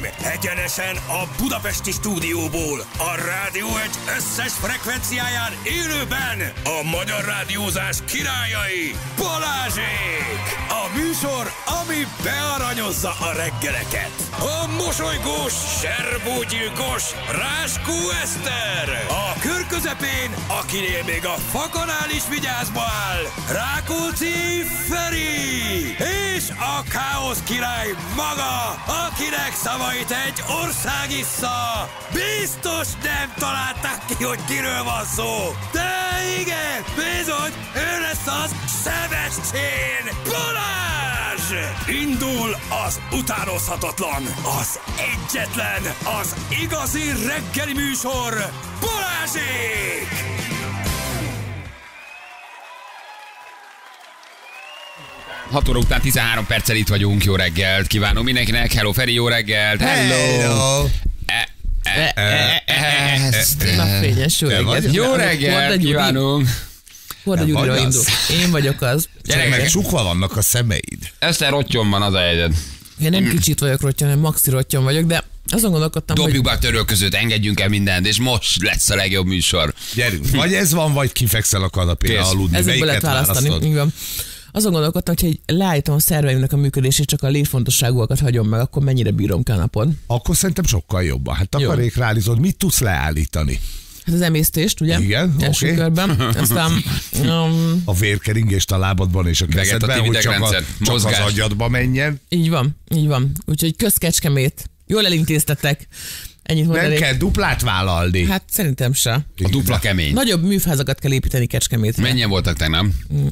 uraim! Egyenesen a budapesti stúdióból, a Rádió 1 összes frekvenciáján élőben a magyar rádiózás királyai, Balázsék! A műsor, ami bearanyozza a reggeleket. A mosolygós, serbógyilkos Ráskó Eszter! A kör közepén, akinél még a fakanál is vigyázba áll, Rákóczi Feri! És a káosz király maga, akinek szavait egy ország issza. Biztos nem találták ki, hogy kiről van szó. De igen, bizony, ő lesz az Szebestén Balázs! Indul az utánozhatatlan, az egyetlen, az igazi reggeli műsor, Balázsék! Hat óra után 13 perccel itt vagyunk, jó reggelt kívánom mindenkinek, hello Feri, jó reggelt, hello! Napfényes, jó reggelt! Jó reggelt kívánom! Hordagyúdira indul, én vagyok az. Gyerekek, csukva vannak a szemeid. Eszter rottyon van, az a helyzet. Én nem kicsit vagyok rottyon, hanem maxi rottyon vagyok, de azon gondolkodtam, dobjuk be a törölközőt, engedjünk el mindent, és most lesz a legjobb műsor. Gyerünk, vagy ez van, vagy kifekszel a kanapéra aludni, melyiket választod? Azon gondolkodtam, hogy ha leállítom a szerveimnek a működését, csak a létfontosságúakat hagyom meg, akkor mennyire bírom ki a napon? Akkor szerintem sokkal jobban. Hát takarék rálizod, mit tudsz leállítani? Hát az emésztést, ugye? Igen, oké. Okay. Aztán... a vérkeringést a lábadban és a kezedben, hogy csak az agyadba menjen. Így van, így van. Úgyhogy kösz Kecskemét. Jól elintéztetek. Ennyit mondanék. Nem kell duplát vállalni. Hát szerintem se. A dupla kemény. Nagyobb műfázakat kell építeni Kecskemétre. Mennyien voltak tegnap?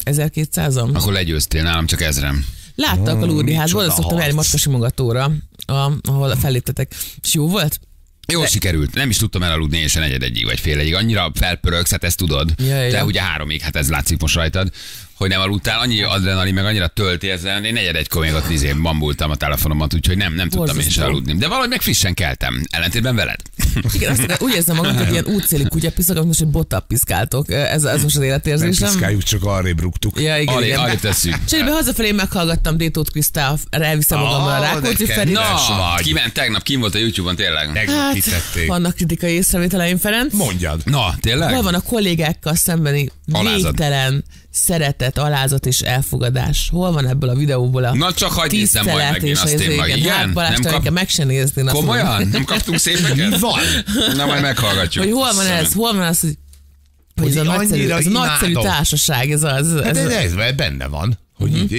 1200-an. Akkor legyőztél, nálam csak 1000-en. Láttak a Lúriházból, oda szoktam elni macskasimogatóra, ahol felléptetek. És jó volt? Jó sikerült. Nem is tudtam elaludni, és a negyedegyig vagy fél egyig. Annyira felpörögsz, hát ezt tudod. Jaj, de ugye háromig, hát ez látszik most rajtad, hogy nem aludtál, annyi adrenalin, meg annyira tölti ezzel. Én negyedegykor még ott bambultam a telefonomat, úgyhogy nem tudtam én sem aludni. De valahogy meg frissen keltem, ellentétben veled. Igen, azt úgy érzem magam, hogy ilyen útszéli kutyapiszak, amit most egy bottal piszkáltok. Ez most az életérzésem. Nem piszkáljuk, csak arrébb rúgtuk. Ja, igen, arrébb tesszük. Sőt, hazafelé meghallgattam Dittó Krisztá, elviszem magammal a Rákóczi Feri. Na, kiment tegnap, kim volt a YouTube-on tényleg? Tegnap kitették. Vannak kritikai észrevételeim, Ferenc. Mondjad. Na, tényleg? Hol van a kollégákkal szembeni végtelen szeretet, alázat és elfogadás? Hol van ebből a videóból a... Na csak hagyd nézzem majd megint azt én meg. Igen? Balázs, meg se nézni. Komolyan? Nem kaptunk szépeket? Mi van? Na majd meghallgatjuk. Hogy hol van ez? Hol van az, hogy ez a nagyszerű társaság? Ez az... Hát ez benne van.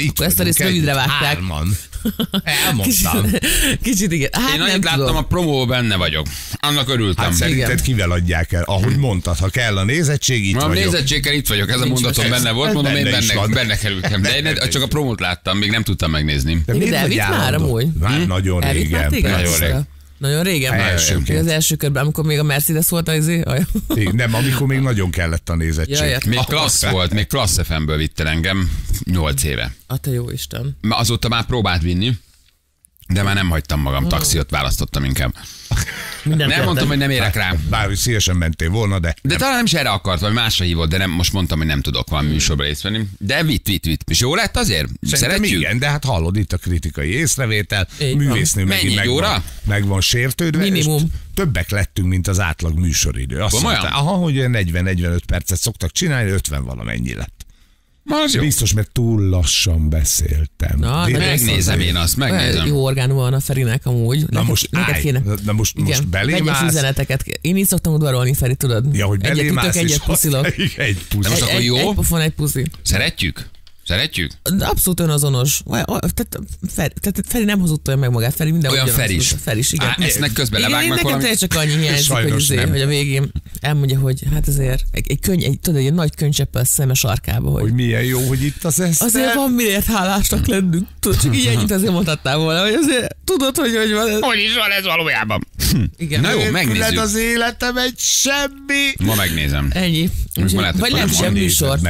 Akkor ezt a részt rövidre vágták. Elmondtam. Kicsit igen. Hát én annyit láttam, a promó benne vagyok. Annak örültem. Hát szerinted igen. Kivel adják el? Ahogy mondtad, ha kell a nézettség, itt vagyok. A nézettséggel itt vagyok, ez a mondatom benne volt, mondom, én benne kerültem. De csak a promót láttam, még nem tudtam megnézni. De elvitt már amúgy. Már nagyon régen. Nagyon régen már. Az első körben, amikor még a Mercedes volt az... Nem, amikor még nagyon kellett a nézettség. Még klassz volt, még Klassz FM-ből vittel engem 8 éve. A te jó Isten. Azóta már próbált vinni, de már nem hagytam magam, taxiot választottam inkább. Nem mondtam, hogy nem érek rá. Bár szívesen mentél volna, de... De talán nem is erre akart, vagy másra hívott, de nem, most mondtam, hogy nem tudok valami műsorba részt venni. De vitt. És jó lett azért? Szeretjük? Igen, de hát hallod, itt a kritikai észrevétel. Művésznő megint megvan sértődve. Minimum. Többek lettünk, mint az átlag műsoridő. Azt mondta, hogy 40-45 percet szoktak csinálni, 50 valamennyi lett. Biztos, mert túl lassan beszéltem. Na, megnézem én azt, megnézem. Jó orgánum van a Ferinek amúgy. Na most állj, na most belémálsz. Én így szoktam udvarolni, Feri, tudod? Ja, hogy belémálsz és puszilok. Egy puszi. Most akkor jó? Egy pofon, egy puszi. Szeretjük? Szeretjük? Abszolút önazonos. Tehát Feri nem hozudtolja meg magát. Feri minden olyan Feris. Feris, igen. Esznek közben levágnak valamit. Nekem csak annyi hiányzik, hogy a végén elmondja, hogy hát azért egy nagy könycseppel szeme sarkába. Hogy milyen jó, hogy itt az Eszter. Azért van miért hálásnak lennünk. Tudod, csak így ennyit azért mondhatnál volna, hogy azért tudod, hogy van. Hogy is van ez valójában. Igen. Na jó, megnézzük. Az életem egy semmi. Ma megnézem. Ennyi. Vagy nem semmi sort.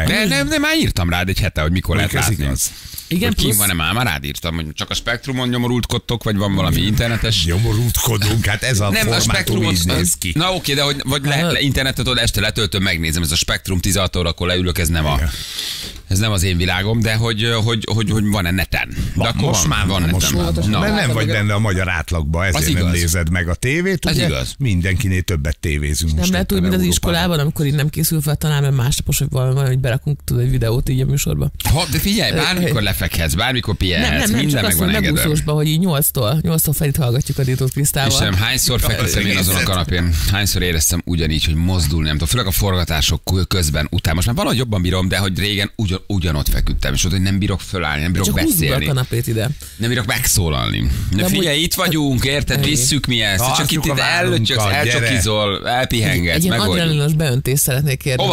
De már írtam rád egy hete, hogy mikor lehet látni. Igen, plusz... van-e már? Már írtam, hogy csak a spektrumon nyomorultkodtok, vagy van valami internetes? Nyomorultkodunk, hát ez a nem, formátum a így néz ki. Na oké, de hogy internetet oda este letöltöm, megnézem, ez a spektrum 16 órakor leülök, ez nem a... Igen. Ez nem az én világom, de hogy van-e neten? De akkor most már van neten. Na, nem vagy benne a magyar átlagba, ezért nem nézed meg a tévét. Ez igaz. Mindenkinél többet tévézünk. Nem lehet úgy, mint az iskolában, amikor így nem készül fel talán, mert másnapos, hogy valami berakunk egy videót így a műsorba. De figyelj, bármikor lefekhetsz, bármikor pihenhetsz, minden meg van engedve. Megúszósban, hogy így 8-tól felét hallgatjuk a Dittó Krisztával. Istenem, hányszor fektettem én azon a kanapén? Hányszor éreztem ugyanígy, hogy mozdulni nem tudok, főleg a forgatások közben utána. Most már valahogy jobban bírom, de hogy régen ugyanott feküdtem, és ott, hogy nem bírok fölállni, nem bírok beszélni. Nem bírok megszólalni. Na figyelj, itt vagyunk, érted, visszük mi ezt. Csak itt ellöttyöksz, elcsokizol, elpihengetsz. Egy adrenalinos beöntést szeretnék kérni.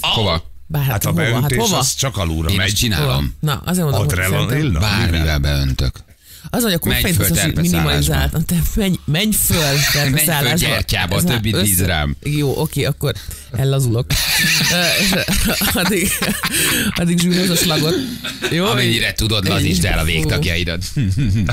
Hova? Hát a beöntés az csak alulra megy. Én csinálom. Na, azért mondom, hogy bármivel beöntök. Az, hogy a konfejtőszös minimalizáltan. Menj föl terpeszállásba. Menj föl gyertyába, a többi tíz rám. Jó, oké, akkor ellazulok. Addig zsűröz a slagot. Jó, amennyire tudod, lazítsd el a végtagjaidat.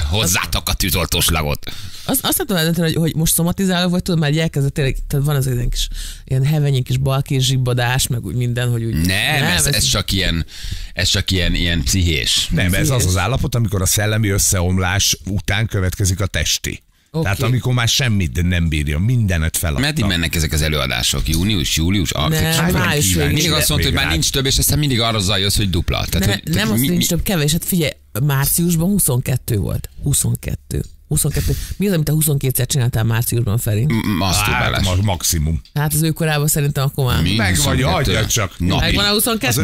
Hozzátok a tűzoltó slagot. Azt nem tudom eldönteni, hogy most szomatizálok, vagy tudod, már elkezdett tényleg, tehát van az egy kis ilyen hevenyén kis balkés zsibbadás, meg úgy minden, hogy úgy... Nem, ez csak ilyen pszichés. Nem, ez az az állapot, amikor a szellemi összeomlás után következik a testi. Okay. Tehát amikor már semmit nem bírja, mindenet feladta. Meddig mennek ezek az előadások? Július? Mindig azt mondta, hogy már nincs több, és aztán mindig arra zajlsz, hogy dupla. Nem azt nincs több, kevés. Hát figyelj, márciusban 22 volt. 22. Mi az, amit te 22-szer csináltál márciusban, Feri? Hát, maximum. Hát az ő korában szerintem akkor már... Meg vagy, adja csak. Megvan a 22?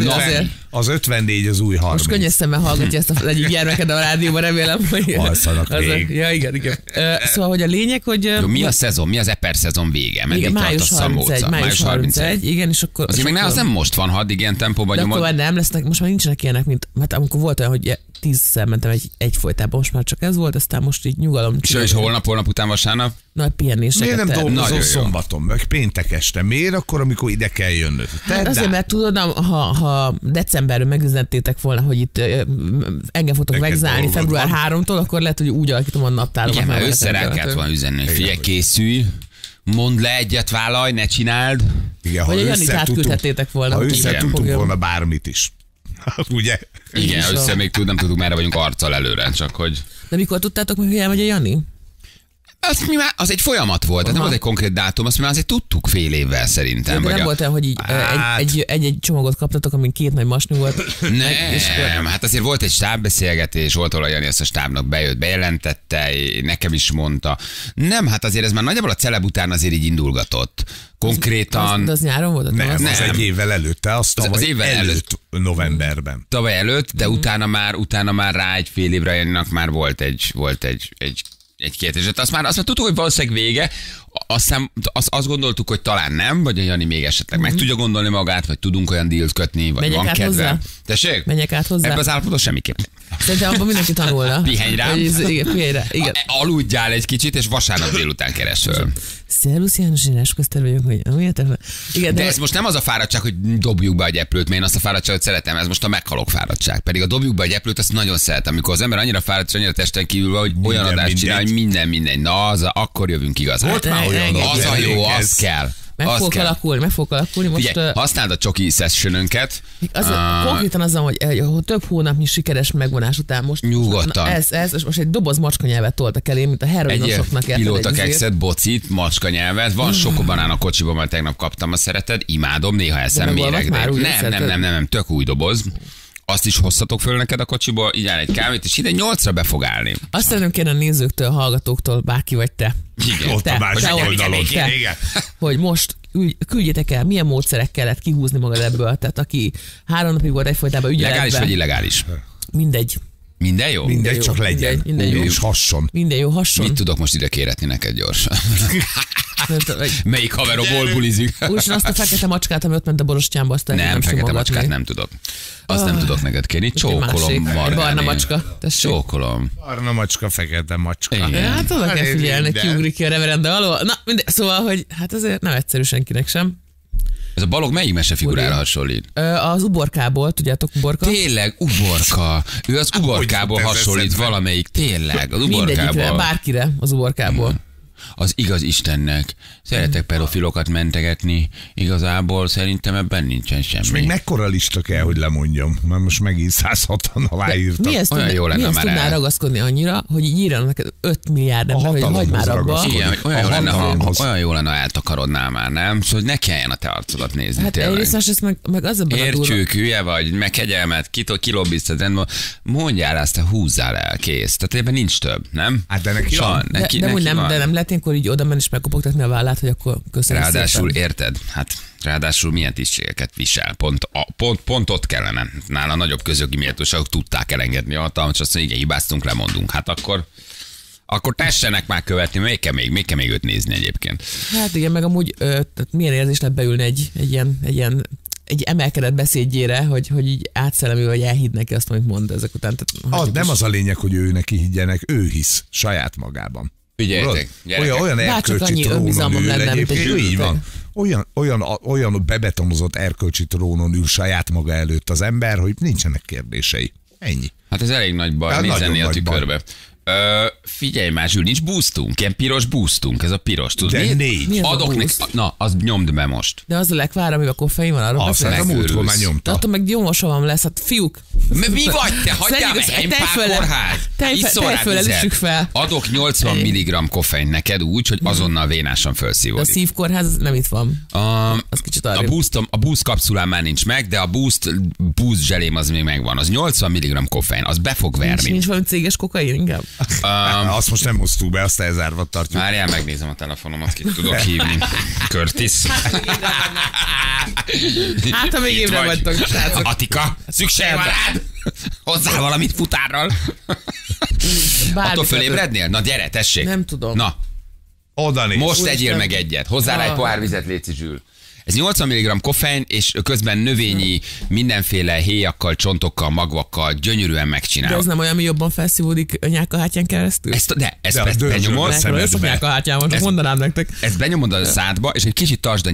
Az 54 az új 30. Most könnyes szemmel hallgatja ezt az egyik gyermeked a rádióban, remélem, hogy... Alszanak még. Ja, igen. Szóval, hogy a lényeg, hogy... Jó, mi a szezon? Mi az eper szezon vége? Meddig tart a szamóca? Május 31. Igen, és akkor... Azért meg az nem most van, hadd igen tempóban nyomod. De akkor nem lesznek, most már nincsenek ilyenek, mint... Hát amikor volt olyan, hogy 10-szer mentem egyfolytában, most már csak ez volt, aztán most így nyugalom. És holnap után vasárnap? Nagy pihenéseket. Miért nem dolgozol szombaton, meg péntek este? Miért akkor, amikor ide kell jönnöd? Hát azért, mert tudod, ha decemberről megüzentétek volna, hogy itt engem fogtok megzárni február 3-tól, akkor lehet, hogy úgy alakítom a naptáromat. Igen, mert összerá kellett volna üzenni, hogy figyelj, készülj, mondd le egyet, vállalj, ne csináld. Igen, ha összetudtunk volna bármit is. Ugye? Igen, össze még nem tudtuk, merre vagyunk arccal előre, csak hogy... De mikor tudtátok, hogy elmegy a Jani? Az egy folyamat volt, tehát nem az egy konkrét dátum, azt mi már azért tudtuk fél évvel szerintem. De nem volt olyan, hogy egy csomagot kaptatok, amin két nagy masnyú volt. Nem, hát azért volt egy stábbeszélgetés, volt ahol a Jani, azt a stábnak bejött, bejelentette, nekem is mondta. Nem, hát azért ez már nagyjából a celeb után azért így indulgatott. Konkrétan... De az nyáron volt? Nem, az egy évvel előtte, azt tavaly az évvel előtt novemberben. Tavaly előtt, de utána már rá egy fél évre Janinak már volt egy kérdés. Azt már tudtuk, hogy valószínűleg vége. Azt gondoltuk, hogy talán nem, vagy a Jani még esetleg meg tudja gondolni magát, vagy tudunk olyan dílt kötni, vagy menjek van át kedve. Hozzá? Tessék? Menjek át hozzá? Ebben az állapotban semmiképp. De abban mindenki tanulna. Pihenj rám. Igen. Aludjál egy kicsit, és vasárnap délután keresöl. Szervusz, János, én Ráskószter vagyok, hogy amilyet ebben. De ez most nem az a fáradtság, hogy dobjuk be a gyeplőt, mert én azt a fáradtságot szeretem, ez most a meghalok fáradtság. Pedig a dobjuk be a gyeplőt, azt nagyon szeretem, amikor az ember annyira fáradt, és annyira testen kívül van, hogy olyan adást csinál, hogy minden. Na, akkor jövünk igazán. Az a jó, az kell. Meg fog alakulni. Figyelj, használd a csoki sessionünket. Konkrétan azon, hogy több hónapnyi sikeres megvonás után most... Nyugodtan. És most egy doboz macskanyelvet toltak elé, mint a heroinosoknak. Egy pilótakekszet, bocit, macskanyelvet. Van sokobanán a kocsiban, mert tegnap kaptam, a szereted. Imádom, néha eszem méreg. Nem, tök új doboz. Azt is hoztatok föl neked a kocsiból, így áll egy kávét, és ide 8-ra be fog állni. Azt szerintem kéne a nézőktől, hallgatóktól, bárki vagy te. Igen, ott a másik oldalon. Hogy most küldjétek el, milyen módszerek kellett kihúzni magad ebből. Tehát aki 3 napig volt egyfolytában ügyeletben. Legális vagy illegális? Mindegy. Minden jó? Mindegy, csak legyen. Minden jó. És hasson. Minden jó, hasson. Mit tudok most ide kéretni neked gyorsan? Melyik haverom hol bulizik? Úgy, azt a fekete macskát, ami ott ment a borostyámba, azt nem fekete macskát nem tudok. Azt nem tudok neked kérni. Csókolom, barna macska. Csókolom. Barna macska, fekete macska. Hát oda kell figyelni, kiugrik ki a reverenda alól. Na, szóval, hogy hát azért nem egyszerű senkinek sem. Ez a balog melyik mesefigurára hasonlít? Az uborkából, tudjátok, uborka? Tényleg, uborka. Ő az uborkából hasonlít valamelyik, tényleg, az uborkából. Mindegyikre, bárkire az uborkából. Igen. Az igaz Istennek. Szeretek pedofilokat mentegetni. Igazából szerintem ebben nincsen semmi. És még mekkora lista kell, hogy lemondjam? Már most megint 160-an aláírtam. Mi ezt tudnál ragaszkodni annyira, hogy így írjanak neked 5 milliárd ember, hogy hagyd már abba. Igen, olyan jó lenne, ha eltakarodnál már, nem? Szóval ne kelljen a te arcodat nézni, hát tényleg. Egyrészt ezt meg az abban a durva. Értsőkülje vagy, meg kegyelmet, kilobbisz az rendben. Mondjál ezt, te húzzál el, kész. Tehát ebben nincs több, nem? Hát de nem lehet ilyenkor így oda menni és megkopogtatni a vállát, hogy akkor köszönöm szépen. Ráadásul érted? Hát ráadásul milyen tisztségeket visel. Pont ott kellene. Nála nagyobb közjogi méltóságok tudták elengedni a hatalmat, és azt mondja, igen, hibáztunk, lemondunk. Hát akkor tessenek már követni, még kell még őt nézni egyébként. Hát igen, meg amúgy milyen érzés lehet beülni egy emelkedett beszédjére, hogy így átszellemül, hogy elhidd neki azt, amit mond ezek után. Tehát, nem az a lényeg, hogy ő neki higgyenek, ő hisz saját magában. Figyeljetek, gyerekek. Olyan erkölcsi trónon ül egyébként, így van. Olyan bebetonozott erkölcsi trónon ül saját maga előtt az ember, hogy nincsenek kérdései. Ennyi. Hát ez elég nagy baj, nézzenni a tükörbe. Figyelj már, Zsül, nincs boostunk, ilyen piros boostunk, ez a piros, tudod? De négy. Adok neki, na, az nyomd be most. De az a legvár, amivel koffein van, arra beszélsz. Azt a múltkor már nyomta. Attól meg gyomosavam lesz, hát fiúk. Mi vagy te? Hagyjál meg, én pár kórház. Tejfölelüssük fel. Adok 80 mg koffein neked úgy, hogy azonnal vénásan felszívódik. A szívkórház nem itt van. Az kicsit arra. A boost kapszulám már nincs meg, de a boost zselém az még megvan. Az 80 mg koffein, az be fog verni. Nincs valami céges kokain, inkább. Azt most nem hoztuk be, azt elzárva tartjuk. Várjál, megnézem a telefonomat, ki tudok hívni. Curtis. Hát, ha még évre vagytok, srácok. Atika, szükség van rád! Hozzá valamit futárral. Attól fölébrednél? Na gyere, tessék. Nem tudom. Na, most egyél meg egyet. Hozzá rá egy pohár vizet, léci Zsül. Ez 80 mg koffein, és közben növényi, mindenféle héjakkal, csontokkal, magvakkal gyönyörűen megcsinál. De ez nem olyan, ami jobban felszívódik a nyálkahártyán keresztül? Ezt benyomod. Ez a nyálkahártyán van, csak mondanám nektek. Ezt benyomod a szádba, és egy kicsit tartsd a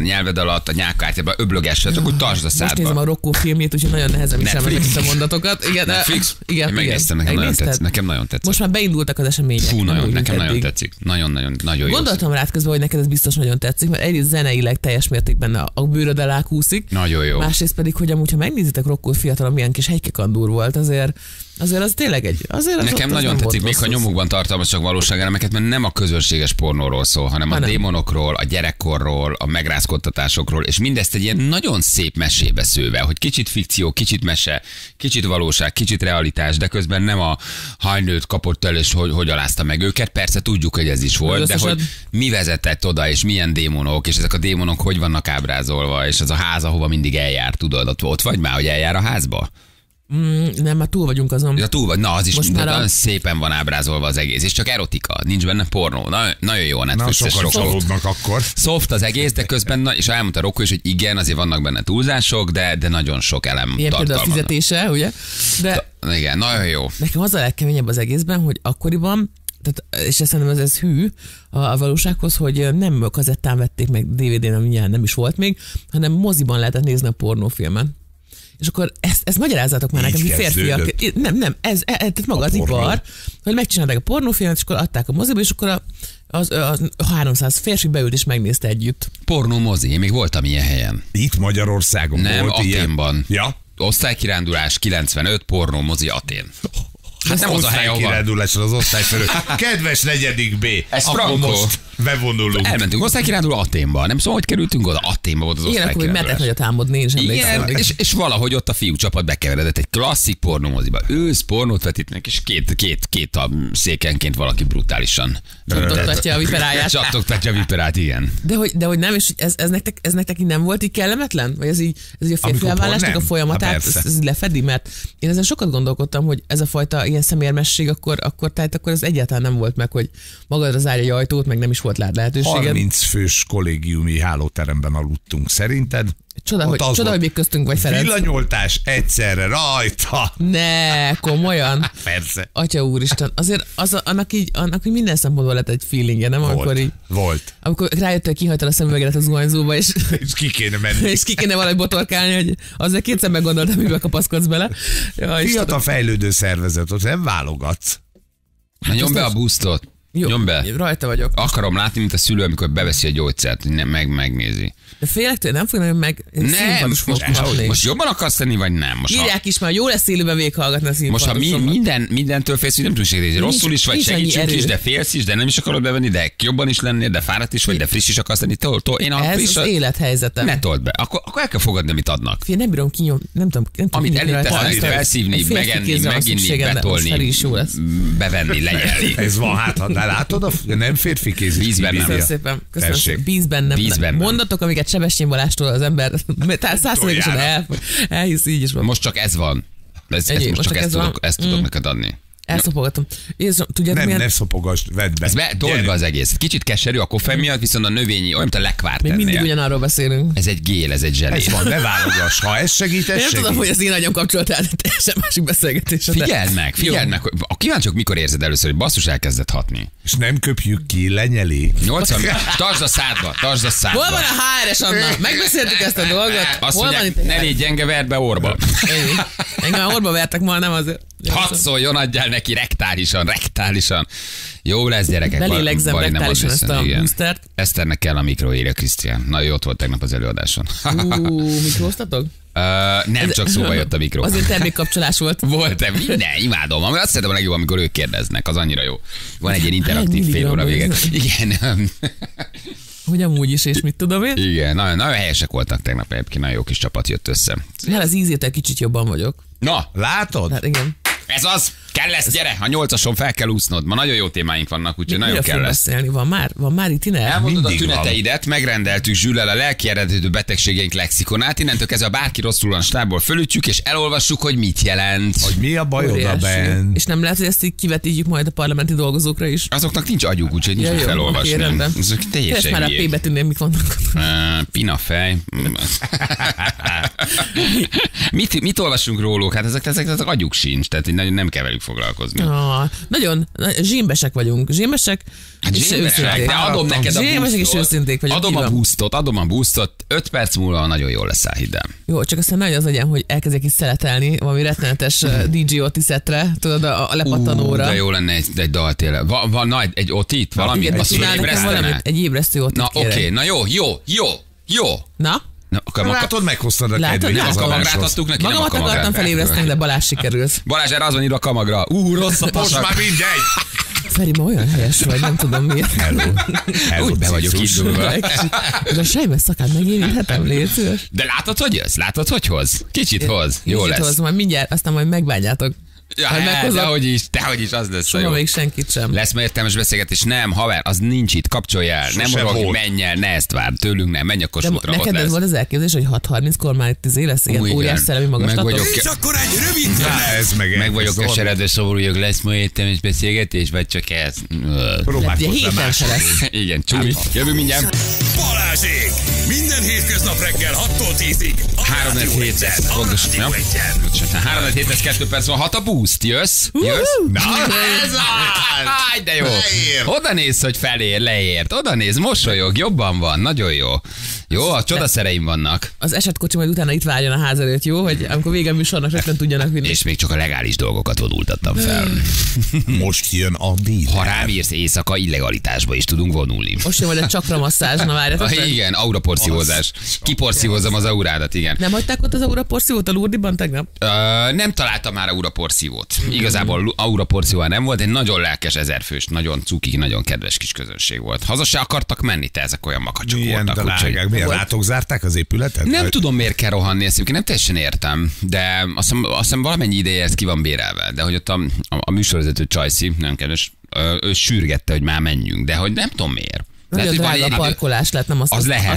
nyelved alatt a nyálkahártyába, öblögesse, csak úgy tartsd a szádba. Most nézem a Rokko filmjét, úgyhogy nagyon nehezen viszem meg ezt a mondatokat. Igen, megnéztem, nekem nagyon tetszik. Most már beindultak az események. Fú, nekem nagyon tetszik. Nagyon jó. Gondoltam rád közben, hogy neked ez biztos nagyon tetszik, mert egyrészt zeneileg teljes mértékben a bőröd alá kúszik. Nagyon jó. Másrészt pedig, hogy amúgy, ha megnézitek Rokkó fiatalon, milyen kis helykekandúr volt, azért az tényleg egy... Nekem nagyon tetszik, még ha nyomukban tartalmasak valóságelemeket, mert nem a közönséges pornóról szól, hanem a démonokról, a gyerekkorról, a megrázkodtatásokról, és mindezt egy ilyen nagyon szép mesébe szőve, hogy kicsit fikció, kicsit mese, kicsit valóság, kicsit realitás, de közben nem a hajnőt kapott el, és hogy alázta meg őket. Persze tudjuk, hogy ez is volt, de hogy mi vezetett oda, és milyen démonok, és ezek a démonok hogy vannak ábrázolva, és az a ház, ahova mindig eljár, tudod, ott vagy már, hogy eljár a házba? Nem, már túl vagyunk azon. Ja, túl vagy. Na, az is nagyon szépen van ábrázolva az egész. És csak erotika, nincs benne pornó. Nagyon jó a Netflixes sokat csalódnak akkor. Soft az egész, de közben, és elmondta Rokko is, hogy igen, azért vannak benne túlzások, de nagyon sok elem tartalma. Ilyen a fizetése, ugye? Igen, nagyon jó. Nekem az a legkeményebb az egészben, hogy akkoriban, tehát, és szerintem ez hű a valósághoz, hogy nem kazettán vették meg DVD-n, ami nem is volt még, hanem moziban lehetett nézni a pornófilmen. És akkor ezt magyarázzátok már nekem, hogy férfiak... Nem, ez maga az ipar, hogy megcsinálták a pornófilmet, és akkor adták a moziba, és akkor a 300 férfi beült és megnézte együtt. Pornómozi, én még voltam ilyen helyen. Itt Magyarországon nem, volt ilyen? Nem, Athénban. Ja? Osztálykirándulás 95, pornómozi Athén. Hát nem az a hely, osztálykirándulásra az osztály felől. Kedves negyedik B, ez akkor most bevonulunk. Elmentünk osztálykiránduló Athénba, nem szóval, hogy kerültünk oda, Athénba volt az osztálykirándulás. Igen, akkor metek támadni, én sem igen, és valahogy ott a fiú csapat bekeveredett egy klasszik pornomoziba. Ősz pornót vetítnek, és két székenként valaki brutálisan csattogtatja a viperáját. Csattogtatja a viperát, igen. De hogy nem, és ez nektek így nem volt így kellemetlen? Vagy ez így a férfiáválásnak a folyamatát lefedi? Mert én ezen sokat gondolkodtam, hogy ez a fajta ilyen szemérmesség, akkor ez egyáltalán nem volt meg, hogy magadra zárja egy ajtót, meg nem is volt lehetőséged. 30 fős kollégiumi hálóteremben aludtunk, szerinted? Csoda, hogy még köztünk vagy, Ferenc. Villanyoltás egyszerre rajta. Ne, komolyan? Persze. Atya úristen, azért az, annak így minden szempontból lett egy feelingje, nem? Volt, amikor így, volt. Amikor rájött, hogy kihajtad a szemüvegedet a zuhanyzóba, és ki kéne menni. És ki kéne valahogy botorkálni, hogy azért kétszer meggondoltam, mivel kapaszkodsz bele. Ja, fiatal fejlődő szervezet, ott nem válogatsz. Hát nyomd be a boostot. Jó, nyomd be. Rajta vagyok. Akarom látni, mint a szülő, amikor beveszi a gyógyszert, hogy megnézi. De félek tőle, nem fognak meg... Nem, most jobban akarsz tenni, vagy nem? Most írják is már, jó lesz élőben véghallgatni a színpadot. Most ha mindentől félsz, hogy nem tudsz segíteni. Rosszul is vagy, segítsünk is, de félsz is, de nem is akarod bevenni, de jobban is lennél, de fáradt is vagy, de friss is akarsz lenni. Ez az élethelyzetem. Ne told be. Akkor el kell fogadni, amit adnak. Fél, nem bírom kinyomni, nem tudom. Amit elintesznek, felszívni, megenni, meginni, betolni, bevenni, lenyelni. Ez van, hát látod, nem férfi kéz. Bíz bennem. Mondatok, amiket Sebestyén Balástól az ember 100%-osan elhisz, így is van. Most csak ez van. Ezt tudok neked adni. Elszopogatom. Tudjad, nem, milyen... ne szopogasd, vedd be. Ez dolga az egész. Kicsit keserű a koffein miatt, viszont a növényi, olyan, mint a lekvárt. Még mindig ugyanarról beszélünk. Ez egy gél, ez egy zselé. Ez van, ne válogass, ha ez segít, ez segít. Tudom, hogy az én agyam kapcsolatában teljesen másik beszélgetés. Figyeld meg. A kíváncsiak mikor érzed először, hogy basszus elkezdett hatni. És nem köpjük ki, lenyeli. 80. Tartsd a szádba, tartsd a szádba. Hol van a HRS annak? Megbeszéltük ezt a dolgot. Azt mondják, ne légy gyenge, verd be orba. Engem orba vertek ma, nem azért. Hadd szóljon, adjál neki rektálisan. Jó lesz, gyerekek. Belélegzem rektálisan ezt a boostert. Eszternek kell a mikroéria, Krisztián. Na jó, ott volt tegnap az előadáson. Mikróztatok? Nem, csak szóba jött a mikró. Azért termékkapcsolás volt. Volt, minden, imádom. Azt szeretem a legjobban, amikor ők kérdeznek, az annyira jó. Van egy ilyen interaktív fél óra vége. Igen. Hogy amúgy is, és mit tudom én? Igen, nagyon helyesek voltak tegnap egyébként, nagyon jó kis csapat jött össze. Hát az ízétel kicsit jobban vagyok. Na, látod? Hát igen. Ez az, kell lesz, gyere, a 8-ason fel kell úsznod. Ma nagyon jó témáink vannak, úgyhogy nagyon kell lesz. Van már itt innen? Elmondod a tüneteidet, megrendeltük Zsüllel a lelki eredetű betegségeink lexikonát, innentől kezdve a bárki rosszul van stábból fölütjük, és elolvassuk, hogy mit jelent. Hogy mi a baj odabent. És nem lehet, hogy ezt így kivetítjük majd a parlamenti dolgozókra is. Azoknak nincs agyuk, úgyhogy nincs mit felolvasni. Azok teljesen már a P betűnél mik vannak. Pinafej. Mit olvasunk róluk? Hát ezek agyuk sincs, tehát nem kell velük foglalkozni. Nagyon zsímbesek vagyunk. Zsímbesek. Zsímbesek. De adom neked a boostot. Adom a boostot. 5 perc múlva nagyon jól leszel, hidd el. Jó, csak aztán nagyon az legyen, hogy elkezdjek is szeletelni valami rettenetes DJ Otis-etre, tudod, a lepattanóra. De jó lenne egy dal tényleg. Van egy Otit, valami. Egy ébresztő Otit. Na oké, na jó. Na? Látod, meghoztad a kedvény. Nem akarhattuk neki, nem akarhattuk. Magamat akartam felébreszteni, de Balázs sikerült. Balázs, erre az van írva a kamagra. Rossz a pasak. Most már mindegy. Feri, ma olyan helyes vagy, nem tudom miért. Hello. Úgy be vagyok indulva. De a sejmes szakát megérinthetem, légy szíves. De látod, hogy jössz? Látod, hogy hoz? Kicsit hoz. Jó lesz. Kicsit hoz, majd mindjárt, aztán majd megbánjátok. Ja, dehogy is, az lesz. Soha még senkit sem. Lesz már értelmes beszélgetés, nem, haver, az nincs itt, kapcsolj el. Sosem nem orog, menj el, ne ezt várj, tőlünk nem, menj a Kossuthra. De neked ez volt az elképzelés, hogy 6:30-kor már itt lesz ilyen óriás szellemi magaslatot. És akkor egy rövid ez meg vagyok keseredve, szomorújok, lesz ma értelmes beszélgetés, vagy csak ez? Próbálkozz le más. Igen, csúmi. Jövünk mindjárt. Balázsék! Minden hétköznap reggel 6-tól 10-ig. 3-4-7-2 Boost, jössz? Na, ez az! De jó. Oda néz, hogy felér, leért. Oda néz, mosolyog, jobban van. Nagyon jó. Jó, a csodaszereim vannak. Az esetkocsi majd utána itt várjon a ház előtt, jó? Hogy amikor vége műsornak rögtön tudjanak vinni. És még csak a legális dolgokat vonultattam fel. Most jön a díj. Ha rám írsz éjszaka, illegalitásba is tudunk vonulni. Most jön majd a csakramasszázs, na várjátok. Igen, auraporszívózás. Kiporszívózom az aurádat, igen. Nem hagyták ott az auraporszívót a Lurdiban tegnap? Nem találtam már auraporszívót. Igazából auraporszívója nem volt, egy nagyon lelkes ezerfős, nagyon cuki, nagyon kedves kis közönség volt. Haza se akartak menni, te ezek olyan makacsok voltak. Látok, zárták az épületet? Nem tudom, miért kell rohanni ezt, nem teljesen értem, de azt hiszem valamennyi ideje ez ki van bérelve, de hogy ott a műsorvezető Csajci, nagyon kedves, ő sürgette, hogy már menjünk, de hogy nem tudom miért. Nagyon drága a parkolás lett, nem azt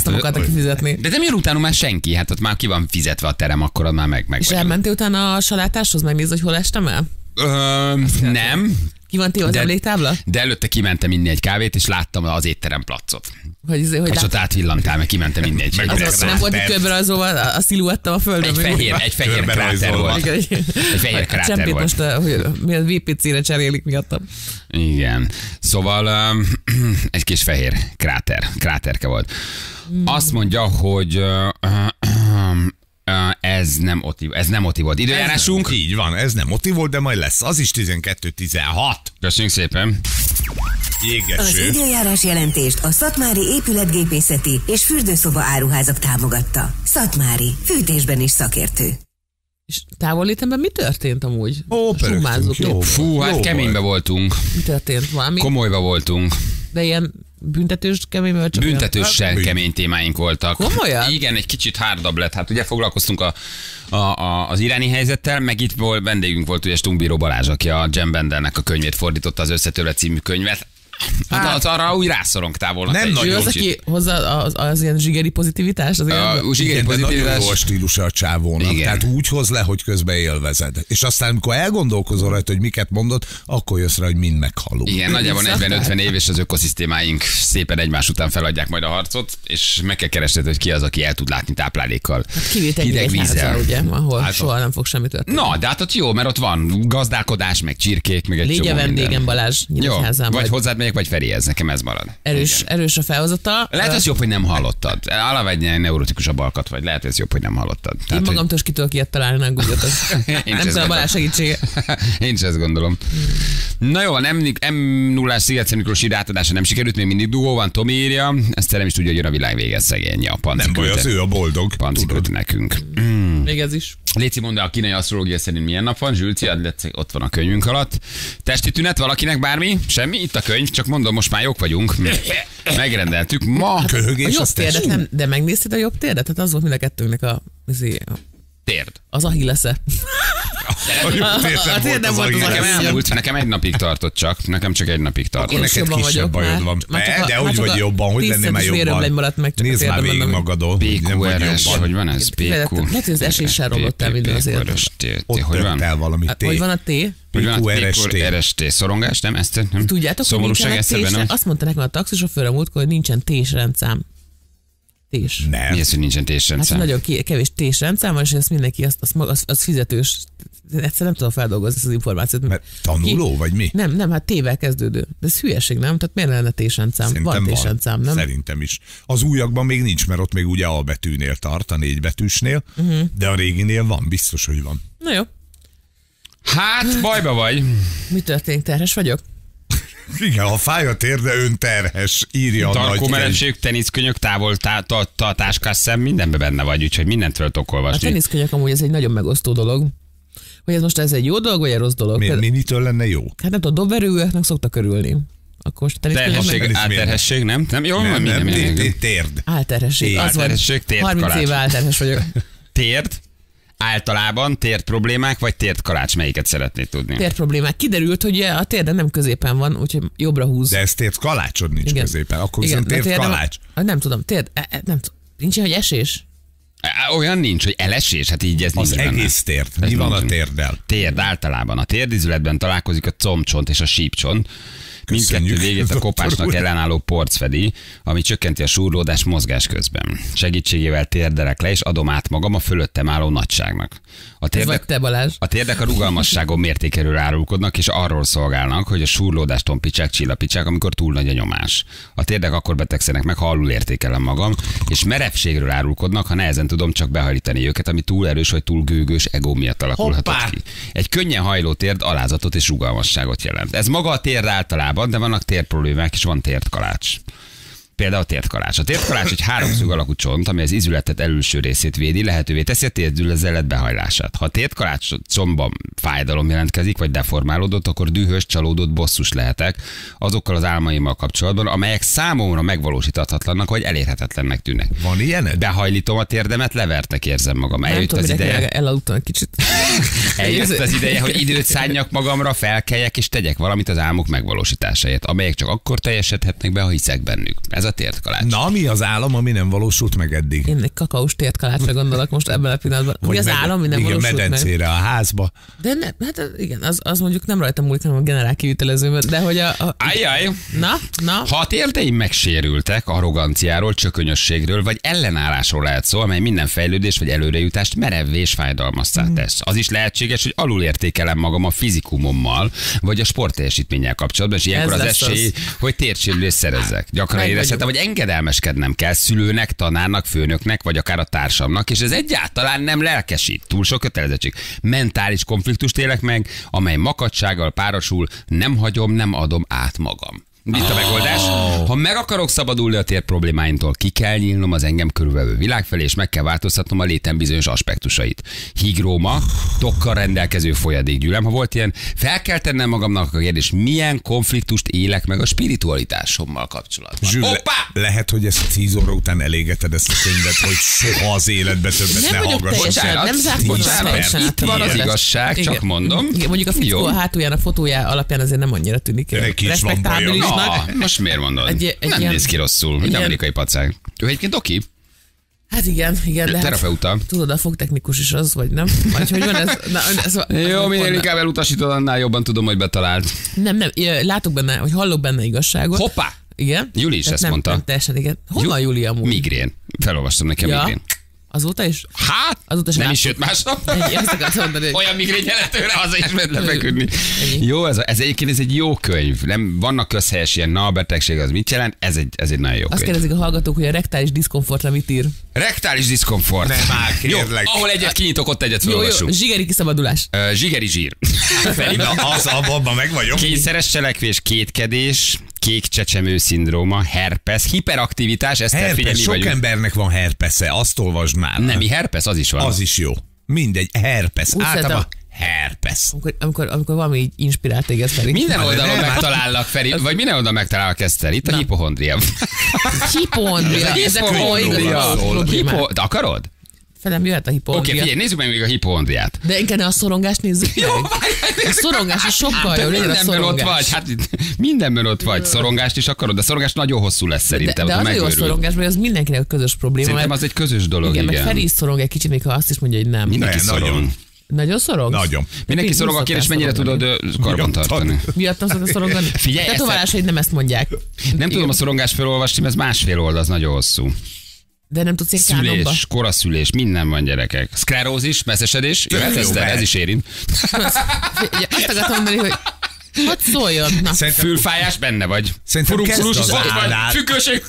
akartak kifizetni. De nem jön utána már senki, hát ott már ki van fizetve a terem, akkor már meg. És elmentél utána a salátáshoz, megnézd, hogy hol estem el? Nem. Ki van téve az emléktábla? De előtte kimentem inni egy kávét, és láttam az étterem placot. És ott átvillantál, meg kimentem inni egy kávét. Nem volt körberajzolva a sziluettem a földön. Egy fehér kráter volt. Egy fehér kráter volt. Most a VPC-re cserélik miattam. Igen. Szóval egy kis fehér kráterke volt. Azt mondja, hogy ez nem motiv volt. Időjárásunk? Így van, ez nem motiv volt, de majd lesz. Az is 12-16. Köszönjük szépen. Jégeső. Az időjárás jelentést a Szatmári épületgépészeti és fürdőszoba áruházak támogatta. Szatmári, fűtésben is szakértő. És távollétemben mi történt amúgy? Pörögtünk. Fú, hát keménybe voltunk. Mi történt? Valami? Komolyba voltunk. De ilyen büntetős kemény, vagy csak büntetősen kemény témáink voltak. Komolyan? Igen, egy kicsit hardabb lett. Hát ugye foglalkoztunk az iráni helyzettel, meg itt vendégünk volt ugye Stumbíró Balázs, aki a Jam Bendernek a könyvét fordította, az Összetörlet című könyvet. Hát arra úgy rászorongtál volna. Nem nagyon. Ő az, aki hozzá az ilyen zsigeri pozitivitás? Az zsigeri pozitivitás. Nagyon jó stílusa a csávónak. Igen. Tehát úgy hoz le, hogy közben élvezed. És aztán, amikor elgondolkozol rajta, hogy miket mondod, akkor jössz rá, hogy mind meghalunk. Igen, nagyjából 40-50 év, és az ökoszisztémáink szépen egymás után feladják majd a harcot, és meg kell keresned, hogy ki az, aki el tud látni táplálékkal. Hideg vízzel, ugye, ahol hát soha nem fog semmi történni. Na, de hát ott jó, mert ott van gazdálkodás, meg csirkék, meg egy csomó minden. Légy a vendégem Balázs Nyíregyházán. Vagy hozzád megyek, vagy Feri, ez nekem ez marad. Erős a felhozata. Lehet, ez jobb, hogy nem hallottad. Alapvetően neurotikusabb alkat vagy. Lehet, ez jobb, hogy nem hallottad. Tehát, én magamtól is ki tudok ilyet találni, nem gudjatok. Nem tudom, a Balázs segítsége. Én sem ezt gondolom. Na jó, M0-as Sziget-Szentmiklósi átadása nem sikerült, még mindig dugó van, Tomi írja. Ezt nem is tudja, hogy jön a világ vége, szegény. Nem baj, az ő a boldog. Panci küldte nekünk. Még ez is. Léci, mondd el, a kínai asztrológia szerint milyen nap van. Zsülci, ott van a könyvünk alatt. Testi tünet valakinek bármi? Semmi? Itt a könyv, csak mondom, most már jók vagyunk. Megrendeltük. Ma hát köhögés a jobb térdet nem, de megnézted a jobb térdet? Tehát az volt mind a kettőnknek a térd. Az Achillesze. A térdem volt az Achillesze. Nekem egy napig tartott csak. Akkor neked kisebb bajod van. De úgy vagy jobban, hogy lennél már jobban. Nézd már végig magadon. PQRS, hogy van ez? Lehet, hogy az eséssel romlottál minden azért. Ott törtél valami T. Hogy van a T? PQRST. Szorongás, nem? Tudjátok, hogy nincsen T-s. Azt mondta nekem a taxisofőr a múltkor, hogy nincsen T-s rendszám. Tés. Nem. Mi az, hogy nincsen tésrendszám? Hát nagyon kevés tésrendszám van, és ezt mindenki, az fizetős. Egyszer nem tudom feldolgozni ezt az információt. Mert tanuló, vagy mi? Nem, hát tével kezdődő. De ez hülyeség, nem? Tehát miért lenne tésrendszám? Van tésrendszám, nem? Szerintem is. Az újakban még nincs, mert ott még ugye A betűnél tart, a 4 betűsnél, de a réginél van, biztos, hogy van. Na jó. Hát, bajba vagy. Mi történik? Terhes vagyok? Igen, ha fáj a tér, de önterhes, írja a nagy könyv. Teniszkönyök, távol tátáskás szem, mindenben benne vagy, úgyhogy mindent fel tudok olvasni. A teniszkönyök amúgy ez egy nagyon megosztó dolog. Hogy ez most ez egy jó dolog, vagy egy rossz dolog? Mitől lenne jó? Hát nem tudom, dobverőeknek szoktak örülni. Akkor teniszkönyök. Álterhesség, nem? Nem, jó, nem. Térd. Álterhesség, az van. 30 éve álterhes vagyok. Térd? Általában tért problémák, vagy tért kalács, melyiket szeretnéd tudni? Tért problémák. Kiderült, hogy a térden nem középen van, úgyhogy jobbra húz. De ez tért kalácsod nincs. Igen. Középen, akkor viszont tért kalács. Nem tudom, tért, nem tudom. Nincs hogy esés? Olyan nincs, hogy elesés, hát így ez az nincs. Az egész térd. Mi van a térdel? Térd általában. A térdizületben találkozik a combcsont és a sípcsont. Mindkettő végét a kopásnak ellenálló porc fedi, ami csökkenti a súrlódás mozgás közben. Segítségével térdelek le, és adom át magam a fölöttem álló nagyságnak. A térdek a rugalmasságon mértékéről árulkodnak, és arról szolgálnak, hogy a súrlódást tompítsák, csillapítsák, amikor túl nagy a nyomás. A térdek akkor betegszenek meg, ha alul értékelem magam, és merevségről árulkodnak, ha nehezen tudom csak behajlítani őket, ami túl erős vagy túl gőgős egó miatt alakulhatott ki. Egy könnyen hajló térd alázatot és rugalmasságot jelent. Ez maga a térd általában. De vannak térproblémák, és van tértkalács. Például a tértkalács. A tértkalács egy háromszög alakú csont, ami az izületet előső részét védi, lehetővé teszi a térdülezelet behajlását. Ha a tértkalács combban fájdalom jelentkezik, vagy deformálódott, akkor dühös, csalódott, bosszus lehetek azokkal az álmaimmal kapcsolatban, amelyek számomra megvalósíthatatlannak, vagy elérhetetlennek tűnnek. Van ilyened? Behajlítom a térdemet, levertnek érzem magam. Eljött az ideje. Elaludtam egy kicsit. Eljött az ideje, hogy időt szánjak magamra, felkeljek és tegyek valamit az álmok megvalósításáért, amelyek csak akkor teljesedhetnek be, ha hiszek bennük. Ez a tértkalács. Na, mi az állam, ami nem valósult meg eddig? Én egy kakaós tértkalácsra gondolok most ebben a pillanatban. Mi az állam, ami nem valósult meg? Igen, medencére, a házba. De ne, hát igen, az mondjuk nem rajta múlik, hanem a generál kivitelezőm, de hogy a... Ajjaj! Na? Ha a térdeim megsérültek, arroganciáról, csökönyösségről vagy ellenállásról lehet szó, amely minden fejlődés vagy előrejutást merevvé és fájdalmasszá tesz. Az is lehetséges, hogy alulértékelem magam a fizikumommal, vagy a sportteljesítménnyel kapcsolatban, és ilyenkor az esély, hogy térsérülést szerezzek. Gyakran érezhetem, hogy engedelmeskednem kell szülőnek, tanárnak, főnöknek, vagy akár a társamnak, és ez egyáltalán nem lelkesít. Túl sok kötelezettség. Mentális konfliktust élek meg, amely makacsággal párosul, nem hagyom, nem adom át magam. Itt a megoldás. Ha meg akarok szabadulni a tér problémáimtól, ki kell nyílnom az engem körülvevő világ felé, és meg kell változtatnom a létem bizonyos aspektusait. Hígróma, tokkal rendelkező folyadékgyűlöm, ha volt ilyen, fel kell tennem magamnak a kérdést, milyen konfliktust élek meg a spiritualitásommal kapcsolatban. Zsül, lehet, hogy ezt 10 óra után elégeted ezt a könyvet, hogy soha az életbe többet ne hallgassuk. Itt van az igazság, csak mondom. Mondjuk a fickó hátulján, a fotója alapján azért nem annyira tűnik respektábilisnak. Na, most miért mondod? Nem ilyen, néz ki rosszul, mint amerikai pacák. Ő egyébként oké? Hát igen, lehet. Terapeuta. Tudod, a fogtechnikus is az, vagy nem? Vagy hogy van ez? Jó, minél inkább elutasítod, annál jobban tudom, hogy betalált. Nem, látok benne, hogy hallok benne igazságot. Hoppá! Igen? Júli is ezt mondta. Teljesen, igen. Honnan Júli amúgy? Migrén. Felolvastam nekem migrén. Azóta is? Hát, azóta is nem is jött másnap. Olyan migrén jeletőre haza is ment lefeküdni. Jó, ez egyébként ez egy jó könyv. Nem, vannak közhelyes ilyen, na a betegség az mit jelent? Ez egy nagyon jó könyv. Azt kérdezik a hallgatók, hogy a rektális diszkomfortra mit ír. Rektális diszkomfort. Nem, már kérlek. Ahol egyet kinyitok, ott egyet felolvassuk. Zsigeri kiszabadulás. Zsigeri zsír. Na, az abban meg vagyok. Kényszeres cselekvés, kétkedés. Kék csecsemő szindróma, herpesz, hiperaktivitás, ezt kell figyelni. Sok vagyunk. Embernek van herpesze, azt olvasd már. Nemi herpesz, az is van. Az is jó. Mindegy, herpesz. Általában herpesz. Amikor valami így inspirál téged, Feri. Minden oldalon megtalállak, Feri, vagy minden oldalon megtalállak, Eszter. Itt a hipohondria. Hipohondria. Ez a hipohondria. Akarod? Felem jöhet a hipohondria. Oké, figyelj, nézzük meg még a hipohondriát. De inkább a szorongást nézzük meg. A szorongás is sokkal jobb, legyen a szorongás. Ott vagy. Hát mindenben ott vagy. Szorongást is akarod, de szorongás nagyon hosszú lesz szerintem. De az jó szorongás, mert az mindenkinek a közös probléma. Szerintem az egy közös dolog, igen. Igen, meg Feri is szorong egy kicsit, még ha azt is mondja, hogy nem. Mindenki szorong. Nagyon szorog? Nagyon. Mindenki szorog, a kérdés, mennyire tudod karban tartani. Miattam szokta szorongani? Figyelj, de tovább nem ezt mondják. Nem tudom a szorongást felolvasni, mert ez másfél oldal, az nagyon hosszú. De nem tudsz ilyen kánonba. Szülés, koraszülés, minden van gyerekek. Szklerózis, messzesedés, jöhet ez, de ez is érint. Azt akartam mondani, hogy hadd szóljon. Fülfájás, benne vagy. Furukszulus, függőség,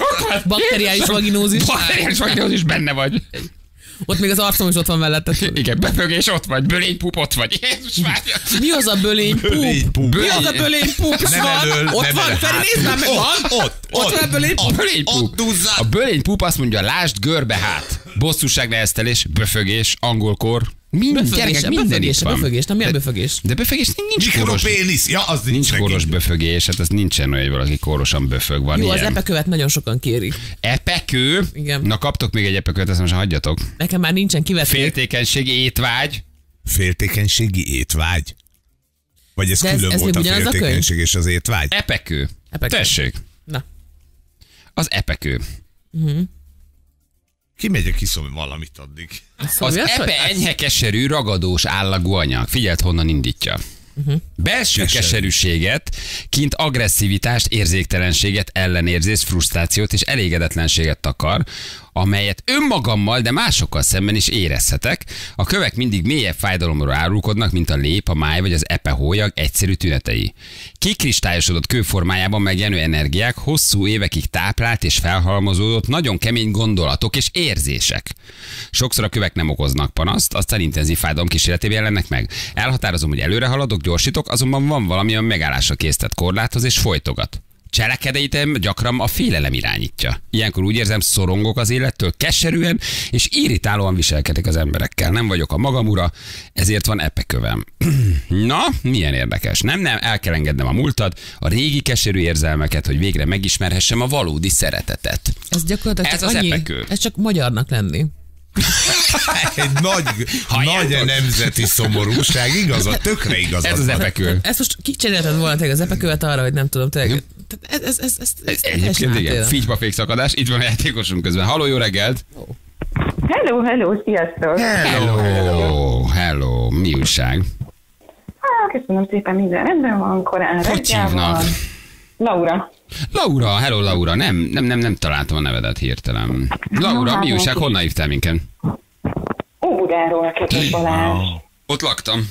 bakteriális vaginózis. Bakteriális vaginózis, benne vagy. Ott még az arcom is ott van melletted. Igen, befögés ott vagy, bölénypup ott vagy. Jézus Mária. Mi az a bölénypup? Mi az a bölénypup? Ott van, Feri, nézd már meg. Ott van a bölénypup. A bölénypup azt mondja, lásd görbe hát. Bosszúság, neheztelés, böfögés, angolkor. Gyerekek, minden itt van. Böfögés, nem milyen böfögés? De böfögés nincs koros. Mikropénisz, ja, az nincs. Nincs koros böfögés, hát ez nincsen olyan, hogy valaki korosan böfög van. Jó, az epekövet nagyon sokan kérik. Epekő? Igen. Na kaptok még egy epekövet, ezt most hagyjatok. Nekem már nincsen kivetni. Féltékenységi étvágy. Féltékenységi étvágy? Vagy ez külön volt a féltékenység és az étvágy? Epekő. Tessék. Na. Az epekő. Kimegyek, hiszom valamit addig. Az epe enyhe keserű, ragadós állagú anyag. Figyeld, honnan indítja. Belső keserűséget, kint agresszivitást, érzéktelenséget, ellenérzést, frusztrációt és elégedetlenséget takar, amelyet önmagammal, de másokkal szemben is érezhetek. A kövek mindig mélyebb fájdalomra árulkodnak, mint a lép, a máj vagy az epe hólyag egyszerű tünetei. Kikristályosodott kőformájában megjelenő energiák, hosszú évekig táplált és felhalmozódott, nagyon kemény gondolatok és érzések. Sokszor a kövek nem okoznak panaszt, aztán intenzív fájdalom kísérletében jelennek meg. Elhatározom, hogy előre haladok, gyorsítok, azonban van valami, ami megállásra késztet, korlátoz és folytogat. Cselekedeitem gyakran a félelem irányítja. Ilyenkor úgy érzem, szorongok az élettől, keserűen és irritálóan viselkedik az emberekkel. Nem vagyok a magam ura, ezért van epekövem. Na, milyen érdekes. Nem, el kell engednem a múltat, a régi keserű érzelmeket, hogy végre megismerhessem a valódi szeretetet. Ez gyakorlatilag ez az epekő. Ez csak magyarnak lenni. Egy nagy nemzeti szomorúság, igaz? Tökre igaz. Ez az epekő. Ezt most kicserélted volna tényleg az epekőt arra, hogy nem tudom, tényleg Ez egyébként igen, fígyba fékszakadás. Itt van a játékosunk közben. Halló, jó reggelt! Hello, hello, sziasztok! Hello, hello, hello, mi újság? Köszönöm szépen, minden rendben van, korán reggel van. Laura. Laura, hello Laura, nem találtam a nevedet hirtelen. Laura, mi újság, honnan hívtál minket? Óbudáról, kedves Balázs. Ott laktam.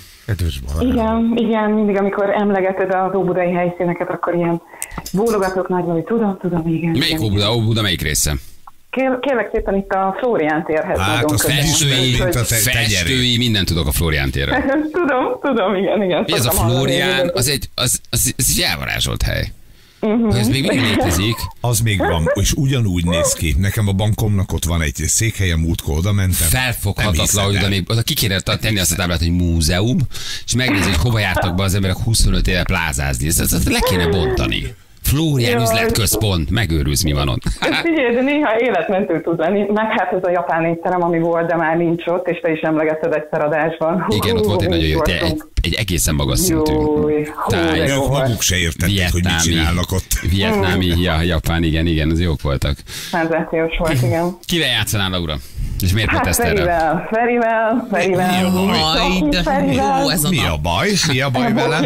Igen, igen, mindig amikor emlegeted az óbudai helyszíneket, akkor ilyen bólogatok nagyban, hogy tudom, igen. Melyik Óbuda, melyik része? Kérlek szépen itt a Flórián térhez. Hát a festői, mindent tudok a Flórián térről. Tudom, igen. Mi ez a Flórián? Az egy elvarázsolt hely. Ha ez még mindig létezik. Az még van, és ugyanúgy néz ki. Nekem a bankomnak ott van egy székhelye, múltkor oda mentem. Felfoghatatlan, hogy oda ki kéne tenni azt a táblát, hogy múzeum, és megnézni, hogy hova jártak be az emberek 25 éve plázázni. Ezt le kéne bontani. Flórián üzletközpont, megőrülsz, mi van ott. Figyelj, de néha életmentő tud lenni, meg hát ez a japán étterem, ami volt, de már nincs ott, és te is emlegetted egy szaradásban. Igen, ott volt egy nagyon jó, egy egészen magas szintű. Jó, maguk se értették, hogy mit csinálnak ott. Vietnámi, japán, igen, az jók voltak. Szenzációs volt, igen. Kivel játszanál, Laura? És miért hát Ferivel, Ferivel. Mi a baj vele?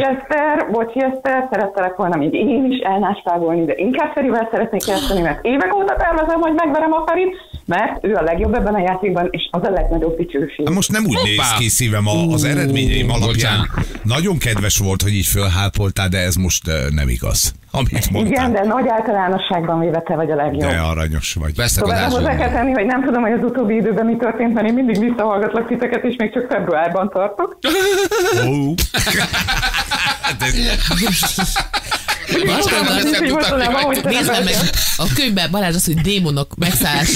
Bocsi Eszter, szerettelek volna még én is elnásvágolni, de inkább Ferivel szeretnék játszani, mert évek óta tervezem, hogy megverem a Ferit, mert ő a legjobb ebben a játékban, és az a legnagyobb dicsőség. Most nem úgy néz ki, szívem, az eredményeim alapján. Nagyon kedves volt, hogy így fölhápoltál, de ez most nem igaz. Igen, de nagy általánosságban véve te vagy a legjobb. De aranyos vagy. Szóval hozzá kell tenni, hogy nem tudom, hogy az utóbbi időben mi történt, mert én mindig visszahallgatlak titeket, és még csak februárban tartok. A könyvben Balázs az, hogy démonok megszállás.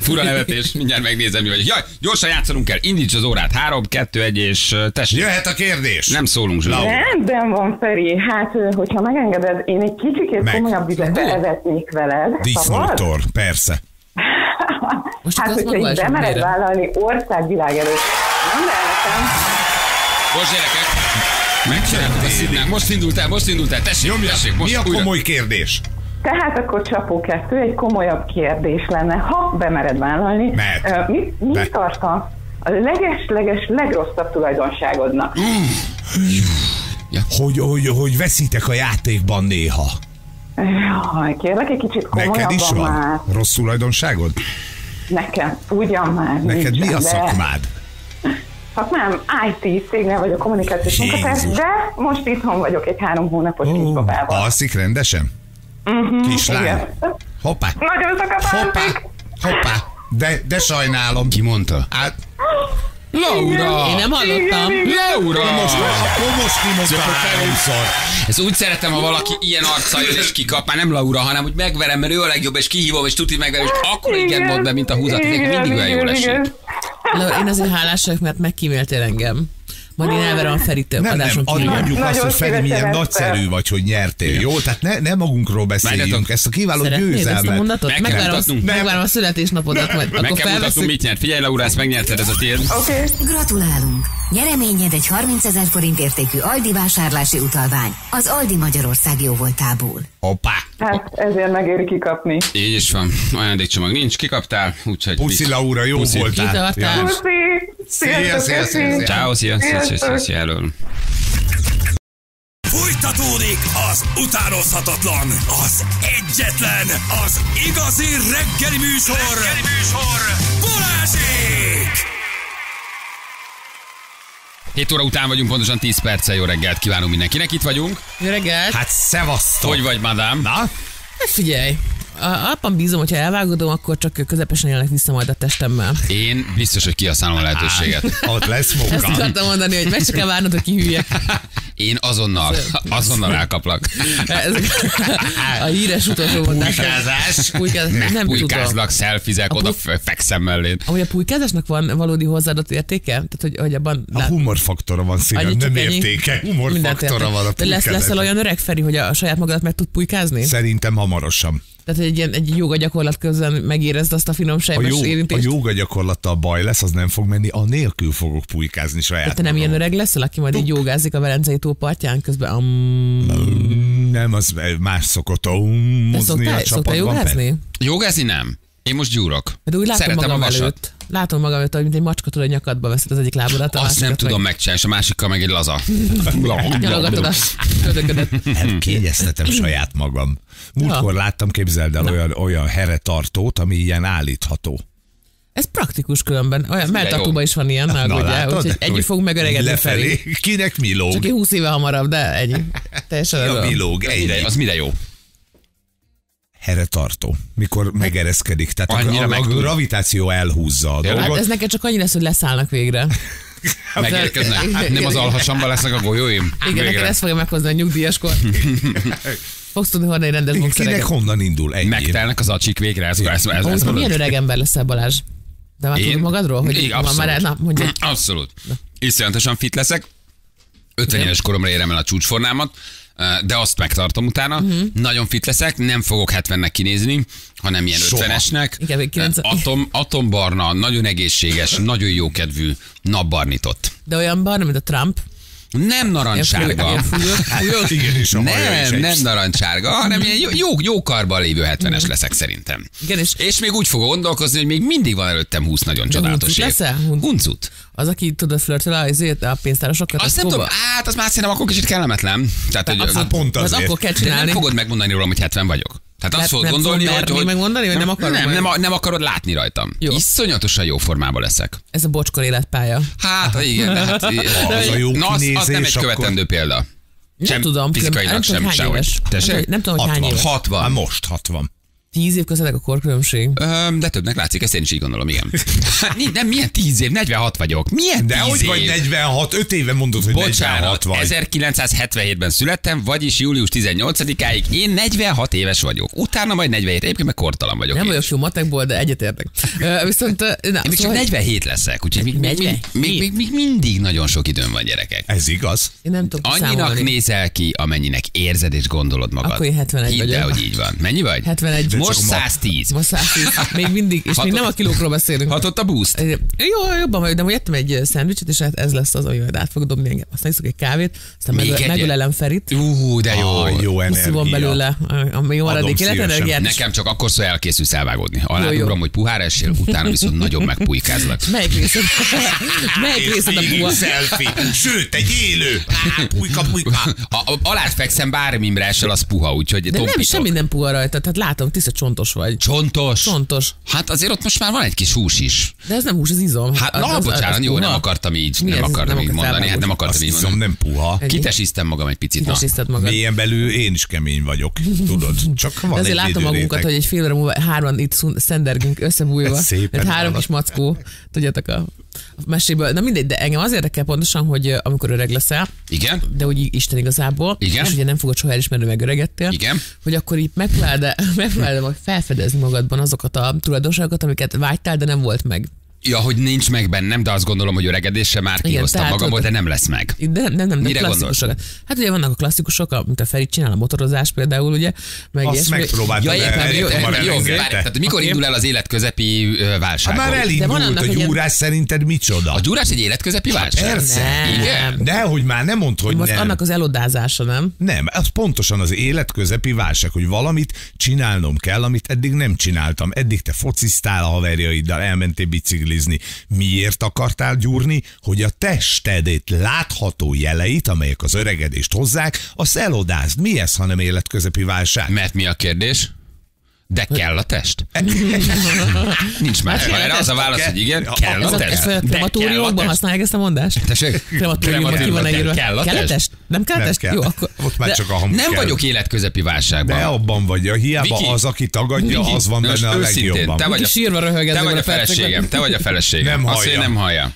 Fura nevetés, mindjárt megnézem, mi vagy. Jaj, gyorsan játszanunk el, indíts az órát. 3, 2, 1 és tessék. Jöhet a kérdés. Nem szólunk zsla. Rendben van, Feri. Hát, hogyha megengeded, én egy kicsikét komolyabb vizet bevezetnék veled. Díszmotor, persze. Hát, hogyha így bemered vállalni országvilág előtt. Nem lehetem. Most gyerekek. Most indultál, tessék, jomjassuk, most újra. Mi a komoly kérdés? Tehát akkor csapó 2, egy komolyabb kérdés lenne, ha bemered vállalni. Mi tart a leges legrosszabb tulajdonságodnak? Hogy veszítek a játékban néha. Jaj, kérlek, egy kicsit komolyabban. Neked is van már rossz tulajdonságod? Nekem, ugyan már. Neked mi a szakmád? Nem, IT cégnél vagyok, kommunikációs munkatárs, de most itthon vagyok egy 3 hónapos kisbabával. Alszik rendesen? Kislány. Hoppá. Nagyon sokat alszik. Hoppá. De sajnálom. Ki mondta? Hát... Laura! Én nem hallottam. Laura! Most kimondta háromszor. Ezt úgy szeretem, ha valaki ilyen arccal jön és kikap, már nem Laura, hanem hogy megverem, mert ő a legjobb, és kihívom, és tuti megverem, és akkor igen mond be, mint a húzat, mindig olyan jól esik. Laura, én azért hálás vagyok, mert megkíméltél engem. Majd én elverem a Feri több adáson kívül. Mondjuk azt, hogy Feri milyen nagyszerű vagy, hogy nyertél, jó? Tehát ne magunkról beszéljünk, ezt a kiváló győzelmet. Megvárom a születésnapodat, majd akkor felveszünk. Mit nyert? Figyelj, Laura, ezt megnyerted, ez a tiéd. Oké. Gratulálunk! Nyereményed egy 30 000 forint értékű Aldi vásárlási utalvány. Az Aldi Magyarország jó voltából. Hoppá! Hát ezért megéri kikapni. Így is van. Ajándékcsomag nincs, kikaptál, úgyhogy... Puszi, Laura, jó voltál. Szia. Ciao, szia, hello. Folytatódik az utánozhatatlan, az egyetlen, az igazi reggeli műsor. Balázsék! 7 óra után vagyunk, pontosan 10 perccel. Jó reggelt kívánunk mindenkinek, itt vagyunk. Jó reggelt. Hát szevasztok. Hogy vagy, madám? Na? Hát figyelj. Abban bízom, hogyha elvágodom, akkor csak közepesen élnek vissza majd a testemmel. Én biztos, hogy kihasználom a lehetőséget. Ott lesz munka. Ezt akartam mondani, hogy meg csak kell várnod, hogy kihűljek. Én azonnal elkaplak. A híres utolsó mondás. Pulykázás? Nem pulykázlak, szelfizek, oda fekszem mellé. Amúgy a pulykázásnak van valódi hozzáadott értéke? Tehát, hogy abban... A humorfaktora van, szívem, nem értéke. Humorfaktora van a pulykázásnak. Leszel olyan öreg, Feri, hogy a saját magadat meg tud pulykázni? Szerintem hamarosan. Tehát egy jóga gyakorlat közben megérezd azt a finomságes érintést. A jóga gyakorlattal baj lesz, az nem fog menni, anélkül fogok pulykázni saját magam. Te nem ilyen öreg leszel, aki majd így jógázik a velencei tó partján közben nem, az más szokott mozni a csapatban. Jogázni? Jogázni nem. Én most gyúrok. De úgy látom szeretem magam a vasat. Előtt. Látom magam előtt, hogy mint egy macska tudod, nyakadba veszed az egyik lábodat. Azt nem tudom megcsinálni, és a másikkal meg egy laza. Nyalogatod a ködöködet. Kényeztetem saját magam. Múltkor láttam, képzeld el, olyan heretartót, ami ilyen állítható. Ez praktikus különben. Olyan melltartóban is van ilyen, úgyhogy együtt fog megöregedni felé. Kinek mi lóg? Csak 20 éve hamarabb, de ennyi. Ja, mi lóg, egyre. Az mire jó? Heretartó, mikor megereszkedik. Tehát a gravitáció elhúzza a dolgot. Hát ez neked csak annyi lesz, hogy leszállnak végre. Megérkeznek. Hát nem az alhasamba lesznek a golyóim. Igen, neked ezt fogja meghozni a nyugdíjaskor. Fogsz tudni hordani egy rendes boxereket. Kinek honnan indul ennyi? Megtelnek az acsik végre. Ez milyen öreg ember leszel, Balázs? De már tudod magadról? Hogy abszolút. Iszonyatosan fit leszek. 50 éves koromra érem el a csúcsformámat. De azt megtartom utána. Nagyon fit leszek, nem fogok 70-nek kinézni, hanem ilyen 50-esnek. Atombarna, nagyon egészséges, nagyon jókedvű, napbarnitott. De olyan barna, mint a Trump? Nem narancsárga. Nem narancsárga, hanem ilyen jó karban lévő 70-es leszek szerintem. És még úgy fogok gondolkozni, hogy még mindig van előttem 20 nagyon csodálatos év. Huncut. Az, aki tudod flörtöl a pénztárosokat, azt nem tudom, hát az már szerintem akkor kicsit kellemetlen. Tehát pont azért. Akkor kell csinálni. Nem fogod megmondani rólam, hogy 70 vagyok. Tehát azt fogod gondolni, hogy megmondani, hogy nem akarod. Nem akarod látni rajtam. Jó. Iszonyatosan jó formában leszek. Ez a bocskor életpálya. Hát igen, de hát... az nem egy követendő példa. Nem tudom, fizikailag sem sehogy. Nem tudom, hogy hány éves. 60. Most 60. 10 év közöttek a korkülönbség? De többnek látszik, ezt én is így gondolom, igen. Nem, milyen 10 év? 46 vagyok. Milyen 10 év? De hogy vagy 46? 5 éve mondod, hogy 46 vagy. 1977-ben születtem, vagyis július 18-áig én 46 éves vagyok. Utána majd 47, egyébként meg kortalan vagyok. Nem vagyok jó matekból, de egyetértek. Viszont... Még csak 47 leszek, úgyhogy még mindig nagyon sok időm van, gyerekek. Ez igaz. Én nem tudom annyinak nézel ki, amennyinek érzed és gondolod magad. Akkor 71 vagyok. Hidd el, hogy így van. Mennyi vagy? 71. Most 110. Most 110. Még mindig, és még nem a kilókról beszélünk. Hatott a boost. Jó, jobban vagyok, de most ettem egy szendvicset, és hát ez lesz az, hogy át fogok dobni engem. Aztán iszok egy kávét, aztán megölelem Ferit. De jó energia. Szívom belőle, ami jó maradék életenergiát. Nekem csak akkor szól elkészülsz elvágódni. Aládurom, hogy puhára esél, utána viszont nagyon megpujkázlak. Melyik részed a puha? Selfie. Sőt, egy élő. Pujka. Ha alád fekszem, bármimre esel, az puha, úgyhogy de nem, semmi nem puha rajta, tehát látom, tiszta csontos vagy. Csontos. Hát azért ott most már van egy kis hús is. De ez nem hús, ez izom. Hát bocsánat, jó, nem akartam így. Nem akartam így mondani. Hát nem akartam így mondani. Nem puha. Kitesíztem magam egy picit. Kitesízted magad. Mélyen belül én is kemény vagyok. Tudod, csak van egy időréteg. Azért látom magunkat, hogy egy fél óra múlva hárman itt szendergünk összebújva. Szépen. Három kis mackó. Tudjátok a meséből. Na mindegy, de engem az érdekel pontosan, hogy amikor öreg leszel. Igen. De úgy Isten igazából. Igen. És ugye nem fogod soha elismerni, megöregedtél. Igen. Hogy akkor így megpróbáld felfedezni magadban azokat a tulajdonságokat, amiket vágytál, de nem volt meg. Ja, hogy nincs meg bennem, de azt gondolom, hogy öregedéssel már kihoztam magamból, de nem lesz meg. De nem. Mire gondolsz? Hát ugye vannak a klasszikusok, mint a Feri csinál, a motorozás például, ugye? Azt megpróbáltam. Tehát mikor indul el az életközepi válság? Már elindult a gyúrás, szerinted micsoda? A gyúrás egy életközepi válság? Persze. De hogy már nem mondd, hogy nem. Annak az elodázása, nem? Nem, az pontosan az életközepi válság, hogy valamit csinálnom kell, amit eddig nem csináltam. Eddig te fociztál a haverjaiddal, elmentél biciklizni. Miért akartál gyúrni? Hogy a testedét látható jeleit, amelyek az öregedést hozzák, azt elodázd. Mi ez, hanem életközepi válság? Mert mi a kérdés? De kell a test? Nincs más. Erre az a válasz, hogy igen, kell a test. A krematóriumokban használják ezt a mondást? Tessék? Krematóriumban ki van egyébként. Kell a test? Nem kell a test? Jó, akkor... Ott már csak a hamuk kell. Nem vagyok életközepi válságban. De abban vagy. Hiába az, aki tagadja, az van benne a legjobban. Te vagy a feleségem. Nem hallja. Azt én nem hallja.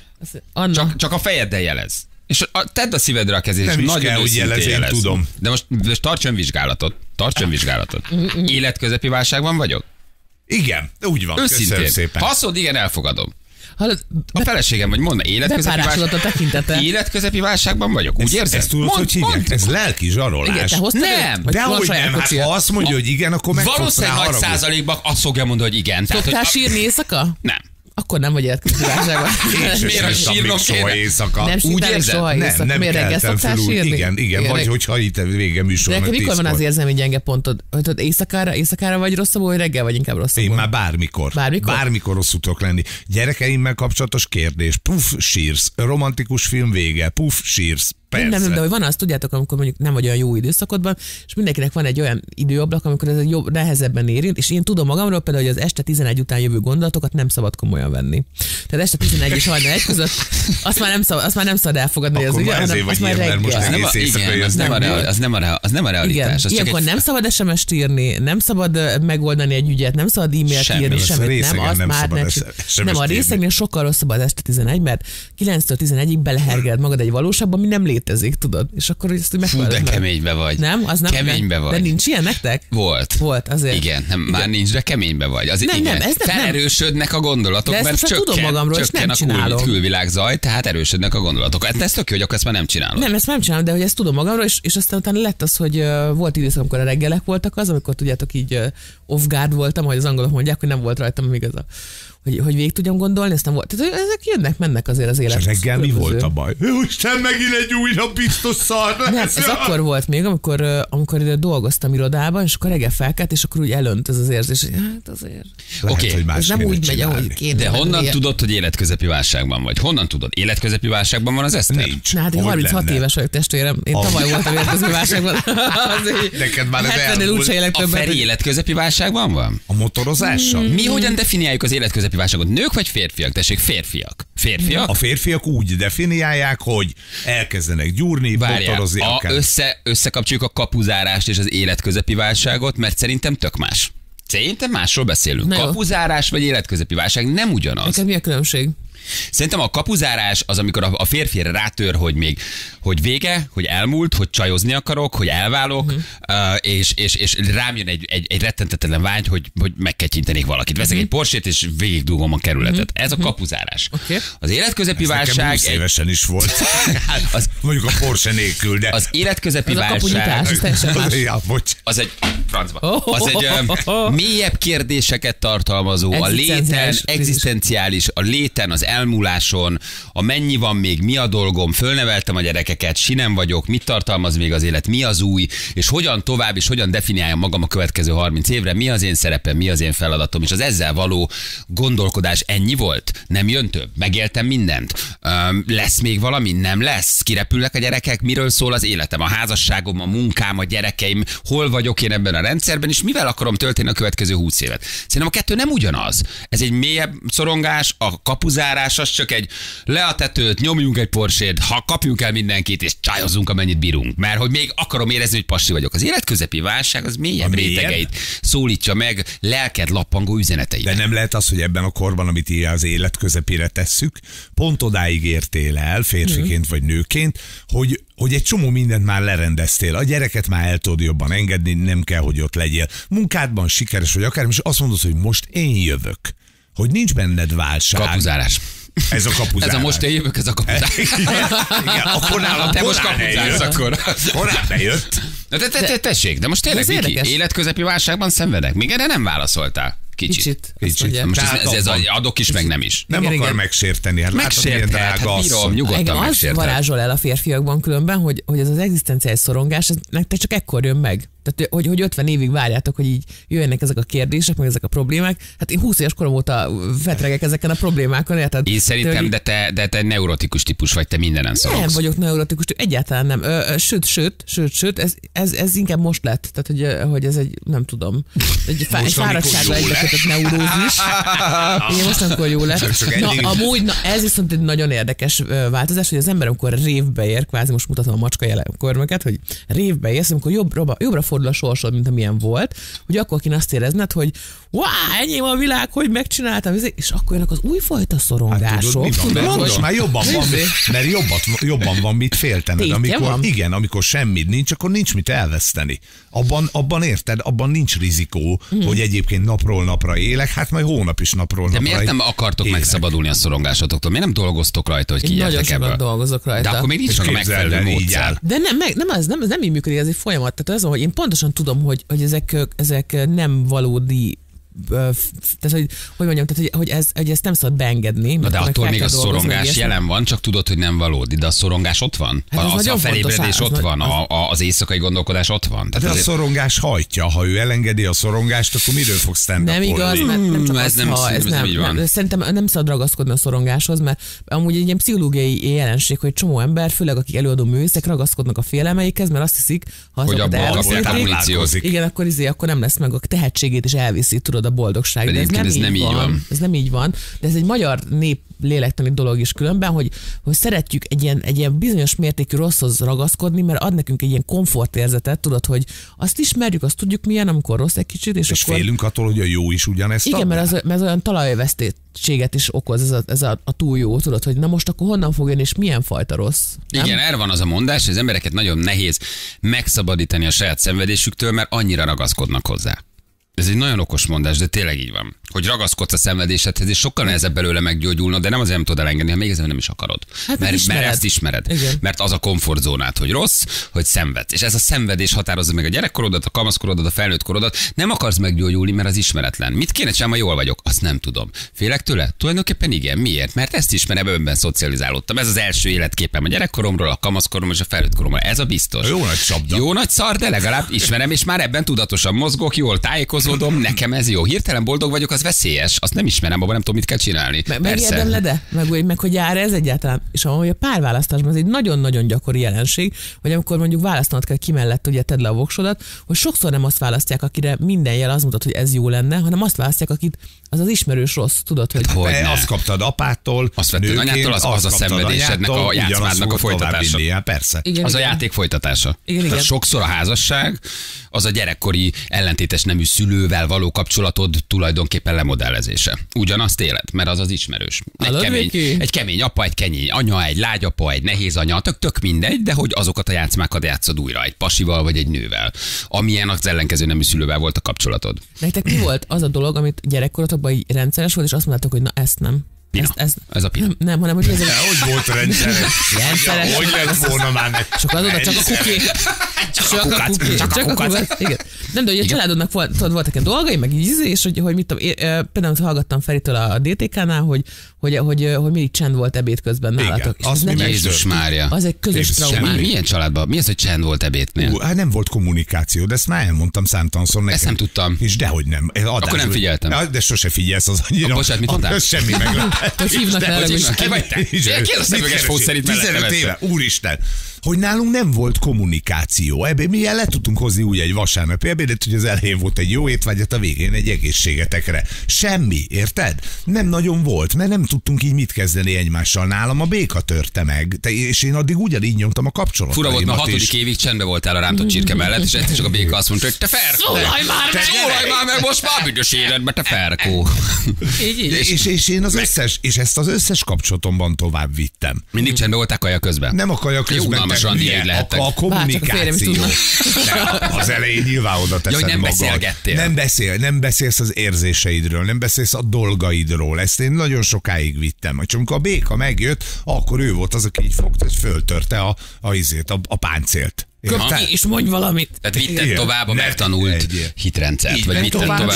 Csak a fejeddel jelez. És tedd a szívedre a kezét, és nagyon őszintén jelez. Tudom. De most tarts önvizsgálatot. Életközepi válságban vagyok? Igen, úgy van. Őszintén. Szépen. Ha szólod, igen, elfogadom. A feleségem, vagy mondd, életközepi válságban vagyok. Úgy érzed? Ezt tudod, hogy hívják? Ez lelki zsarolás. Nem. Dehogy nem. Hát ha azt mondja, hogy igen, akkor meg fogsz rá haragudni. Valószínűleg nagy százalékban azt fogja mondani, hogy igen. Szoktál sírni éjszaka? Nem. Akkor nem vagy életközi válságban. Miért a sírnok soha éjszaka? Nem sírtál soha éjszaka? Nem, miért reggel szoktál sírni? Igen, vagy hogyha itt vége műsornak 10-kor. Mikor van az érzelmi gyenge pontod? Hogy éjszakára vagy rosszabb, vagy reggel vagy inkább rosszabb? Én már bármikor. Bármikor rossz tudok lenni. Gyerekeimmel kapcsolatos kérdés. Puff, sírsz. Romantikus film vége. Puff, sírsz. Nem, de hogy van az, tudjátok, amikor mondjuk nem vagy olyan jó időszakodban, és mindenkinek van egy olyan időablak, amikor ez jobb, nehezebben érint, és én tudom magamról például, hogy az este 11 után jövő gondolatokat nem szabad komolyan venni. Tehát este 11 és hajnal egy között azt már nem szabad elfogadni. Akkor az ügy, az már reggel. Az nem a realitás. Ilyenkor nem szabad SMS-t írni, nem szabad megoldani egy ügyet, nem szabad e-mailt írni, semmit nem. Nem, a részegnél sokkal rosszabb az este 11, mert 9-től 11-ig belehergeled magad egy valóságban, ami nem létezik, tudod? És akkor ezt megfelelően. Fú, de keménybe vagy. Nem? Az nem. Keménybe vagy. De nincs ilyen nektek? Volt. Volt, azért. Igen, nem, igen. Már nincs, de keménybe vagy. Azért nem, igen. Nem, ez nem. Felerősödnek a gondolatok, mert csökken, tudom magamról, csökken és nem a külvilág zaj, tehát erősödnek a gondolatok. Hát ez tök jó, hogy akkor ezt már nem csinálom. Nem, ezt már nem csinálom, de hogy ezt tudom magamról, és aztán utána lett az, hogy volt időszak, amikor a reggelek voltak az, amikor tudjátok így off guard voltam, hogy az angolok mondják, hogy nem volt rajtam igazán. Hogy végig tudjam gondolni, ezt nem volt. Tehát ezek jönnek-mennek azért az életben. És reggel mi volt a baj? Úristen, megint egy újra biztos szar lesz. Hát ez akkor volt még, amikor dolgoztam irodában, és akkor reggel felkelt, és akkor úgy elönt ez az érzés, hogy hát azért. Oké, ez nem úgy megy, ahogy kéne. De honnan tudod, hogy életközepi válságban vagy? Honnan tudod? Életközepi válságban van az Eszter? Nincs. Na hát én 36 éves vagyok, testvérem. Én tavaly voltam életközepi válságban. Neked már a Feri életközepi válságban van? A motorozással? Mi hogyan definiáljuk az életközepi válságot? Nők vagy férfiak? Tessék, férfiak. Férfiak? A férfiak úgy definiálják, hogy elkezdenek gyúrni, motorozni. Összekapcsoljuk a kapuzárást és az életközepi válságot, mert szerintem tök más. Szerintem másról beszélünk. Na, kapuzárás vagy életközepi válság nem ugyanaz. Nekem mi a különbség? Szerintem a kapuzárás az, amikor a férfi rátör, hogy még hogy vége, hogy elmúlt, hogy csajozni akarok, hogy elválok, és rám jön egy rettentetlen vágy, hogy megkecsintenék valakit. Veszek egy Porsét, és végigdugom a kerületet. Ez a kapuzárás. Okay. Az életközepi válság... Nekem 20 évesen is volt. Mondjuk a Porsche nélkül, de... Az életközepi válság... Az egy... Francba. Az egy mélyebb kérdéseket tartalmazó, a léten, egzisztenciális, a léten, az elmúláson, a mennyi van még, mi a dolgom, fölneveltem a gyerekeket, sinem vagyok, mit tartalmaz még az élet, mi az új, és hogyan tovább, és hogyan definiáljam magam a következő 30 évre, mi az én szerepem, mi az én feladatom, és az ezzel való gondolkodás ennyi volt, nem jön több, megéltem mindent, lesz még valami, nem lesz, kirepülnek a gyerekek, miről szól az életem, a házasságom, a munkám, a gyerekeim, hol vagyok én ebben a rendszerben, és mivel akarom tölteni a következő 20 évet. Szerintem a kettő nem ugyanaz. Ez egy mélyebb szorongás, a kapuzás, az csak egy le a tetőt, nyomjunk egy Porsét, ha kapjunk el mindenkit, és csajozunk, amennyit bírunk. Mert hogy még akarom érezni, hogy pasi vagyok. Az életközepi válság az mélyebb rétegeit szólítja meg, lelked lappangó üzeneteit. De nem lehet az, hogy ebben a korban, amit így az életközepére tesszük, pont odáig értél el, férfiként vagy nőként, hogy egy csomó mindent már lerendeztél, a gyereket már el tudod jobban engedni, nem kell, hogy ott legyél. Munkádban sikeres vagy akár, és azt mondod, hogy most én jövök. Hogy nincs benned válság. Kapuzárás. Ez a kapuzárás. Ez a most én jövök, ez a kapuzárás. Igen, akkor nálam te most kapuzársz, akkor. Korán bejött. Na tessék, de most tényleg, Miki, életközepi válságban szenvedek. Még erre nem válaszoltál. Kicsit. Most ez adok is, meg nem is. Nem akar megsérteni. Hát megsérteni, hát bírom, nyugodtan megsérteni. Az varázsol el a férfiakban különben, hogy ez az egzisztenciális szorongás, ez nektek csak ekkor jön meg. Tehát, hogy 50 évig várjátok, hogy így jöjjenek ezek a kérdések, meg ezek a problémák. Hát én 20 éves korom óta vetregek ezeken a problémákon. Érted? Én szerintem, de te neurotikus típus vagy, te mindenen szorogsz. Nem vagyok neurotikus típus, egyáltalán nem. Sőt, ez inkább most lett. Tehát, hogy ez egy, nem tudom, egy fáradtsággal egybekötött neurózis. Én most akkor jó lett. Na, amúgy, ez viszont egy nagyon érdekes változás, hogy az ember, amikor révbe ér, kvázi most mutatom a macska jelenkormeket, hogy révbe érsz, amikor jobbra fordul a sorsod, mint amilyen volt, hogy akkor kéne azt érezned, hogy enyém a világ, hogy megcsináltam, és akkor jönnek az újfajta szorongások. Hát, tudod, most már jobban van, mert jobban van mit féltened. Amikor semmit nincs, akkor nincs mit elveszteni. Abban érted, abban nincs rizikó, hogy egyébként napról napra élek, hát majd hónap is napról napra. De miért nem akartok megszabadulni a szorongásotoktól? Miért nem dolgoztok rajta, hogy kijöttek ebből? Nagyon dolgozok rajta. De akkor még nincs a megfelelő módszer. De nem így működik, ez egy folyamat. Tehát az, hogy én pontosan tudom, hogy ezek nem valódi tehát, hogy ezt nem szabad beengedni. Na de attól még a szorongás jelen van, csak tudod, hogy nem valódi, de a szorongás ott van. Hát az a felébredés ott van, az éjszakai gondolkodás ott van. De a szorongás hajtja, ha ő elengedi a szorongást, akkor miről fog stand-upolni? Nem igaz, mert nem csak ez nem így van. Szerintem nem szabad ragaszkodni a szorongáshoz, mert amúgy egy ilyen pszichológiai jelenség, hogy csomó ember, főleg akik előadó művészek, ragaszkodnak a félelmeikhez, mert azt hiszik, ha azokat elveszítik, igen, akkor nem lesz meg a tehetségét, és elviszi, tudod, a boldogság. De ez nem így van. Ez nem így van, de ez egy magyar nép lélektani dolog is különben, hogy szeretjük egy ilyen bizonyos mértékű rosszhoz ragaszkodni, mert ad nekünk egy ilyen komfortérzetet, tudod, hogy azt ismerjük, azt tudjuk milyen, amikor rossz egy kicsit. És akkor félünk attól, hogy a jó is ugyanezt. Igen, mert olyan talajvesztettséget is okoz ez a túl jó, tudod, hogy na most akkor honnan fog jönni, és milyen fajta rossz. Nem? Igen, erre van az a mondás, hogy az embereket nagyon nehéz megszabadítani a saját szenvedésüktől, mert annyira ragaszkodnak hozzá. Ez egy nagyon okos mondás, de tényleg így van. Hogy ragaszkodsz a szenvedésedhez, és sokkal nehezebb belőle meggyógyulnod, de nem azért nem tudod elengedni, ha még ezen nem is akarod. Hát mert ezt ismered. Igen. Mert az a komfortzónád, hogy rossz, hogy szenvedsz. És ez a szenvedés határozza meg a gyerekkorodat, a kamaszkorodat, a felnőtt korodat. Nem akarsz meggyógyulni, mert az ismeretlen. Mit kéne csinálni, ha jól vagyok? Azt nem tudom. Félek tőle? Tulajdonképpen igen. Miért? Mert ezt ismerem, ebben szocializálódtam. Ez az első életképem a gyerekkoromról, a kamaszkoromról és a felnőtt koromról. Ez a biztos. Jó nagy csapda. Jó nagy szar, de legalább ismerem, és már ebben tudatosan mozgok, jól tájékozom. Nekem ez jó. Hirtelen boldog vagyok, az veszélyes. Azt nem ismerem, abban nem tudom, mit kell csinálni. Megijedem le, de meg hogy jár ez egyáltalán. És ahogy a párválasztásban ez egy nagyon-nagyon gyakori jelenség, hogy amikor mondjuk választanod kell, ki mellett ugye tedd le a voksodat, hogy sokszor nem azt választják, akire minden jel az mutat, hogy ez jó lenne, hanem azt választják, akit az ismerős rossz, tudod, hogy hát, hogy azt kaptad apától, azt vetted anyától, az a szenvedésednek, a játszmádnak a folytatása. Vinni, persze. Igen, az igen. A játék folytatása. Igen, igen. Sokszor a házasság, az a gyerekkori ellentétes nemű szülővel való kapcsolatod tulajdonképpen lemodellezése. Ugyanazt éled, mert az az ismerős. Egy kemény apa, egy kemény anya, egy lágy apa, egy nehéz anya, tök mindegy, de hogy azokat a játszmákat játszod újra, egy pasival vagy egy nővel, amilyen az ellenkező nemű szülővel volt a kapcsolatod. Nektek mi volt az a dolog, amit gyerekkoratokban így rendszeres volt, és azt mondtátok, hogy na ezt nem. Ez a pina. Nem, hanem hogy ez egy... Hogy volt rendszeres? Rendszeres. Hogy lett volna már neki? Csak az oda, csak a kuké. Csak a kukac. Igen. Nem, de ugye a családodnak voltak ilyen dolgai, meg így, és hogy mit tudom, például hallgattam Feritől a DTK-nál, hogy mindig csend volt ebéd közben nálatok. Igen, azt Jézus Mária. Az egy közös traumát. Milyen családban? Mi az, hogy csend volt ebédnél? Hát nem volt kommunikáció, de ezt már elmondtam számtalanszor nekem. Ezt nem tudtam. És dehogy nem. Akkor nem figyeltem. De sose figyelsz az annyira. Bocsánat, mit mondtál? Semmi meglepő. Hogy hívnak el, hogy ki vagy te? Kérdeztem, 15 éve, úristen! Hogy nálunk nem volt kommunikáció. Mi le tudtunk hozni úgy egy vasárnapi ebédet, hogy az elején volt egy jó étvágyat, a végén egy egészségetekre. Semmi, érted? Nem nagyon volt, mert nem tudtunk így mit kezdeni egymással. Nálam a béka törte meg, és én addig ugyanígy nyomtam a kapcsolatot. Fura volt, mert 6. évig csendben voltál a rámtott csirke mellett, és egyszer csak a béka azt mondta, hogy te ferkó! Szólalj már, mert most már büdös életbe, te ferkó! És én az összes, és ezt az összes kapcsolatomban tovább vittem. Mindig csendben voltál kaja közben? Nem a kaja közben. A kommunikáció. Az elején nyilván oda teszed magad. Nem beszélsz az érzéseidről, nem beszélsz a dolgaidról. Ezt én nagyon sokáig vittem. Csak amikor a béka megjött, akkor ő volt az, aki így fogta, és föltörte a páncélt. Köpte, és mondj valamit. Tehát vitted tovább a megtanult hitrendszert, vagy vitted tovább.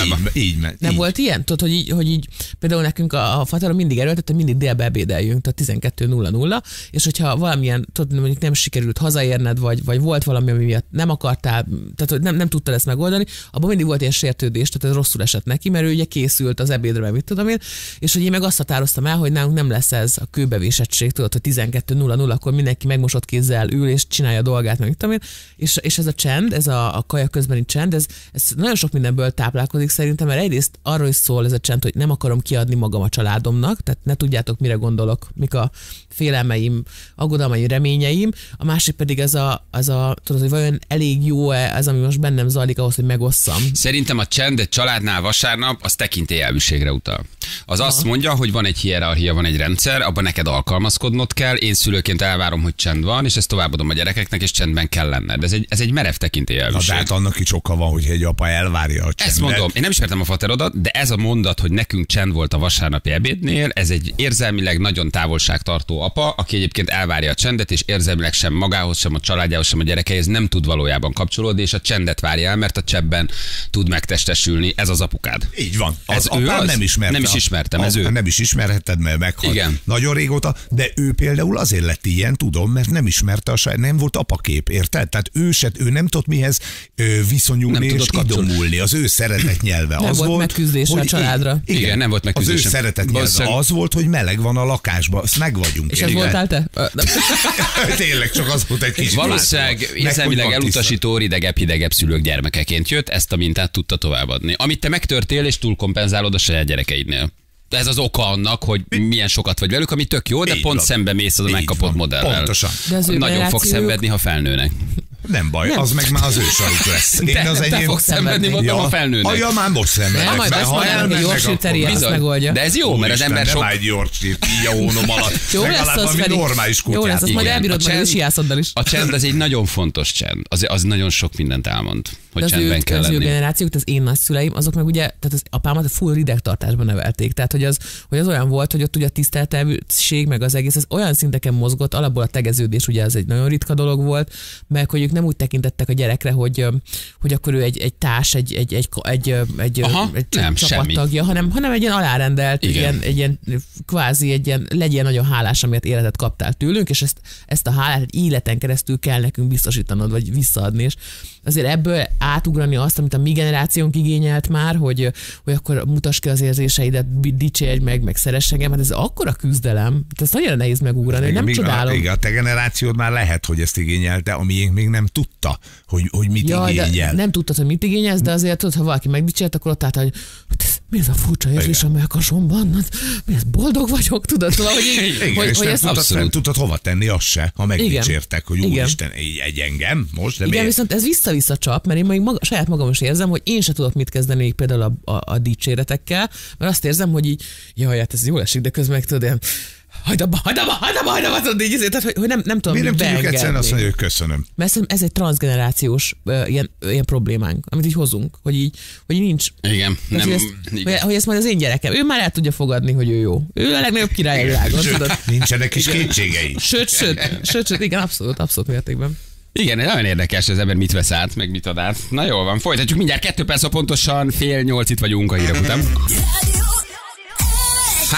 Nem volt ilyen? Tudod, hogy így például nekünk a fatalom mindig erőltette, mindig délbe ebédeljünk, tehát 12:00, és hogyha valamilyen, tudod, mondjuk nem sikerült hazaérned, vagy volt valami, ami miatt nem akartál, tehát nem tudtad ezt megoldani, abban mindig volt ilyen sértődés, tehát ez rosszul esett neki, mert ő ugye készült az ebédre, mit tudom én, és hogy én meg azt határoztam el, hogy nálunk nem lesz ez a kőbevésettség, tudod, hogy 12:00, akkor mindenki megmosott kézzel ül, és csinálja a dolgát, meg tudom én. És ez a csend, ez a kaja közbeni csend, ez nagyon sok mindenből táplálkozik szerintem, mert egyrészt arról is szól ez a csend, hogy nem akarom kiadni magam a családomnak, tehát ne tudjátok, mire gondolok, mik a félelmeim, aggodalmaim, reményeim. A másik pedig ez a tudod, hogy vajon elég jó-e ez, ami most bennem zajlik ahhoz, hogy megosszam. Szerintem a csend egy családnál vasárnap, az tekintélyelműségre utal. az azt mondja, hogy van egy hierarchia, van egy rendszer, abban neked alkalmazkodnod kell, én szülőként elvárom, hogy csend van, és ezt továbbadom a gyerekeknek, és csendben kell lenned. Ez egy merev tekintélyelvűség. Hát annak is oka van, hogy egy apa elvárja a csendet. Ezt mondom, én nem ismertem a faterodat, de ez a mondat, hogy nekünk csend volt a vasárnapi ebédnél, ez egy érzelmileg nagyon távolságtartó apa, aki egyébként elvárja a csendet, és érzelmileg sem magához, sem a családjához, sem a gyerekeihez nem tud valójában kapcsolódni, és a csendet várja el, mert a csebben tud megtestesülni. Ez az apukád. Így van. Az apám nem ismerte. Nem is ismertem, ez ő. Nem is ismerheted, mert meghalt. Igen. Nagyon régóta, de ő például azért lett ilyen, tudom, mert nem ismerte a saját, nem volt apakép, érted? Tehát ő nem tudott mihez viszonyulni és idomulni. Az ő szeretet nyelve nem az volt, megküzdés a családra. Igen, nem volt megküzdés. Az ő szeretet nyelve az volt, hogy meleg van a lakásban, azt meg vagyunk. És ez voltál te? Tényleg csak az volt egy kis. Valószínűleg érzelmileg elutasító, idegebb szülők gyermekeként jött, ezt a mintát tudta továbbadni. Amit te megtörtél és túlkompenzálod a saját gyerekeidnél. Ez az oka annak, hogy milyen sokat vagy velük, ami tök jó, de így pont van. Szembe mész az a megkapott modellel. Pontosan. Nagyon fog szenvedni, ha felnőnek. Nem baj, nem. Az meg már az ő sajt lesz. Én az enyém... Te fogsz szenvedni, mondom, ja. A felnőnek. Aja, már most szenvedek. Majd azt mondom, hogy Yorkshire-i azt megoldja. De ez jó, mert az ember sok... Úristen, nem Yorkshire-i a hónom alatt. Jó lesz az, Feri. Jó lesz, azt majd elbírod majd a siászoddal is. A csend az egy nagyon fontos csend. Az nagyon sok mindent elmond, hogy csendben kell lenni. Az ő generációk, az én nagyszüleim, azok meg ugye, tehát az apámat a full ridegtartásban nevelték. Tehát, hogy az olyan volt, hogy ott ugye a tiszteltelműség, meg az egész, ez olyan szinteken mozgott, alapból a tegeződés, ugye ez egy nagyon ritka dolog volt, meg hogy nem úgy tekintettek a gyerekre, hogy akkor ő egy társ, egy csapattagja, hanem egy ilyen alárendelt, egy ilyen kvázi, egy ilyen legyen nagyon hálás, amiért életet kaptál tőlünk, és ezt a hálát egy életen keresztül kell nekünk biztosítanod, vagy visszaadni, és azért ebből átugrani azt, amit a mi generációnk igényelt már, hogy akkor mutasd ki az érzéseidet, dicsérj meg szeress engem, hát ez akkora küzdelem, ez nagyon nehéz megugrani, nem csodálom. Igen, a te generációd már lehet, hogy ezt igényelte, amiénk még nem tudta, hogy mit igényel. Nem tudtad, hogy mit igényelsz, de azért tudod, ha valaki megdicsért, akkor ott állt, hogy mi ez a furcsa érzés a melkasomban? Mi ez, boldog vagyok? Tudod, valahogy így. Igen, és nem tudtad hova tenni azt se, ha megdicsértek, hogy úristen, egy engem most. Igen, viszont ez vissza-vissza csap, mert én még saját magam is érzem, hogy én se tudok mit kezdeni például a dicséretekkel, mert azt érzem, hogy így, jaj, hát ez jól esik, de közben meg tudod, ilyen, Hajdabba, tudod így, ezért, hogy nem tudom, miért nem tudjuk egyszerűen azt mondani, hogy köszönöm. Mert ez egy transgenerációs ilyen problémánk, amit így hozunk, hogy nincs. Igen. Nem, hogy ezt majd az én gyerekem, ő már el tudja fogadni, hogy ő jó. Ő a legnagyobb király a világon. Nincsenek is kétségei. Sőt, igen, abszolút mértékben. Igen, nagyon érdekes, az ember mit vesz át, meg mit ad át. Na jól van, folytatjuk mindjárt 2 perc, pontosan 7:30 itt vagyunk a hírek után.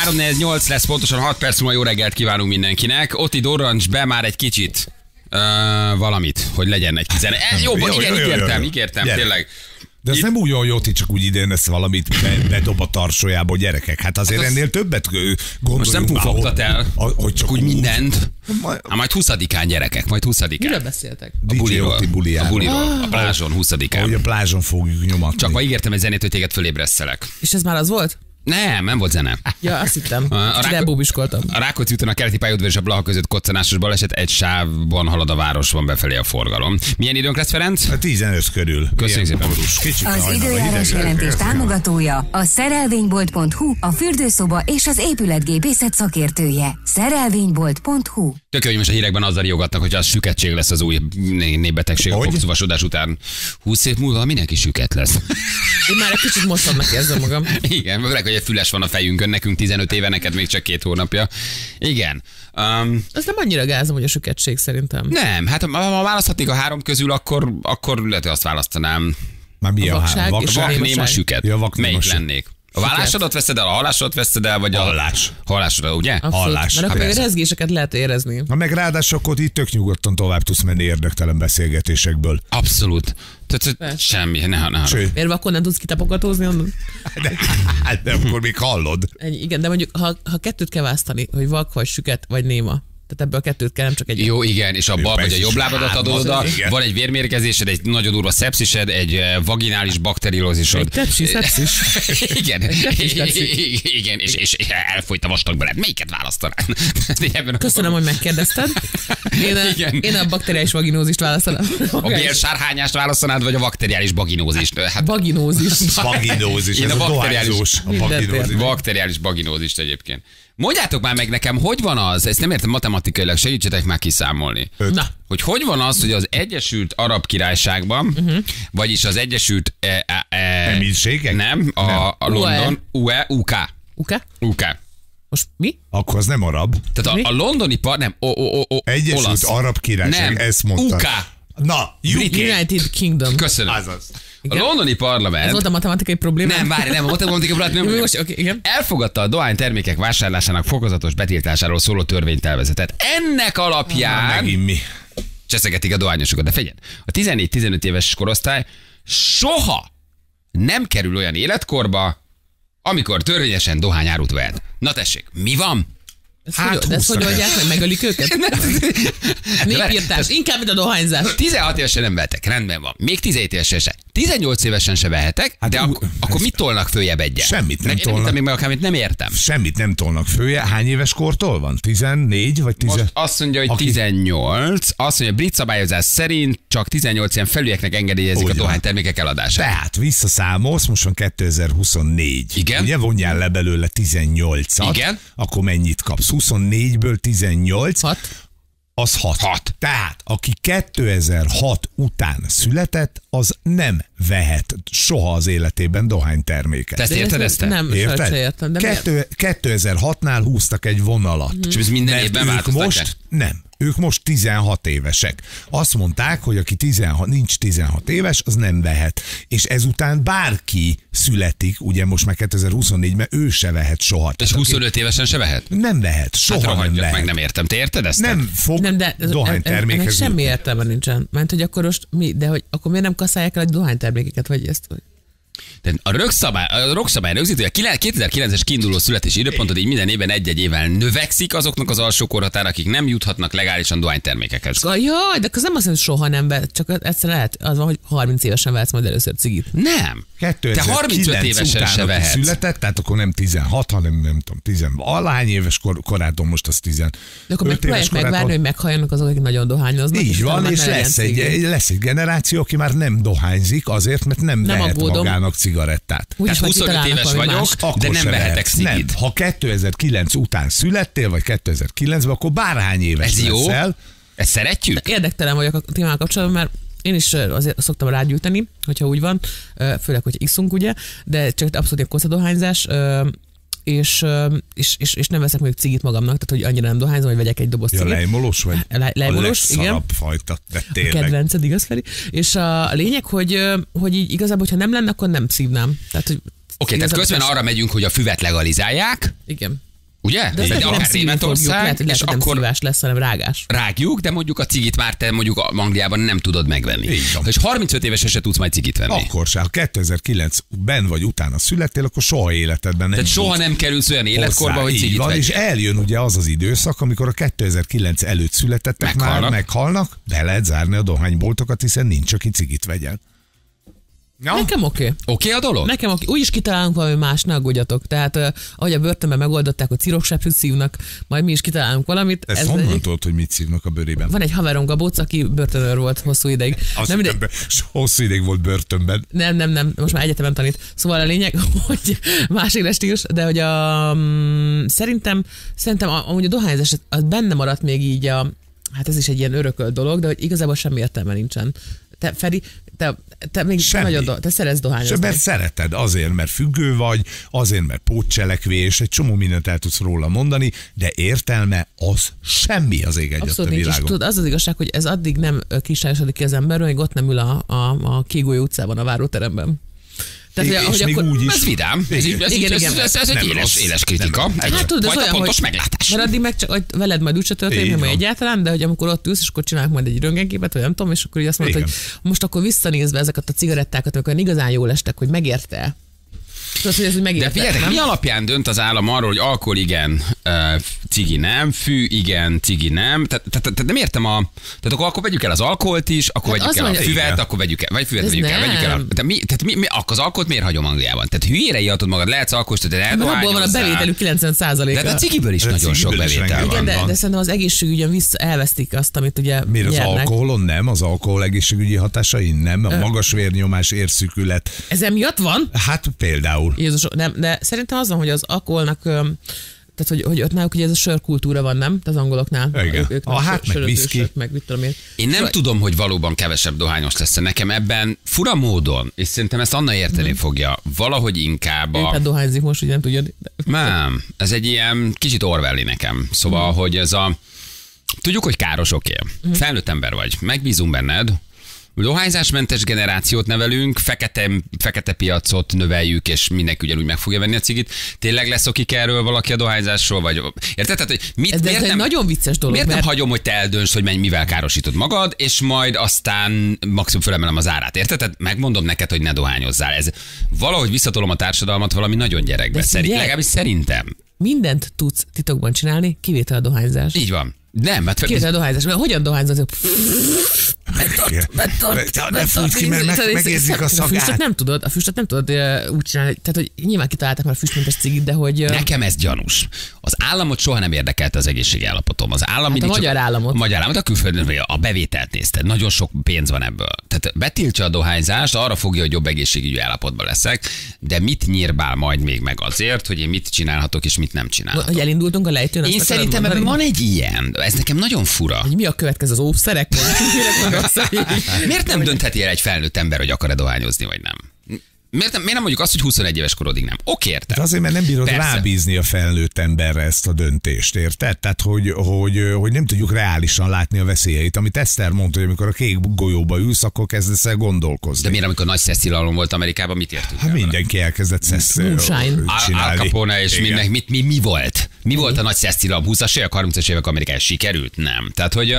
3:48 lesz, pontosan 6 perc múlva. Jó reggelt kívánunk mindenkinek. Ott itt Orange be már egy kicsit valamit, hogy legyen egy 10. Ígértem, tényleg. De ez nem úgy, hogy ott csak úgy idén ezt valamit bedob a tarsójába, gyerekek. Hát azért ennél többet gondolunk. Most nem pufogtat el, hogy csak úgy mindent. Majd 20-án gyerekek, majd 20-án. Mire beszéltek? A buliról, a plázson 20-án. Hogy a plázson fogjuk nyomatni. Csak ma ígértem egy zenét, hogy téged fölébresztelek. És ez már az volt? Nem volt zene. Ja, azt hittem. A Rákóczi úton a Keleti pályaudvar és a Blaha között koccanásos baleset, egy sávban halad a városban befelé a forgalom. Milyen időnk lesz, Ferenc? 15 körül. Köszönjük szépen. Az időjárás jelentés támogatója a Szerelvénybolt.hu, a fürdőszoba és az épületgépészet szakértője. Szerelvénybolt.hu. Tök jó, hogy most a hírekben azzal riogatnak, hogy az süketség lesz az új népbetegség, a fogszúvasodás után. 20 év múlva mindenki süket lesz. Én már egy kicsit mostanak érzem magam. Igen, hogy egy füles van a fejünkön, nekünk 15 éve, neked még csak 2 hónapja. Igen. Ez nem annyira gázom, hogy a süketség szerintem. Nem, hát ha választhatnék a 3 közül, akkor lehet, hogy azt választanám. Már mi a három? Vaknéma süket. Ja, melyik lennék? A vállásodat veszed el, a hallásodat veszed el, vagy a hallás? Hallásodat, ugye? Abszolút. Hallás. Mert akkor rezgéseket lehet érezni. Na meg ráadásul akkor így tök nyugodtan tovább tudsz menni érdektelen beszélgetésekből. Abszolút. Tehát semmi, ne. Érve akkor nem tudsz kitapogatózni onnan? De akkor még hallod. Igen, de mondjuk, ha kettőt kell választani, hogy vak vagy süket, vagy néma, Tehát ebből a kettőt kell, nem csak egy... Jó, igen, és a bal vagy a jobb lábadat adod oda, van egy vérmérgezésed, egy nagyon durva szepszised, egy vaginális bakterilózisod. Szepszis. Igen, igen, és elfolyt a vastag beled. Melyiket választanál? Köszönöm, hogy megkérdezted. Én a bakteriális vaginózist választanám. A bérsárhányást választanád, vagy a bakteriális vaginózist? Vaginózis. Vaginózis, ez a dohányzós. Bakteriális vaginózist egyébként. Mondjátok már meg nekem, hogy van az, ezt nem értem matematikailag, segítsetek már kiszámolni. Na. Hogy van az, hogy az Egyesült Arab Királyságban, vagyis az Egyesült... a London... UK. Most mi? Akkor az nem arab. Tehát a londoni part, nem, Egyesült Arab Királyság, ezt mondta. UK. Na, United Kingdom. Köszönöm. Azaz. A londoni parlament... Ez volt a matematikai probléma? Nem, várj, nem, a matematikai probléma. Elfogadta a dohánytermékek vásárlásának fokozatos betiltásáról szóló törvénytervezetet. Ennek alapján... Na, megint mi? Cseszegetik a dohányosokat, de figyelj, a 14-15 éves korosztály soha nem kerül olyan életkorba, amikor törvényesen dohányárut vehet. Na tessék, mi van? De ezt hogy oldják meg? Megölik őket? Népírtás, inkább mint a dohányzás. 16 évesen nem vehetek, rendben van. Még 17 évesen se. 18 évesen se vehetek, hát de akkor mit tolnak följebb egyet? Semmit nem tolnak. Még akármit nem értem. Semmit nem tolnak följebb. Hány éves kortól van? 14 vagy 10? Most azt mondja, hogy 18. Azt mondja, brit szabályozás szerint csak 18 ilyen felülieknek engedélyezik a dohánytermékek eladását. Tehát visszaszámolsz, most van 2024. Igen. Ugye vonjál le belőle 18-at. Igen. Akkor mennyit kapsz? 24-ből 18, 6. Az 6. Tehát, aki 2006 után született, az nem vehet soha az életében dohányterméket. Te ezt érted ezt? Nem, érted? Értem, de 2006-nál húztak egy vonalat. És ez minden évben változtak most? Nem. Ők most 16 évesek. Azt mondták, hogy aki nincs 16 éves, az nem vehet. És ezután bárki születik, ugye most már 2024-ben ő se vehet soha. És 25 évesen se vehet? Nem vehet, soha hát nem vehet. Meg nem értem, te érted ezt? Nem fog dohánytermékhez. Semmi értelme nincsen. Mert hogy akkor most mi, de hogy akkor miért nem kaszálják el a dohánytermékeket, vagy ezt? De a rögszabály rögzítő, hogy a 2009-es kiinduló születési időpontod így minden évben egy-egy évvel növekszik azoknak az alsó korhatár, akik nem juthatnak legálisan dohánytermékekhez. Jaj, de az nem azt mondja, soha nem vehet, csak egyszer lehet, az van, hogy 30 évesen vehetsz majd először cigit. Nem. 2009 te 35 évesen se vehetsz. Született, tehát akkor nem 16, hanem nem tudom, 10 alány éves korától most az 15 éves korától. De akkor megvárni, hogy meghalljanak azok, akik nagyon dohányoznak. Így van, és lesz egy generáció, aki már nem dohányzik azért, mert nem vehet magának cigarettát. Tehát 25 éves vagyok, de nem vehetek cigit. Ha 2009 után születtél, vagy 2009-ben, akkor bárhány éves leszel. Ez jó? Ezt szeretjük? Érdektelen vagyok a témával kapcsolatban, mert én is azért szoktam rágyűjteni, hogyha úgy van, főleg, hogy iszunk, ugye, de csak abszolút egy kocadohányzás, és nem veszek mondjuk cigit magamnak, tehát hogy annyira nem dohányzom, hogy vegyek egy doboz cigit. Ja, lejmolós vagy? Lejmolós, igen. A legszarabb fajta, de tényleg. A kedvenced, igaz, Feri? És a lényeg, hogy így igazából, hogyha nem lenne, akkor nem szívnám. Oké, tehát közben arra megyünk, hogy a füvet legalizálják. Igen. Ugye? De ez akár Németország, és nem akkor szívás lesz, hanem rágás. Rágjuk, de mondjuk a cigit már te mondjuk Angliában nem tudod megvenni. És 35 évesen se tudsz majd cigit venni. Akkor se, ha 2009-ben vagy utána születtél, akkor soha életedben nem. Tehát soha nem kerülsz olyan életkorba, hogy cigit vegy. És eljön ugye az az időszak, amikor a 2009 előtt születettek már meghalnak, be lehet zárni a dohányboltokat, hiszen nincs, aki cigit vegyen. No. Nekem oké. Oké a dolog? Nekem oké. Úgy is kitalálunk valami más, ne aggódjatok. Tehát, ahogy a börtönben megoldották, hogy ciroksepsűt szívnak, majd mi is kitalálunk valamit. Ez honnan tudod, hogy mit szívnak a bőrében? Van egy haverom, Gabóc, aki börtönőr volt hosszú ideig. Hosszú ideig volt börtönben. Nem. Most már egyetemen tanít. Szóval a lényeg, hogy másik lesz is, de hogy szerintem amúgy a dohányzás az benne maradt még így hát ez is egy ilyen örökölt dolog, de hogy igazából semmi értelme nincsen. Te, Feri, te még nagyon te szeretsz dohányozni. Mert szereted, azért, mert függő vagy, azért, mert pótcselekvés, egy csomó mindent el tudsz róla mondani, de értelme az semmi az ég egyet a világon. Tudod, az az igazság, hogy ez addig nem kiságosodik ki az emberről, hogy ott nem ül a Kégolyó utcában, a váróteremben. Tehát, és még akkor, úgy is. Ez vidám. Ez egy éles kritika. Vagy a pontos meglátás. Mert addig meg csak veled majd úgyse történik, hogy egyáltalán, de hogy amikor ott ülsz, és akkor csinálunk majd egy röntgenképet, vagy nem tudom, és akkor így azt mondod, hogy most akkor visszanézve ezeket a cigarettákat, amikor igazán jól estek, hogy megérte Tudod, hogy ez úgy megértek. De figyeljetek, mi alapján dönt az állam arról, hogy alkohol igen, cigi nem, fű igen, cigi nem. Tehát nem értem a... Tehát akkor vegyük el az alkoholt is, akkor vegyük el a füvet, akkor vegyük el... Vagy füvet vegyük el, vegyük el. Tehát akkor az alkoholt miért hagyom Angliában? Tehát hülyére ihatod magad, lehetsz alkoholist, tehát eldohányozzál. Abból van a bevételük 95%-a. De a cigiből is nagyon sok bevétel van. De szerintem az egészségügyön elvesztik azt, amit ugye miért az alkoholon nem? Az alkohol egészségügyi hatásai nem? A magas vérnyomás, érszükület. Ez emiatt van? Hát például. Jézus, nem, de szerintem az van, hogy az alkoholnak, tehát hogy ott náluk ugye ez a sörkultúra van, nem? Az angoloknál. Ők hát meg viszki. Én nem tudom, hogy valóban kevesebb dohányos lesz. Nekem ebben fura módon, és szerintem ezt Anna érteni fogja, valahogy inkább a... Hát dohányzik most, hogy nem tudja. Nem, ez egy ilyen kicsit Orwelli nekem. Szóval, hogy ez a... Tudjuk, hogy káros, oké. Felnőtt ember vagy. Megbízunk benned. Dohányzásmentes generációt nevelünk, fekete piacot növeljük, és mindenki ugyanúgy meg fogja venni a cigit. Tényleg leszokik erről valaki a dohányzásról? Vagy... Érted? Tehát, hogy ez egy nagyon vicces dolog. Miért nem hagyom, hogy te eldönts, hogy mivel károsítod magad, és majd aztán maximum fölemelem az árát. Érted? Tehát megmondom neked, hogy ne dohányozzál. Ez valahogy visszatolom a társadalmat valami nagyon gyerekbe. Legalábbis szerintem. Mindent tudsz titokban csinálni, kivétel a dohányzás. Így van. Nem, mert... Kérdez a dohányzás, mert hogyan dohányzol? Ne fújt ki, mert megérzik a szagát. A füstöt nem tudod úgy csinálni. Tehát, hogy nyilván kitalálták már a füstmentes cigit, de hogy... Nekem ez gyanús. Az államot soha nem érdekelte az egészségi állapotom. Az állam mindig csak... A magyar államot. A magyar államot, a külföldön, a bevételt nézted. Nagyon sok pénz van ebből. Tehát betiltja a dohányzást, arra fogja, hogy jobb egészségügyi állapotban leszek, de mit nyírbál majd még meg azért, hogy én mit csinálhatok és mit nem csinálhatok. Hogy elindultunk a lejtőn. Én szerintem ebben van egy ilyen. Ez nekem nagyon fura. Mi a következő, az óvszerek? Miért nem döntheti el egy felnőtt ember, hogy akar-e dohányozni, vagy nem? Miért nem mondjuk azt, hogy 21 éves korodig nem? Oké, értem. De azért, mert nem bírod rábízni a felnőtt emberre ezt a döntést, érted? Tehát, hogy nem tudjuk reálisan látni a veszélyeit. Amit Eszter mondta, hogy amikor a kék golyóba ülsz, akkor kezdesz el gondolkozni. De miért, amikor nagy szesztilalom volt Amerikában, mit értünk? Hát mindenki elkezdett csinálni. Al Capone és mindenki. Mi volt? Mi volt a nagy szesztilalom? 20-as évek, 30-as évek Amerikájában sikerült? Nem. Tehát, hogy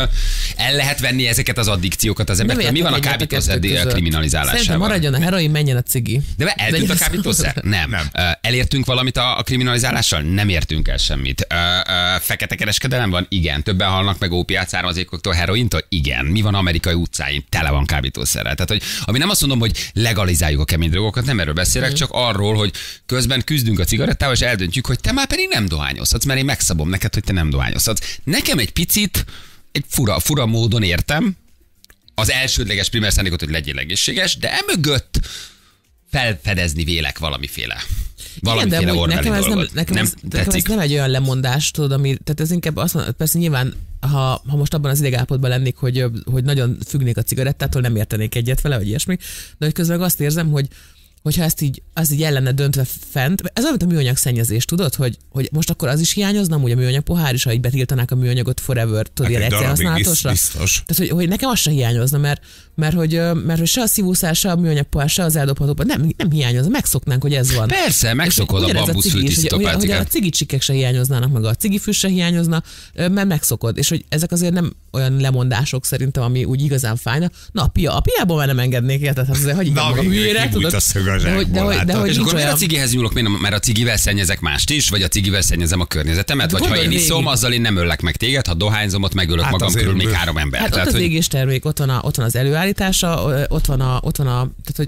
el lehet venni ezeket az addikciókat az embertől. Mi van a kábítószer kriminalizálásával? Szerintem maradjon a heroin, menjen a cigi. De eltűnt a kábítószer? Nem. Elértünk valamit a kriminalizálással? Nem értünk el semmit. Fekete kereskedelem van? Igen. Többen halnak meg ópiát származékoktól, herointól? Igen. Mi van amerikai utcáin? Tele van kábítószerrel. Tehát, hogy ami nem azt mondom, hogy legalizáljuk a kemény drogokat, nem erről beszélek, csak arról, hogy közben küzdünk a cigarettával, és eldöntjük, hogy te már pedig nem dohányozhatsz, mert én megszabom neked, hogy te nem dohányozhatsz. Nekem egy picit, egy fura módon értem az elsődleges primer szándékot, hogy legyél egészséges, de emögött felfedezni vélek valamiféle orváli dolgot. Nekem ez nem egy olyan lemondás, tudod, ami, tehát ez inkább azt mondom, persze nyilván, ha most abban az idegállapotban lennék, hogy nagyon függnék a cigarettától, nem értenék egyet vele, vagy ilyesmi, de hogy közben azt érzem, hogyha ezt így ellene döntve fent, ez olyan, mint a műanyag szennyezés, tudod, hogy most akkor az is hiányozna, hogy a műanyag pohár is, ha így betiltanák a műanyagot forever, tudod, hát egyszer használatosra. Tehát, hogy nekem az se hiányozna, mert hogy se a szívószár, se a műanyag pohár, se az eldobhatóban nem hiányozna, megszoknánk, hogy ez van. Persze, megszokod a bambuszfűtisztopát. Ugye a cigicsikek se hiányoznának, meg a cigifűs se hiányozna, mert megszokod. És hogy ezek azért nem olyan lemondások szerintem, ami úgy igazán fájna. Na, a piából már nem engednék érted, azért, hogy De hogy és akkor miért a cigihez nyúlok? Mert a cigivel szennyezek mást is, vagy a cigivel szennyezem a környezetemet, de vagy ha én iszom, azzal én nem öllek meg téged, ha dohányzom, ott megölök magam körül még 3 embert. Hát ott az égéstermék, ott van az előállítása, ott van a tehát, hogy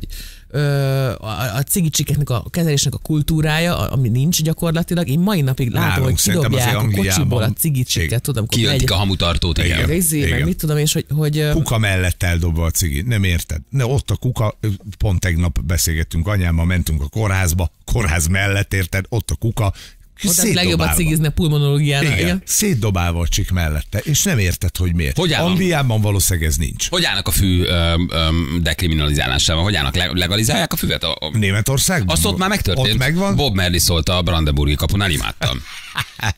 a cigicsikeknek a kezelésnek a kultúrája, ami nincs gyakorlatilag. Én mai napig látom, hogy kidobják a kocsiból a cigicsiket. Tudom, kiöntik a hamutartót, igen. Mit tudom, és hogy... Kuka mellett eldobva a cigit, nem érted? Ne, ott a kuka, pont tegnap beszélgettünk anyámmal, mentünk a kórházba, kórház mellett, érted? Ott a kuka, oda legjobbat cigizni a pulmonológiára. Igen. Szétdobálva a csik mellette, és nem érted, hogy miért. Angliában valószínűleg ez nincs. Hogy állnak a fű dekriminalizálásával? Hogy állnak? Legalizálják a füvet? Németországban? Azt ott már megtörtént. Ott megvan. Bob Marley szólt a brandenburgi kapunál, imádtam.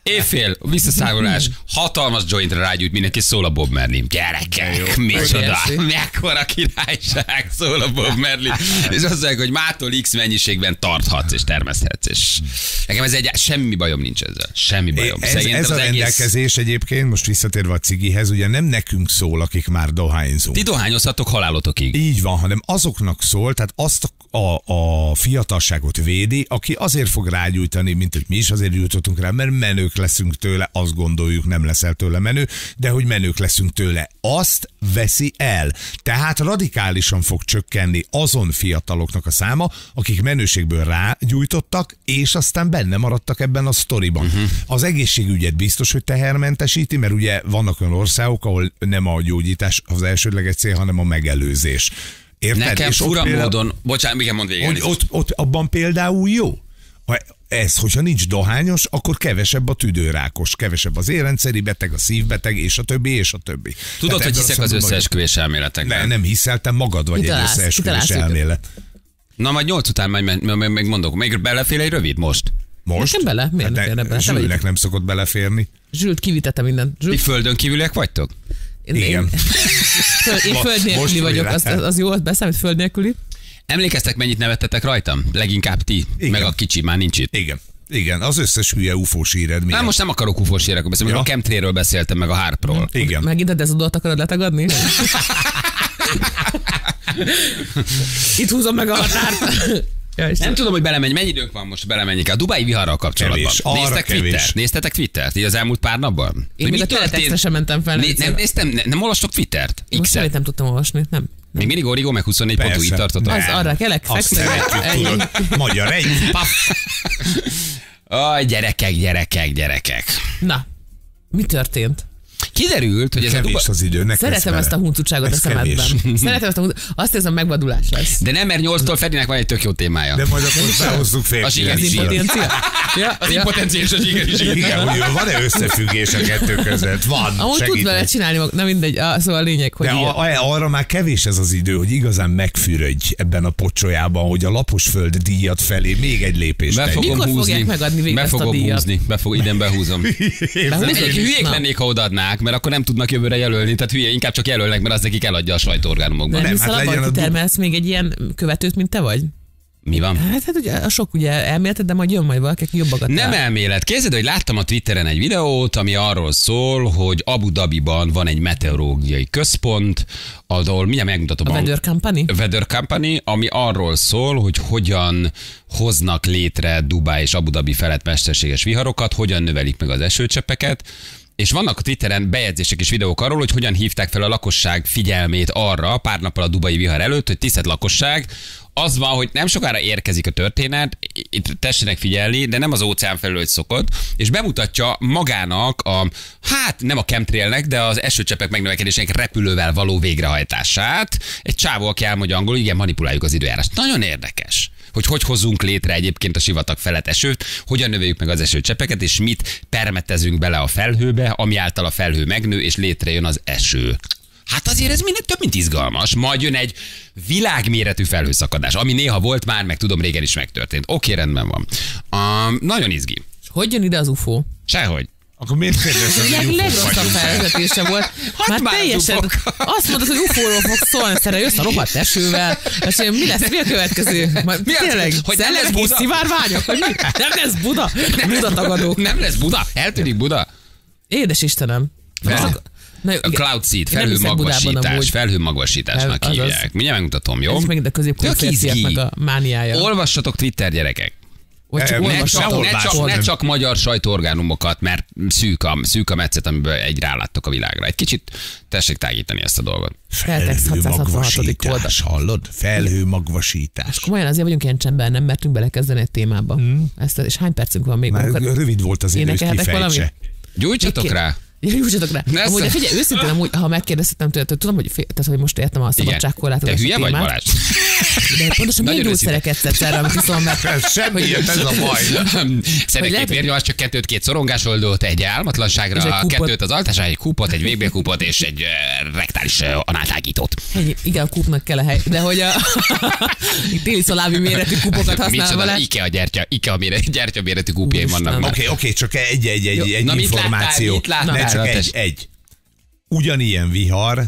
Éjfél, visszaszágolás, hatalmas jointra rágyújt, mindenki szól a Bob Marley. Gyerekek, micsoda, mekkora királyság, szól a Bob Marley. És azt mondják, hogy mától X mennyiségben tarthatsz és termeszthetsz. És nekem ez egy semmi semmi bajom nincs ezzel. Semmi bajom. Ez a rendelkezés egyébként, most visszatérve a cigihez, ugye nem nekünk szól, akik már dohányzunk. Ti dohányozhatok halálotokig. Így van, hanem azoknak szól, tehát azt a fiatalságot védi, aki azért fog rágyújtani, mint hogy mi is azért gyújtottunk rá, mert menők leszünk tőle, azt gondoljuk, nem leszel tőle menő, de hogy menők leszünk tőle, azt veszi el. Tehát radikálisan fog csökkenni azon fiataloknak a száma, akik menőségből rágyújtottak, és aztán benne maradtak ebben a sztoriban. Az egészségügyet biztos, hogy tehermentesíti, mert ugye vannak olyan országok, ahol nem a gyógyítás az elsődleges cél, hanem a megelőzés. Érted? Nekem fura módon, bocsánat, igen, mondd végül. Ott abban például jó. Hogyha nincs dohányos, akkor kevesebb a tüdőrákos, kevesebb az érrendszeri beteg, a szívbeteg, és a többi, és a többi. Tudod, hogy hiszek az összeesküvés elméletekben? Nem hiszel, te magad vagy egy összeesküvés elmélet. Na, majd 8 után meg mondok, még belefél egy rövid most. Most? Nekem bele? Miért hát nem Zsülnek nem szokott beleférni. Zsült, kivitette mindent. Ti földön kívüliek vagytok? Igen. Én föld nélküli vagyok, az jó, azt beszámít, föld nélküli. Emlékeztek, mennyit nevettetek rajtam? Leginkább ti, igen. Meg a kicsi már nincs itt. Igen. Igen, az összes hülye ufós híred. Na most nem akarok ufós hírekről beszélni, ja. A chemtrailről beszéltem, meg a harpról. Igen. Megint a dezodort akarod letagadni? Itt húzom meg a határt. Ja, nem tudom, hogy belemenj, mennyi időnk van most, belemenjek a dubai viharral kapcsolatban. Kevés, néztetek Twittert? Így az elmúlt pár napban? Én még a tőletekre sem mentem fel. Nem olvastok Twittert? Most nem tudtam olvasni, nem. Még mindig Origó, meg 24.hu itt tartott. Az arra kelek, fekszem. Magyar egy. Aj, gyerekek. Na, mi történt? Kiderült, hogy ez a Dubai... az időnek. Szeretem ezt a huncutságot a szemedben. Szeretem ezt a azt érzem, megvadulás lesz. De nem, mert 8-tól Ferinek van egy tök jó témája. De majd akkor behozzuk fél. Az impotencia. Az impotencia és a zsigeri. Igen, hogy van-e összefüggés a kettő között? Van. Amúgy tud vele csinálni, na mindegy, szóval a lényeg, hogy... De arra már kevés ez az idő, hogy igazán megfürödj ebben a pocsolyában, hogy a Laposföld díjat felé még egy lépést tegyünk. Mikor fogják megadni végig ezt a díjat? Idén behúzom. Hülyék lennék, ha odaadnák, mert akkor nem tudnak jövőre jelölni, tehát hülye, inkább csak jelölnek, mert az nekik eladja a sajtóorgánumokban. Nem, hát legyen a... termelsz még egy ilyen követőt, mint te vagy? Mi van? Hát ugye a sok ugye elméleted, de majd jön majd valaki, aki jobbakat. Nem elmélet. Képzeld, hogy láttam a Twitteren egy videót, ami arról szól, hogy Abu Dhabiban van egy meteorológiai központ, ahol mindjárt megmutatom. A Weather Company, ami arról szól, hogy hogyan hoznak létre Dubai és Abu Dhabi felett mesterséges viharokat, hogyan növelik meg az esőcseppeket. És vannak a Twitteren bejegyzések és videók arról, hogy hogyan hívták fel a lakosság figyelmét arra pár nappal a dubai vihar előtt, hogy tisztelt lakosság, az van, hogy nem sokára érkezik a történet, itt tessenek figyelni, de nem az óceán felől, hogy szokott, és bemutatja magának a, hát nem a chemtrailnek, de az esőcseppek megnövekedésének repülővel való végrehajtását. Egy csávó, aki elmondja angolul, igen, manipuláljuk az időjárást. Nagyon érdekes, hogy hozzunk létre egyébként a sivatag felett esőt, hogyan növeljük meg az esőcseppeket, és mit permetezünk bele a felhőbe, ami által a felhő megnő, és létrejön az eső. Hát azért ez minden több, mint izgalmas. Majd jön egy világméretű felhőszakadás, ami néha volt már, meg tudom, régen is megtörtént. Oké, rendben van. Nagyon izgi. Hogy jön ide az UFO? Sehogy. Akkor miért kérdeztem, hogy UFO legrosszabb felvezetése volt. Már teljesen azt mondod, hogy UFO-ról fogsz szólni, szerint jössz a rohadt esővel, és mi lesz, mi a következő? Tényleg, hogy nem lesz Buda? Szivárványok, hogy mi? Nem lesz Buda? Buda tagadók. Nem lesz Buda? Eltűnik Buda? Édes Istenem. A Cloud Seed, felhőmagvasításnak hívják. Mindjárt megmutatom, jó? Ez megint a középkorférciaknak a mániája. Olvassatok Twitter, gyerekek. Ne csak magyar sajtóorgánumokat, mert szűk a metszet, amiből egy ráláttok a világra. Egy kicsit tessék tágítani ezt a dolgot. Felhőmagvasítás, hallod? Felhőmagvasítás. És komolyan azért vagyunk ilyen csendben, nem mertünk belekezdeni egy témába. És hány percünk van még? Már rövid volt az idős, kifejtse. Gyújtsatok rá! Jussatok rá. Amúgy, de figyelj, őszintén, amúgy, ha megkérdeztem tőled, hogy tudom, hogy, hogy most értem a szabadságkorlátozást. Te hülye vagy, Balázs? De pontosan milyen gyógyszereket szedsz erre, amit viszont meg... Semmi jött ez a baj. Szerekét vérnyomás, csak 2-2 szorongásoldót, egy álmatlanságra, a 2-t az altására, egy kúpot, egy VB kúpot és egy rektális análtágítót. Igen, a kúpnak kell a hely, de hogy a téliszolábi méretű kúpokat használva lesz. Ikea gyertya méretű kúpjaim vannak. Oké, csak egy információ. Csak egy. Ugyanilyen vihar,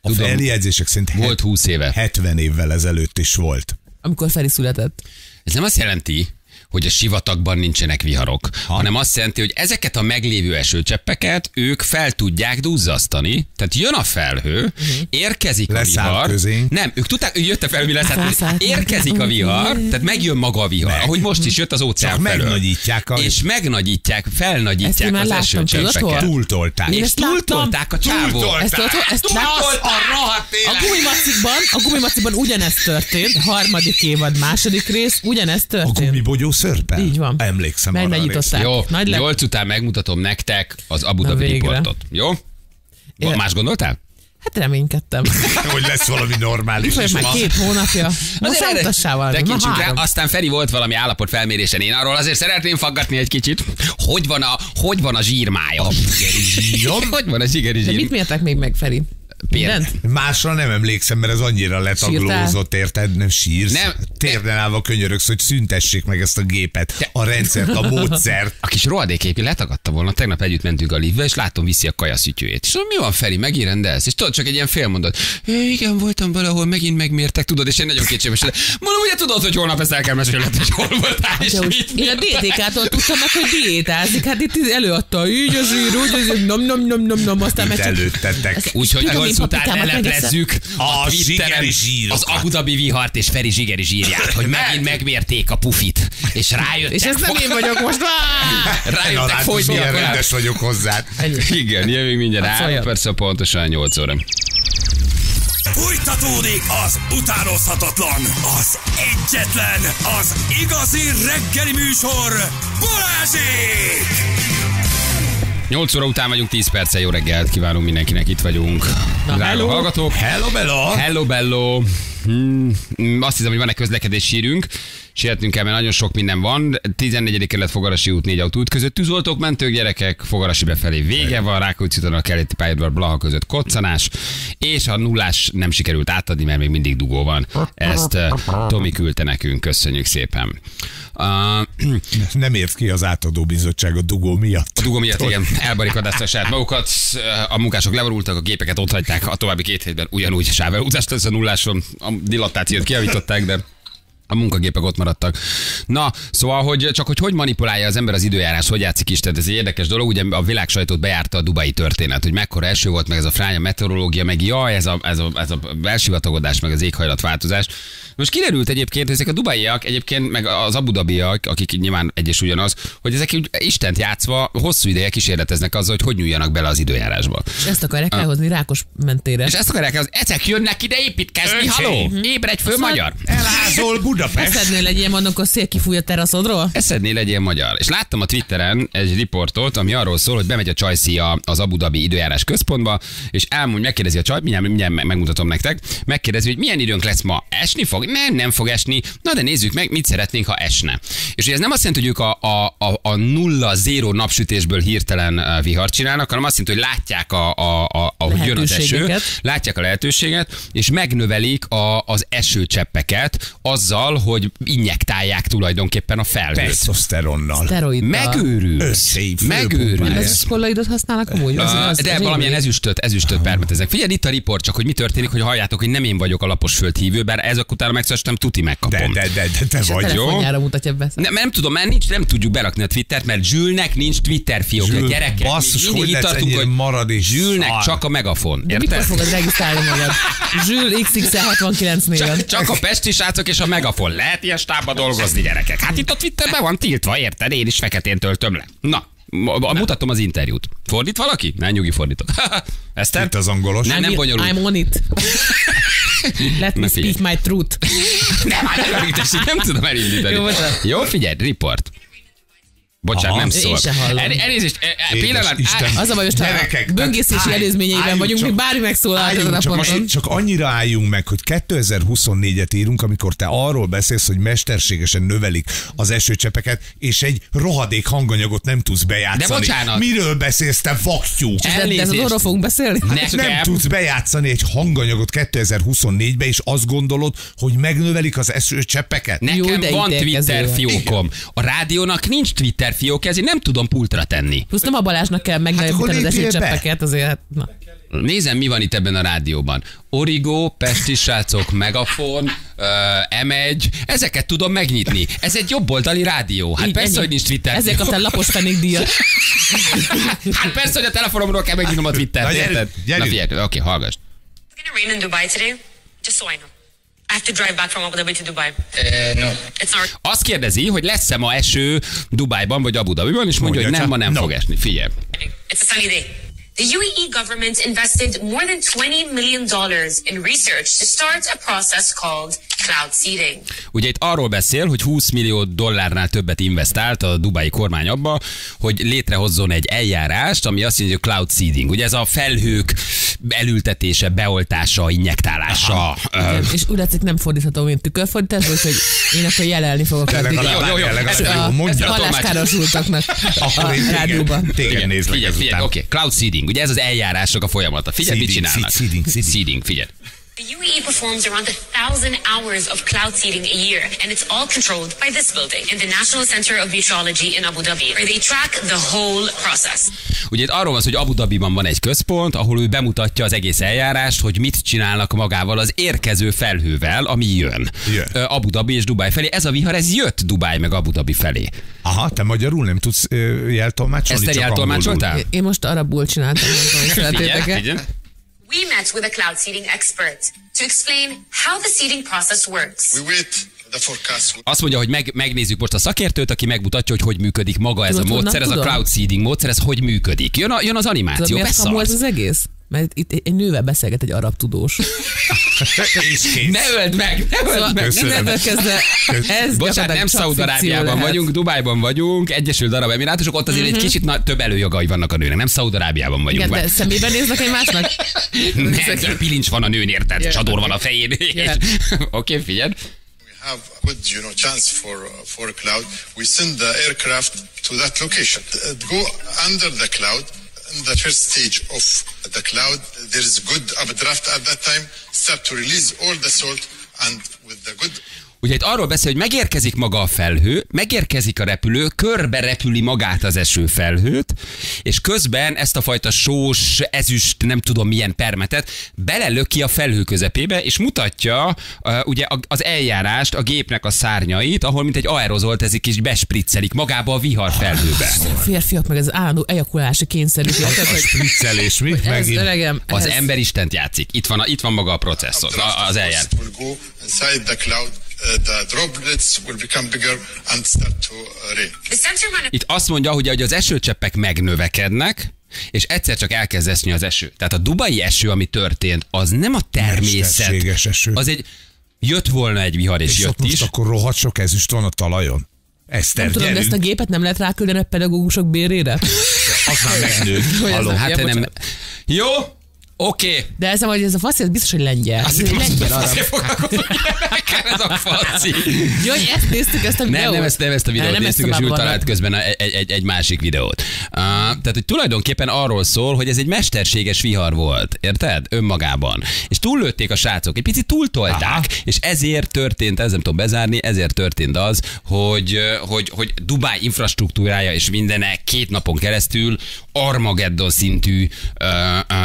a feljegyzések szerint volt 20 éve. 70 évvel ezelőtt is volt. Amikor Feri született. Ez nem azt jelenti, hogy a sivatagban nincsenek viharok, hanem azt jelenti, hogy ezeket a meglévő esőcseppeket ők fel tudják duzzasztani, tehát jön a felhő, érkezik leszállt a vihar. Közé. Nem, ők tudták, jött a felhő, érkezik a vihar, tehát megjön maga a vihar, ahogy most is jött az óceán felől. Megnagyítják a... És megnagyítják, felnagyítják az esőcseppeket. Túltolták. És túltolták a csávót. Ezt a gumimacikban ugyanezt történt, harmadik évad, második rész, ugyanezt történt. A gumibogyó szörben? Így van. Emlékszem arra a részt. Jó, 8 után megmutatom nektek az Abu Dhabi riportot. Jó? Más gondoltál? Hát reménykedtem. Hogy lesz valami normális. Itt már 2 hónapja. Most számtassával. Tekintsünk rá, aztán Feri volt valami állapotfelmérésen. Én arról azért szeretném faggatni egy kicsit. Hogy van a zsírmája? A zsigeri zsírom? Hogy van a zsigeri zsírom? De mit mértek még meg, Feri? Másra nem emlékszem, mert ez annyira letaglózott, érted? Nem sírsz. Nem, térden állva könyöröksz, hogy szüntessék meg ezt a gépet, a rendszert, a módszert. A kis rohadéképi letagadta volna, tegnap együtt mentünk a liftbe, és látom, viszi a kajaszütyőjét. És mi van, Feri, megint rendelsz? És tudod, csak egy ilyen félmondat. Igen, voltam valahol, megint megmértek, tudod, és én nagyon kétséges. Mondom, ugye tudod, hogy holnap ezt el kell mesélni, hogy hol voltál. Én a DTK-tól tudtam meg, hogy diétázik. Hát itt előadta, így az ír, úgy az nem, aztán előttetek. Úgyhogy után eleplezzük a Twitteren az Abu Dhabi vihart és Feri zsigeri zsírját, hogy megint megmérték a pufit, és rájöttek. És ez nem én vagyok most. Rájöttek folytni a rendes vagyok hozzá. Igen, jövünk mindjárt 3 perc, pontosan 8 óra. Fújtatódik az utánozhatatlan, az egyetlen, az igazi reggeli műsor, Balázsék! 8 óra után vagyunk, 10 perccel jó reggelt kívánunk mindenkinek, itt vagyunk. Na, hello, hallgatók. Hello, bello. Hello, bello. Azt hiszem, hogy van egy közlekedés hírünk. Sietnünk kell, mert nagyon sok minden van. 14. kerület Fogarasi út 4 autó út között. Tűzoltók, mentők, gyerekek, Fogarasi befelé vége van. Rákóczi úton a keleti pályaudvar Blaha között koccanás. És a 0-ás nem sikerült átadni, mert még mindig dugó van. Ezt Tomi küldte nekünk, köszönjük szépen. Nem ért ki az átadó bizottság a dugó miatt. A dugó miatt, igen. Elbarikadázták saját magukat, a munkások leborultak, a gépeket ott hagyták, a további 2 hétben ugyanúgy sávelúzást lesz a 0-áson. A dilattációt kiavították, de a munkagépek ott maradtak. Na, szóval, hogy csak hogy manipulálja az ember az időjárás, hogy játszik is, tehát ez egy érdekes dolog, ugye a világsajtót bejárta a dubai történet, hogy mekkora eső volt, meg ez a fránya meteorológia, meg jaj, ez a elsivatagodás, meg az éghajlatváltozás. Most kiderült egyébként, hogy ezek a dubaiak, egyébként meg az abudabiak, akik nyilván egyes ugyanaz, hogy ezek Istent játszva hosszú ideje kísérleteznek azzal, hogy nyúljanak bele az időjárásba. És ezt akarják elhozni Rákos mentére. És ezt akarják elhozni, ezek jönnek ide építkezni, haló! Ébredj föl, magyar! Elázol Budapest! Eszednél legyél, mondok, a szél kifúj a teraszodról? Eszednél legyél magyar. És láttam a Twitteren egy riportot, ami arról szól, hogy bemegy a csajszia az Abu Dhabi időjárás központba, és elmondja, megkérdezi a csaj, mindjárt megmutatom nektek, megkérdezi, hogy milyen időnk lesz ma, esni fog? Nem fog esni. Na de nézzük meg, mit szeretnénk, ha esne. És ugye ez nem azt jelenti, hogy ők a 0-0 napsütésből hirtelen vihart csinálnak, hanem azt jelenti, hogy látják, ahogy jön az eső, látják a lehetőséget, és megnövelik az esőcseppeket azzal, hogy injektálják tulajdonképpen a felhőt. Testosteronnal. Megőrülsz. Nem ezüstkollaidot használnak amúgy? De valamilyen ezüstöt permeteznek. Figyelj, itt a riport csak, hogy mi történik, hogy halljátok, hogy nem én vagyok a lapos földhívő, bár ezek után megszöstem, tuti megkapom. De te vagy, jó? Telefonjára mutatja be. Nem tudom, mert nincs, nem tudjuk berakni a Twittert, mert Zsülnek nincs Twitter, fiók, a gyerekek. Basszus, mindig itt tartunk, hogy marad és Zsülnek csak a Megafon. De mikor fogod regisztrálni magad? Zsül XXL69 néven. Csak a Pesti srácok és a Megafon. Lehet ilyen stábba dolgozni, gyerekek. Hát itt a Twitterben van tiltva, érted? Én is feketén töltöm le. Na. Mutatom az interjút. Fordít valaki? Ne, nyugi, fordítok. Eszter? Itt az angolos. Nem bonyolult. I'm on it. Let me speak my truth. Nem tudom elindítani. Jó, figyelj, riport. Bocsánat, nem szól. Elnézést, pillanat. Az a baj, hogy böngészési előzményeiben vagyunk, még bármi megszólalt ezen a ponton. Csak annyira álljunk meg, hogy 2024-et írunk, amikor te arról beszélsz, hogy mesterségesen növelik az esőcseppeket, és egy rohadék hanganyagot nem tudsz bejátszani. De bocsánat. Miről beszélsz, te vaktyú? Ez az orról fogunk beszélni? Nem tudsz bejátszani egy hanganyagot 2024-be, és azt gondolod, hogy megnövelik az esőcseppeket? Nekem van Twitter fiókom. A rádiónak nincs Twitter fiókezi, nem tudom pultra tenni. Plusz nem a Balázsnak kell megnagyobbítani az esőcseppeket, azért. Na. Nézem, mi van itt ebben a rádióban. Origó, Pesti srácok, Megafon, M1, ezeket tudom megnyitni. Ez egy jobboldali rádió. Hát így, persze, ennyi. Hogy nincs Twitter. Ezért kaptál lapos fenékdíjat. Hát persze, hogy a telefonomról kell megnyitnom a Twittert. Na figyelj, oké, hallgass. It's gonna rain in Dubai today, just so I know. I have to drive back from Abu Dhabi to Dubai. No. It's not... Azt kérdezi, hogy lesz-e ma eső Dubájban vagy Abu Dhabiban, és mondja, hogy nem, ma nem fog esni. Figyelj. It's a sunny day. The UAE government invested more than $20 million in research to start a process called Cloud Seeding. Ugye itt arról beszél, hogy $20 millió többet investált a dubai kormány abba, hogy létrehozzon egy eljárást, ami azt jelenti, hogy Cloud Seeding. Ugye ez a felhők elültetése, beoltása, injektálása. És úgy látszik, nem fordítható, mint tükörfordítás, hogy én akkor jelenni fogok a halláskárosültaknak a rádióban. Téged nézlek ezután. Oké, Cloud Seeding. Ugye ez az eljárások a folyamata. Figyelj, mit csinálnak. Seeding, figyelj. The UAE performs around 1,000 hours of cloud seeding a year, and it's all controlled by this building in the National Center of Meteorology in Abu Dhabi, where they track the whole process. Ugye itt arról van, hogy Abu Dhabiban van egy központ, ahol ő bemutatja az egész eljárást, hogy mit csinálnak magával az érkező felhővel, ami jön. Abu Dhabi és Dubai felé. Ez a vihar, ez jött Dubai meg Abu Dhabi felé. Aha, te magyarul nem tudsz jeltolmácsolni? Ezt jeltolmácsoltál? Én most arabul csináltam. We met with a cloud seeding expert to explain how the seeding process works. We wait the forecast. Azt mondja, hogy megnézzük most a szakértőt, aki megmutatja, hogy működik maga ez a módszer, ez a cloud seeding módszer, ez hogy működik. Jön az animáció, beszarsz. Ez az egész? Mert itt egy nővel beszélget egy arab tudós. Ne öld meg! Bocsánat, nem Szaúd-Arábiában vagyunk, Dubájban vagyunk, Egyesült Arab Emirátusok, ott azért egy kicsit több előjogai vannak a nőnek, nem Szaúd-Arábiában vagyunk. Igen, de szemében néznek egymásnak? Nem, pilincs van a nőn, érted? Csador van a fején. Oké, figyeld. Have a good, chance for cloud. We send the aircraft to that location. Go under the cloud. In the first stage of the cloud, there is good updraft at that time. Start to release all the salt and with the good. Ugye itt arról beszél, hogy megérkezik maga a felhő, megérkezik a repülő, körbe repüli magát az esőfelhőt, és közben ezt a fajta sós, ezüst, nem tudom milyen permetet belelöki a felhő közepébe, és mutatja ugye az eljárást, a gépnek a szárnyait, ahol mint egy aerozolt ezik is bespriccelik magába a vihar felhőbe. A férfiak meg ez állandó ejakulási kényszerű. A spriccelés mit megint? Az ember Istent játszik. Itt van maga a processzor, az eljárás. The droplets will become bigger and start to rain. Itt azt mondja, hogy az esőcseppek megnövekednek, és egyszer csak elkezd esni az eső. Tehát a dubai eső, ami történt, az nem a természet. Mesterséges eső. Az egy, jött volna egy vihar, és jött is. És akkor rohadt sok ezüst van a talajon. Nem tudom, de ezt a gépet nem lehet ráküldeni a pedagógusok bérére? Aztán megnő. Hát nem... Jó? Oké. Okay. De ez, hogy ez a faszi, ez biztos, hogy lengyel. Azért foglalkozom, ez a faszi. Jó, hogy ezt néztük, ezt a videót. Nem ezt a videót nem néztük, és ő talált közben egy másik videót. Tehát, hogy tulajdonképpen arról szól, hogy ez egy mesterséges vihar volt, érted? Önmagában. És túllőtték a srácok, egy picit túltolták, és ezért történt, ez nem tudom bezárni, ezért történt az, hogy Dubáj infrastruktúrája és mindene 2 napon keresztül Armageddon szintű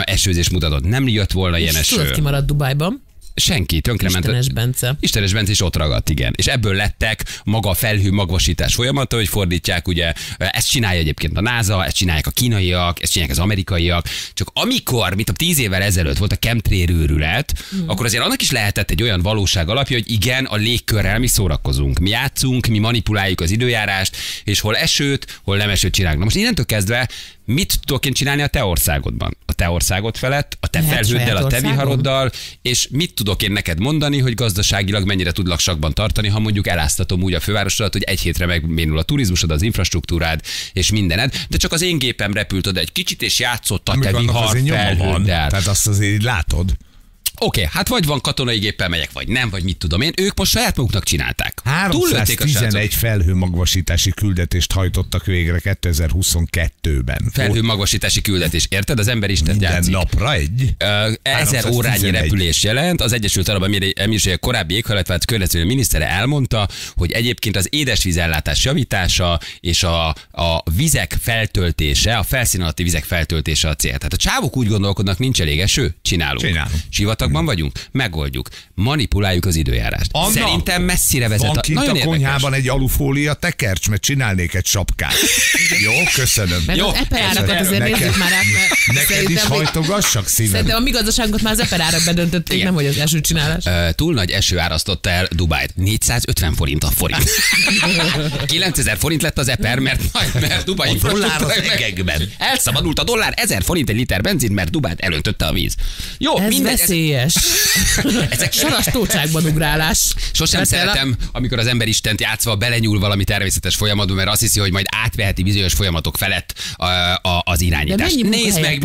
esőzés mutatott. Nem jött volna ilyen eső. Tudod, ki maradt Dubájban? Senki, tönkrement. Istenes Bence. Istenes Bence is ott ragadt, igen. És ebből lettek maga a felhő magvasítás folyamata, hogy fordítják, ugye, ezt csinálja egyébként a NASA, ezt csinálják a kínaiak, ezt csinálják az amerikaiak. Csak amikor, mint a 10 évvel ezelőtt volt a chemtrail őrület, akkor azért annak is lehetett egy olyan valóság alapja, hogy igen, a légkörrel mi szórakozunk, mi játszunk, mi manipuláljuk az időjárást, és hol esőt, hol nem esőt csinálunk. Na most innentől kezdve mit tudok én csinálni a te országodban? A te országod felett, a te felhőddel, a te viharoddal, és mit tudok én neked mondani, hogy gazdaságilag mennyire tudlak sakban tartani, ha mondjuk eláztatom úgy a fővárosodat, hogy egy hétre megménul a turizmusod, az infrastruktúrád és mindened, de csak az én gépem repült oda egy kicsit, és játszott a te vihar felhőddel. Tehát azt azért látod. Oké, hát vagy van katonai géppel megyek, vagy nem, vagy mit tudom én. Ők most saját maguknak csinálták. 311 felhőmagvasítási küldetést hajtottak végre 2022-ben. Felhőmagvasítási küldetés, érted? Az ember Isten játszik. Napra egy? 1000 órányi repülés jelent. Az Egyesült Arab Emirátusok korábbi éghajlatváltozás környezetvédelmi minisztere elmondta, hogy egyébként az édesvízellátás javítása és a vizek feltöltése, a felszín alatti vizek feltöltése a cél. Tehát a csávok úgy gondolkodnak, nincs elég eső, csinálunk. Sivatagban vagyunk, megoldjuk, manipuláljuk az időjárást. Anna, szerintem messzire vezet. Van kint a konyhában egy alufólia tekercs, mert csinálnék egy sapkát. Jó, köszönöm. Mert jó, az eperárakat azért nézzük már át, mert neked is hajtogassak szívem. Szerintem a mi gazdaságot már az eperárak bedöntötték, igen. Nem hogy az esőcsinálás. Túl nagy eső árasztotta el Dubájt. 450 forint a forint. 9000 forint lett az eper, mert Dubai dollár az egekben. Elszabadult a dollár, 1000 forint egy liter benzin, mert Dubájt elöntötte a víz. Jó, minden veszélyes. Ezek soras tócsákban ugrálás. Sosem szeretem, amikor az ember Istent játszva belenyúl valami természetes folyamatba, mert azt hiszi, hogy majd átveheti bizonyos folyamatok felett az irányítást. Nézd meg,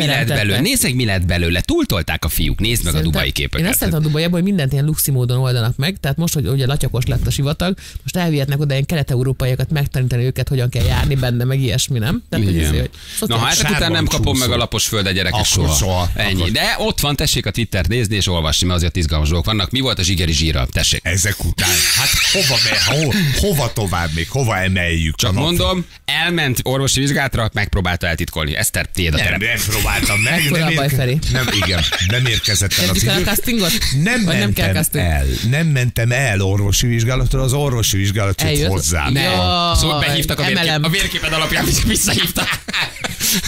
mi lett belőle. Túltolták a fiúk. Nézd meg a dubai képeket. Én azt hiszem, a Dubajban, hogy mindent ilyen luxi módon oldanak meg. Tehát most, hogy ugye latyakos lett a sivatag, most elvihetnek oda ilyen kelet-európaiakat megtanítani őket, hogyan kell járni benne, meg ilyesmi, nem? Tehát, hogy azért, hogy na, hát után nem kapom meg a lapos földet, gyerekek, soha. Ennyi. De ott van, tessék a Twittert nézni és olvasni, mert azért izgalmas dolgok vannak. Mi volt a zsigeri zsíra? Tessék. Ezek után. Hát hova tovább még? Hova emeljük? Csak mondom, elment orvosi vizsgálatra, megpróbálta eltitkolni. Eszter, tiéd a terep. Nem próbáltam meg. Nem érkezett el az idő. Nem mentem el orvosi vizsgálatra, az orvosi vizsgálat jött hozzám. Szóval behívtak a vérképen alapján, visszahívták.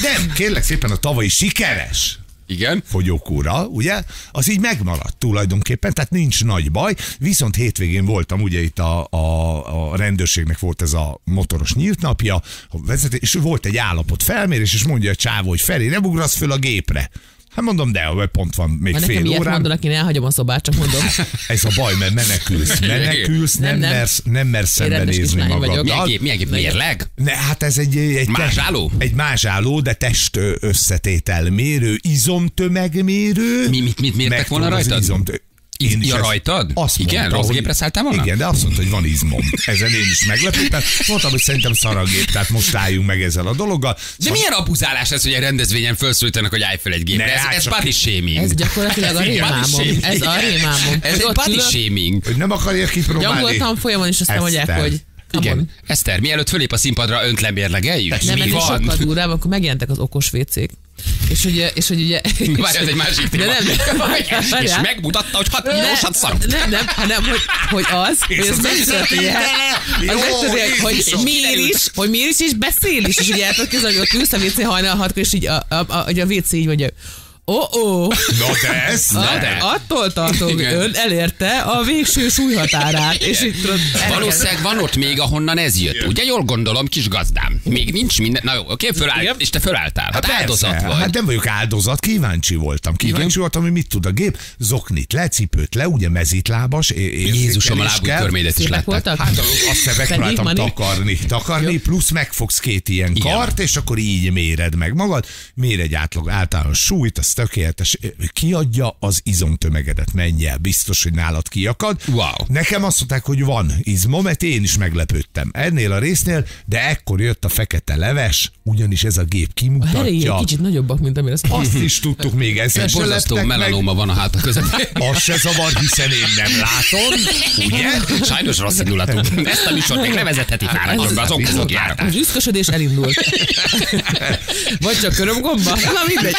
Nem, kérlek szépen, a tavalyi sikeres. Igen. Fogyókúra, ugye? Az így megmaradt tulajdonképpen, tehát nincs nagy baj, viszont hétvégén voltam, ugye itt a rendőrségnek volt ez a motoros nyílt napja, és volt egy állapot felmérés, és mondja a csávó, hogy Feri, nem ugrasz föl a gépre. Hát mondom, de pont van még fél órán. Nekem ilyet mondanak, én elhagyom a szobát, csak mondom. Ez a baj, mert menekülsz, nem mersz szembenézni magaddal. Milyen gép, mérleg? Ne, hát ez egy mázsáló? Egy mázsáló, de test összetételmérő, izomtömegmérő. Mit mértek volna rajtad? Ja, rajtad? Igen, rossz gépre szálltál volna? Igen, de azt mondta, hogy van izmom. Ezen én is meglepődtem. Mondtam, hogy szerintem szar a gép, tehát most álljunk meg ezzel a dologgal. De milyen abuzálás ez, hogy egy rendezvényen felszólítanak, hogy állj fel egy gépre? Ez body shaming. Ez gyakorlatilag a rémámom. Ez a rémámom. Ez body shaming. Hogy nem akarják kipróbálni. Gyangoltam folyamon, és azt mondják, hogy... Igen. Eszter, mielőtt fölép a színpadra, önt lemérlegeljük? Nem, ez sokkal durvább, akkor megjelentek az okos vécék. És hogy ugye... Várj, ez egy másik téma. És megmutatta, hogy 6 milliósat szarok. Nem, hogy az, hogy ez megtörténhet, hogy mér is, és beszél is. És ugye el tudod közben, hogy ott ülsz a WC hajnal 6-kor, és így a WC így mondja... Oh-oh! Attól tartom, ön elérte a végső súlyhatárát. És itt valószínűleg van ott még, ahonnan ez jött. Ugye jól gondolom, kis gazdám. Még nincs minden. Na jó, oké, föláll, és te fölálltál. Hát áldozat vagy. Hát nem vagyok áldozat, kíváncsi voltam, hogy mit tud a gép. Zoknit le, cipőt le, ugye mezítlábas. Jézusom, a lábujjkörmédet is látták. Hát azt megpróbáltam takarni, plusz megfogsz 2 ilyen kart, és akkor így méred meg magad. Mér egy átlag általános súlyt, azt tökéletes, kiadja az izomtömegedet, menj el, biztos, hogy nálad kiakad. Wow. Nekem azt mondták, hogy van izmom, mert én is meglepődtem ennél a résznél, de ekkor jött a fekete leves, ugyanis ez a gép kimutatja. A herején kicsit nagyobbak, mint amire azt is tudtuk még ezzel. És borzasztó melanóma van a háta közepén. Azt se zavar, hiszen én nem látom. Ugye? Sajnos rossz indulatú. Ezt a műsort még nevezetheti fáradtokba, az okozok járnak. Az üszkösödés elindult. Vagy csak körömgomba? Na mindegy.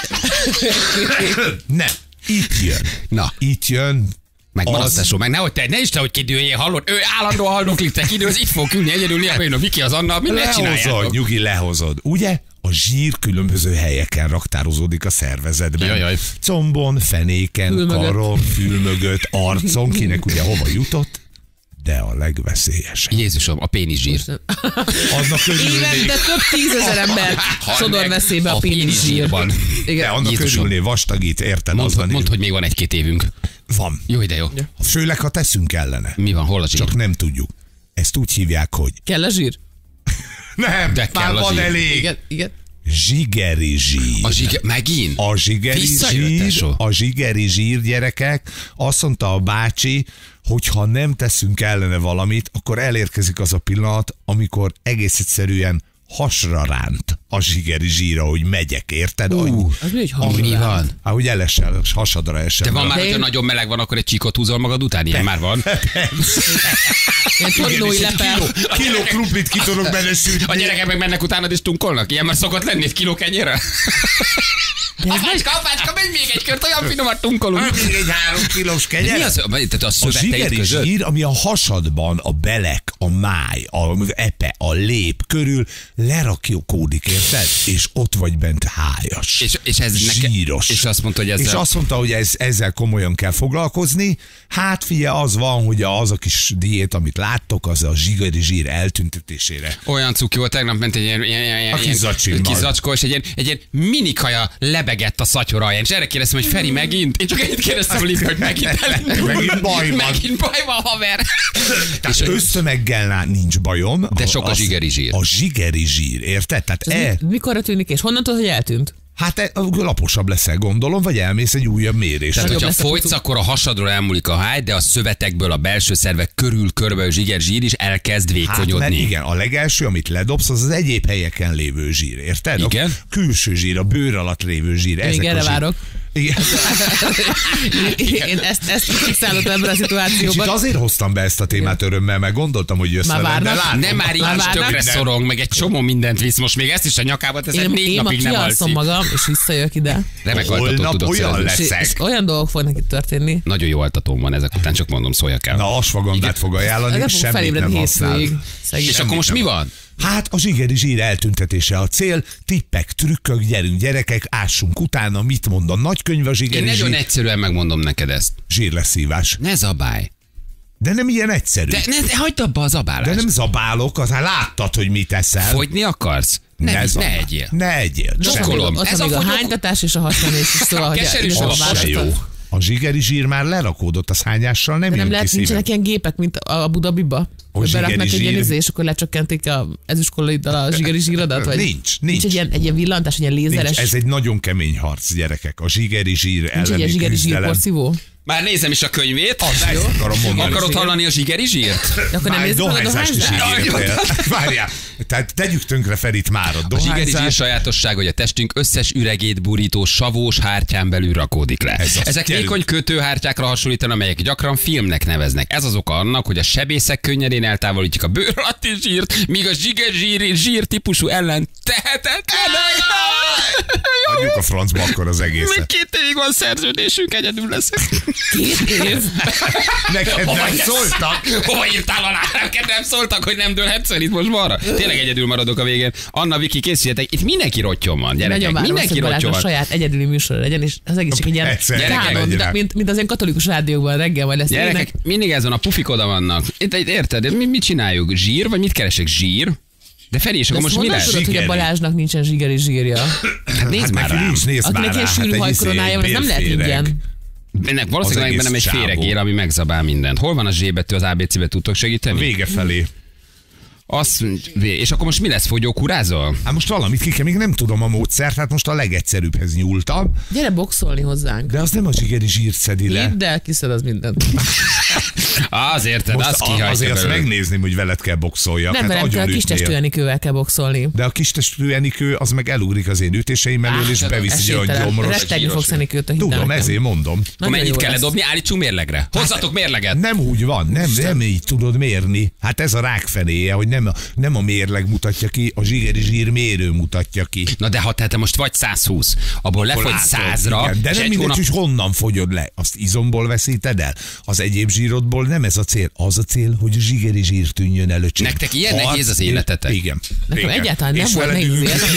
Nem, itt jön. Na, itt jön. Megmaradtásról, meg nehogy te, ne is te, hogy kidőljél, hallod, ő állandóan hallnoklik, te kidőlsz, itt fog ülni egyedül, a Viki az Anna, mindent csináljátok. Lehozod, nyugi, lehozod, ugye? A zsír különböző helyeken raktározódik a szervezetben. Jajaj. Combon, fenéken, karon, fül mögött, arcon, kinek ugye hova jutott? De a legveszélyesebb. Jézusom, a péniszsír. Annak örülnék. De több 10 000 ember sodor veszélybe a péniszsírban. De annak örülné, vastagít, érted? Mondd, hogy még van 1-2 évünk. Van. Jó ide, jó. Főleg, ha teszünk ellene. Mi van, hol a zsír? Csak nem tudjuk. Ezt úgy hívják, hogy... Kell a zsír? Nem, de kell a zsír. Van elég. Igen. Zsigeri zsír. Megint? A zsigeri zsír, gyerekek. Azt mondta a bácsi, hogy ha nem teszünk ellene valamit, akkor elérkezik az a pillanat, amikor egész egyszerűen hasra ránt a zsigeri zsíra, hogy megyek, érted? Az mi, hogy mi van? Hát, hogy elesel, hasadra esel. De van már, hogyha nagyon meleg van, akkor egy csíkot húzol magad után? Ilyen már van. Kiló krumplit ki tudok benne szűrni. A gyerekek meg mennek utánad és tunkolnak? Ilyen már szokott lenni egy kiló kenyérre? Apácska, menj még egy kört, olyan finomat tunkolunk. Még egy 3 kilós kenyér. Mi az? A zsigeri zsír, ami a hasadban, a belek, a máj, a epe, a lép körül lerakjókódik, érted? És ott vagy bent hájas. És ez zsíros. És azt mondta, hogy ezzel komolyan kell foglalkozni. Hát figyelj, az van, hogy az a kis diét, amit láttok, az a zsigeri zsír eltüntetésére. Olyan cuki volt, tegnap ment egy ilyen kis zacskó, és egy ilyen minikaja lebegett a szatyor alján. És erre kérdeztem, hogy Feri megint? Én csak ennyit kérdeztem, hogy megint elindul. Megint baj van. Megint baj van, haver. És összemeggel nincs bajom. De sok a zsigeri zsír. A zsigeri zsír, érted? Mikorra tűnik, és honnan tudod, hogy eltűnt? Hát laposabb leszel, gondolom, vagy elmész egy újabb mérés. Tehát, hogyha folytsz, akkor a hasadról elmúlik a háj, de a szövetekből, a belső szervek körül körbe zsigerzsír is elkezd vékonyodni. Hát, igen, a legelső, amit ledobsz, az az egyéb helyeken lévő zsír, érted? Igen. A külső zsír, a bőr alatt lévő zsír. Még erre várok. Igen. Én ezt fixálok ebben a szituációban. És azért hoztam be ezt a témát örömmel, mert gondoltam, hogy jössz velem. Nem, már ilyen tökre szorong, meg egy csomó mindent visz. Most még ezt is a nyakába teszed, 4 napig nem alszik. Én magam, és visszajök ide. Remek altatót tudok szerezni. És olyan dolgok fognak itt történni. Nagyon jó altatóm van ezek után, csak mondom, szóljak el. Na, Ashwagandhát fog ajánlani, semmit nem használ. És akkor most mi van? Hát a zsigeri zsír eltüntetése a cél, tippek, trükkök, gyerünk gyerekek, ássunk utána, mit mond a nagykönyv a zsigeri zsír. Én nagyon egyszerűen megmondom neked ezt. Zsírleszívás. Ne zabálj. De nem ilyen egyszerű. De hagyd abba a zabálást. De nem zabálok, aztán láttad, hogy mit eszel. Fogyni akarsz? Ne egyél. Ne egyél. Csokolom. Ez a hánytatás és a hasonlés is, szóval, hogy jó. A zsigeri zsír már lerakódott, a hányással nem jön ki. Nem lehet, nincsenek ilyen gépek, mint a Abu Dhabiba? Hogy beraknak egy ilyen izé, és akkor lecsökkentik a ezüstkollaiddal a zsigeri zsíradat? Vagy nincs. Nincs egy ilyen villantás, egy ilyen lézeres. Nincs. Ez egy nagyon kemény harc, gyerekek. A zsigeri zsír elleni küzdelem. Zsírporszívó? Már nézem is a könyvét. Akarod hallani a zsigeri zsírt? Akkor nem nézzük a dohányzást. Várjál, tehát tegyük tönkre Ferit már a dohányzás. A zsigeri zsír sajátosság, hogy a testünk összes üregét borító savós hártyán belül rakódik le. Ezek vékony kötőhártyákra hasonlítanak, amelyek gyakran filmnek neveznek. Ez az oka annak, hogy a sebészek könnyedén eltávolítjuk a bőr alatti zsírt, míg a zsigeri zsír típusú ellen tehetetlen. Adjuk a francba akkor az egészet. Még 2 évig van szerződésünk, egyedül leszek. 2 év? Neked nem szóltak? Hova írtál alá? Neked nem szóltak, hogy nem dőlhetsz el itt most marra? Tényleg egyedül maradok a végén. Anna, Viki, készüljetek. Itt mindenki rottyon van, gyerekek. Mindenki rottyon van. Saját egyedüli műsor legyen, és az egész csak egy ilyen rámond, mint az ilyen katolikus rádiókban reggel majd lesz. Gyerekek, mindig ez van, a pufik oda vannak. Érted? Mit csináljuk? Zsír? Vagy mit keresek? Zsír? De Feri, és akkor most mi lesz? Tudod, hogy a Balázsnak nincsen zsigeri zsírja. Hát nézd már rám. Akinek ilyen sűrű hajkoronája, nem lehet ingyen. Ennek valószínűleg bennem egy féreg él, ami megzabál mindent. Hol van a Z betű, az ABC betű, tudtok segíteni? A vége felé. És akkor most mi lesz, fogyókurázol? Hát most valamit ki kell, még nem tudom a módszert, hát most a legegyszerűbbhez nyúltam. Gyere boxolni hozzánk. De az nem a zsigeri zsírt szedi le. Hidd el, kiszed az mindent. Azért, azt kihagyta. Azért azt megnézném, hogy veled kell boxoljak. Nem, velem kell, a kistestű Enikővel kell boxolni. De a kistestű Enikő az meg elugrik az én ütéseim elől, és beviszi a gyomros. Rettegni fogsz Enikőt a hideg. Tudom, ezért mondom. Mennyit kell dobni, állítsunk mérlegre. Hozzatok mérleget. Nem úgy van, nem így tudod mérni. Hát ez a rákfenéje, hogy nem a mérleg mutatja ki, a zsigeri zsír mérő mutatja ki. Na de ha te most vagy 120, abból lefogy 100-ra. De nem mindegy, hogy honnan fogyod le. Azt izomból veszíted el. Az egyéb zsírodból nem ez a cél. Az a cél, hogy zsigeri zsír tűnjön elő. Nektek ilyen nehéz az életetek? Igen. Nekem egyáltalán nem volt nehéz életem.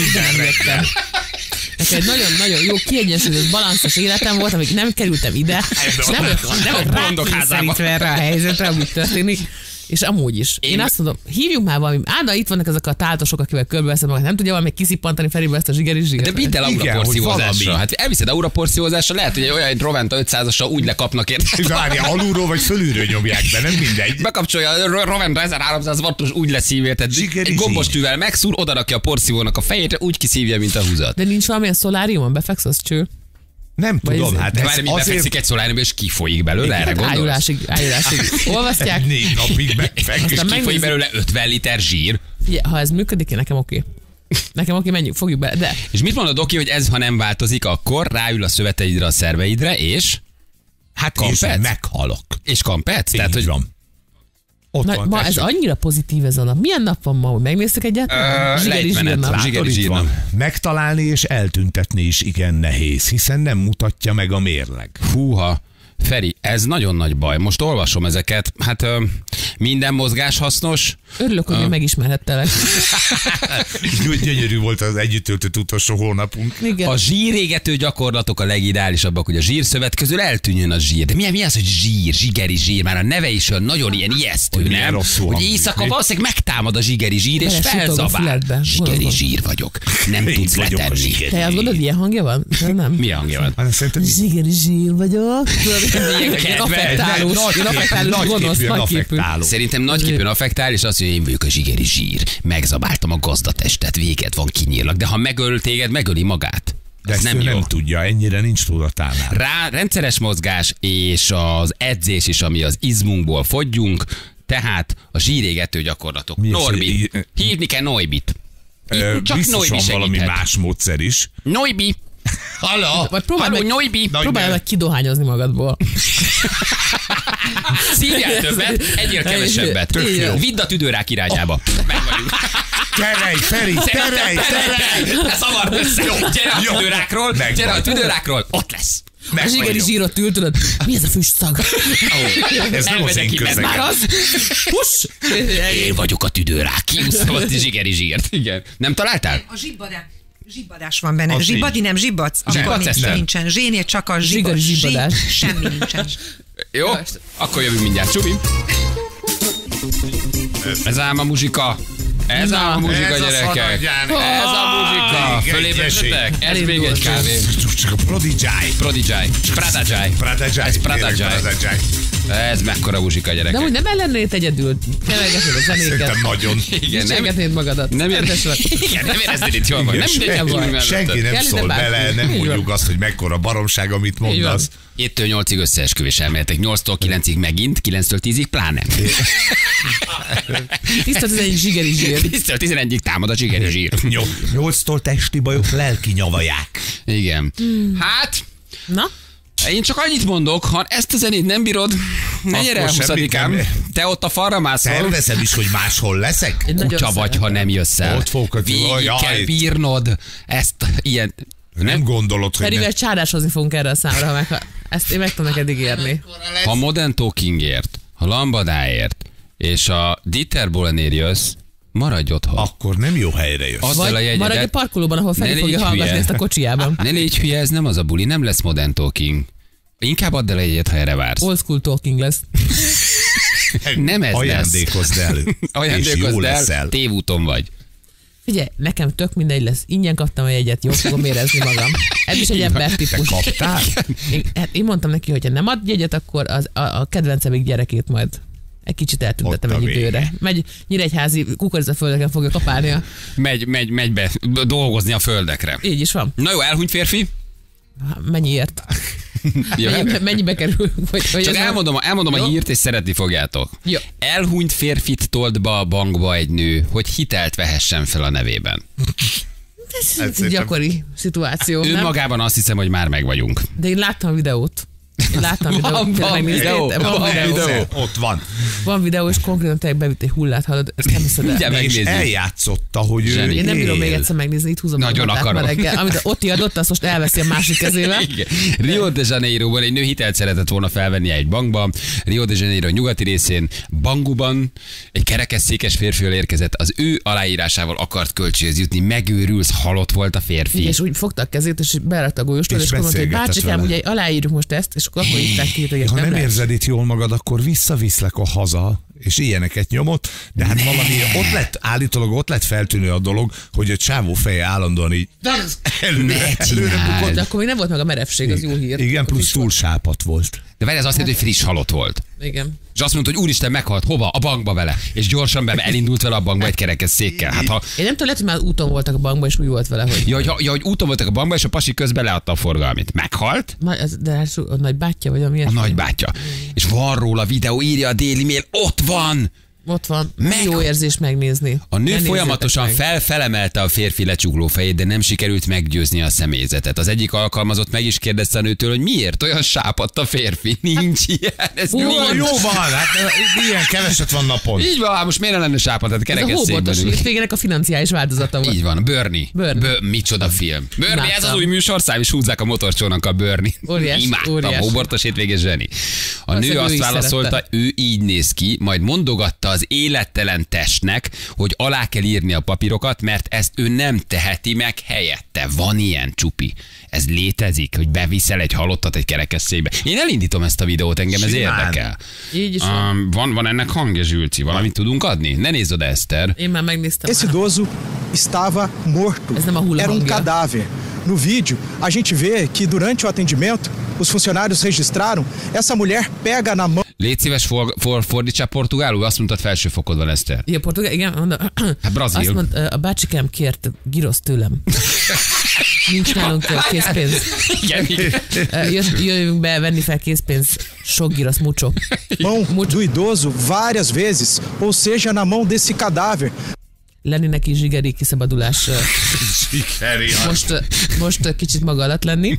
Nekem egy nagyon-nagyon jó, kiegyensúlyozott, balanszos életem volt, amíg nem kerültem ide. Nem vagyok rákényszerítve erre a helyzetre, amit történik. És amúgy is. Én azt mondom, hívjunk már valami. Áda, itt vannak ezek a táltosok, akivel körbeveszed magad. Nem tudja valami kiszippantani Feriből ezt a zsigeri. De vidd el auraporciózásra. Hát elviszed auraporciózásra, lehet, hogy olyan egy Roventa 500-asra úgy lekapnak érte. Várja, alulról vagy fölülről nyomják be, nem mindegy. Bekapcsolja a Roventa 1300 wattos, úgy leszívja. Egy gombostűvel megszúr, odarakja a porszívónak a fejét, úgy kiszívja, mint a húzat. De nincs valamilyen szoláriumon, befeksz az cső? Nem tudom, hát ez azért... befekszik egy szoláriumba, és kifolyik belőle, erre gondolsz? Ájulásig olvasztják. 4 napig megfekk, és kifolyik belőle 50 liter zsír. Ha ez működik, nekem oké. Nekem oké, menjünk, fogjuk bele, de... És mit mondod, oké, hogy ez, ha nem változik, akkor ráül a szöveteidre, a szerveidre, és... Hát kampet? Meghalok. És kampet? Így tehát, hogy van. Na, van, ma tessük. Ez annyira pozitív ez a nap. Milyen nap van ma, hogy megnéztük egyáltalán? Zsigeri zsírnap. Megtalálni és eltüntetni is igen nehéz, hiszen nem mutatja meg a mérleg. Húha, Feri, ez nagyon nagy baj. Most olvasom ezeket. Hát minden mozgás hasznos. Örülök, hogy megismerhettelek. Gyönyörű volt az együttöltött utolsó hónapunk. Igen. A zsírégető gyakorlatok a legideálisabbak, hogy a zsírszövet közül eltűnjön a zsír. De mi az, hogy zsír, zsigeri zsír? Már a neve is olyan nagyon ilyen ijesztő, hogy nem? Hogy éjszaka valószínűleg megtámad a zsigeri zsír, és felzabál. Zsigeri zsír vagyok. Nem tudsz letenni. Te azt gondolod, ilyen hangja van? Nem. Mi hangja van? Zsigeri zsír vagyok. Ilyen affektálós, gonosz, nagyképű. Szerintem nagyképűen affektál, és azt mondja, én vagyok a zsigeri zsír. Megzabáltam a gazdatestet, véget van, kinyírlak. De ha megöl téged, megöli magát. De ez nem, nem tudja, ennyire nincs tudatánál. Rá rendszeres mozgás és az edzés is, ami az izmunkból fogyjunk, tehát a zsírégető gyakorlatok. Norbi, hívni kell Norbit. Csak biztosan valami más módszer is. Norbi! Halló! Vagy próbálj meg kidohányozni magadból. Szívjál többet, egyél kevesebbet. Vidd a tüdőrák irányába. Meg vagyunk. Terej! Ne szavard össze! Gyere a tüdőrákról, ott lesz. A zsigeri zsírot ültölöd. Mi ez a füstszag? Ez nem az én közegem. Már az? Hús! Én vagyok a tüdőrák. Kiúsztam a zsigeri zsírt. Igen. Nem találtál? A zsibbadák. Zsibbadás van benne. Zsibbadi nem, zsibbadsz. Zsibbadás nincsen. Zsénél csak a zsibbadás. Zsibbadás. Semmi nincsen. Jó, akkor jövünk mindjárt. Csubi. Ez ám a muzsika. Ez a muzsika, gyerekek. Ez a muzsika. Fölébredtek? Ez még egy kávé. Csak a Prodigy. Ez Prodigy. Ez mekkora muzsika, gyerekek. De hogy nem ellennéd egyedül. Kevergetnéd a zenéket. Szerintem nagyon. Igen, nem magadat. Nem éreznéd itt jól vagy. Senki nem szól bele, nem mondjuk azt, hogy mekkora baromság, amit mondasz. 7-től 8-ig összeesküvés elméletek, 8-től 9-ig megint, 9-től 10-ig pláne. 10-től 11-ig zsigeri zsír. 10-től 11-ig támad a zsigeri zsír. 8-tól testi bajok, lelki nyavaják. Igen. Hát? Na? Én csak annyit mondok, ha ezt a zenét nem bírod, ne gyere el 20-án. Te ott a falra mászol. Tervezem is, hogy máshol leszek. Kutya vagy, ha nem jössz el. Ott fogok, végig kell bírnod ezt ilyen... Nem gondolod, hogy... Ferivel csáráshozni fogunk erre a számra, ezt én meg tudom neked ígérni. Ha Modern Talkingért, ha Lambadáért és a Dieter Bohlenért jössz, maradj otthon. Akkor nem jó helyre jössz. Vagy maradj a parkolóban, ahol Feri fogja hallgatni ezt a kocsijában. Ne légy hülye, ez nem az a buli, nem lesz Modern Talking. Inkább add el egyet, ha erre vársz. Old School Talking lesz. Nem ez lesz. Ajándékozd el, és jó leszel. Tévúton vagy. Figyelj, nekem tök mindegy lesz. Ingyen kaptam a jegyet, jól fogom érezni magam. Ez is egy embertípus. Te kaptál? Én mondtam neki, hogy ha nem ad jegyet, akkor a kedvencemig gyerekét majd egy kicsit eltüntetem egy időre. Megy nyíregyházi kukoricaföldeken fogja kapálni a... Megy be dolgozni a földekre. Így is van. Na jó, elhunyt férfi? Mennyiért? Mennyibe kerül? Csak elmondom a hírt, és szeretni fogjátok. Jó. Elhunyt férfit tolt be a bankba egy nő, hogy hitelt vehessen fel a nevében. Ez egy gyakori szituáció. Hát, nem? Önmagában azt hiszem, hogy már meg vagyunk. De én láttam a videót. Van videó. Ott van. Van videó, és konkrétan te bevitt egy hullát, hallod, ezt nem hiszed el. És eljátszotta, hogy ő én nem bírom még egyszer megnézni, itt húzom. Nagyon akarom. Amit ott adott, azt most elveszi a másik kezével. Rio de Janeiroban egy nő hitelt szeretett volna felvenni egy bankba. Rio de Janeiro nyugati részén, Banguban egy kerekesszékes férfivel érkezett. Az ő aláírásával akart kölcsönhöz jutni. Megőrülsz, halott volt a férfi. Igen, és úgy fogtak kezét, és berakta a golyóstól, és mondta, hogy bácsikám, ugye aláírjuk most ezt, és akkor nem érzed itt jól magad, akkor visszaviszlek haza, és ilyeneket nyomott, de hát valami ott lett feltűnő a dolog, hogy a csávó feje állandóan így előre bukott. De akkor még nem volt meg a merevség, az jó hír. Igen, plusz túlsápat volt. De várj, ez azt jelenti, hogy friss halott volt. Igen. És azt mondta, hogy úristen, meghalt, hova? A bankba vele. És gyorsan elindult vele a bankba egy kerekes székkel. Hát, ha... Én nem tudom, lehet, hogy már úton voltak a bankba, és úgy volt vele, hogy... Ja, hogy úton voltak a bankba, és a pasi közben leadta a forgalmit. Meghalt? De ez a nagybátyja, vagy ami ilyesmi? A nagybátyja. És van róla videó, írja a Daily Mail, ott van! Ott van. Jó érzés megnézni. A nő folyamatosan felfelemelte a férfi lecsugló fejét, de nem sikerült meggyőzni a személyzetet. Az egyik alkalmazott meg is kérdezte a nőtől, hogy miért olyan sápadt a férfi. Nincs ilyen. Ez hú, nincs. Jó van, hát ilyen keveset van napon. Így van, most miért nem lenne sápadt? Hát kerekes székben ül. Végének a financiális változata van. Így van, Bernie. Micsoda film. Bernie, ez az új műsorszám, és húzzák a motorcsónak a Bernie. Imádtam, Hóbortos hétvégén zseni. A nő azt válaszolta, ő így néz ki, majd mondogatta az élettelen testnek, hogy alá kell írni a papírokat, mert ezt ő nem teheti meg helyette. Van ilyen, csupi. Ez létezik, hogy beviszel egy halottat egy kerekesszékbe. Én elindítom ezt a videót, engem simán. Ez érdekel. Így is van ennek hangja, Zsülci, valamit tudunk adni? Ne nézd oda, Eszter. Én már megnéztem. Esse idoso estava morto. Ez nem a hula hangja. Era um cadáver. No vídeo, a gente vê que durante o atendimento, os funcionários registraram, essa mulher pega na mão. Légy szíves, fordítsál portugálul? Azt mondtad, felsőfokod van, Eszter. Igen, portugál, igen. Hát brazil. Azt mondta, a bácsikám kért gyrosz tőlem. Nincs nálunk készpénz. Jöjjünk be venni fel készpénz. Sok gyrosz, mucho. Mão do idoso várias vezes, ou seja, na mão desse cadáver. Lenni neki zsigeri kiszabadulás. Zsigeri. Most kicsit maga alatt lenni.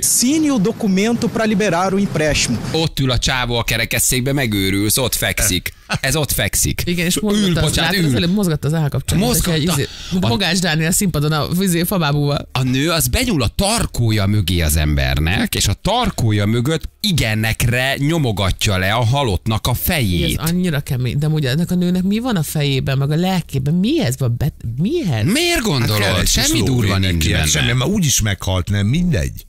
Színi a dokumento para liberar o empréstimo. Ott ül a csávó a kerekesszékbe, megőrülsz, ott fekszik. Ez ott fekszik. Igen, és mozgatta az állkapcsolat. Mozgatta. Magács Dániel színpadon a fabábúval. A nő az benyúl a tarkója mögé az embernek, és a tarkója mögött igenekre nyomogatja le a halottnak a fejét. Igen, ez annyira kemény. De ugye ennek a nőnek mi van a fejében, meg a lelkében? Mihez van? Mihez? Miért gondolod? Semmi durva nincs benne. Semmi, mert úgyis meghalt, nem mindegy.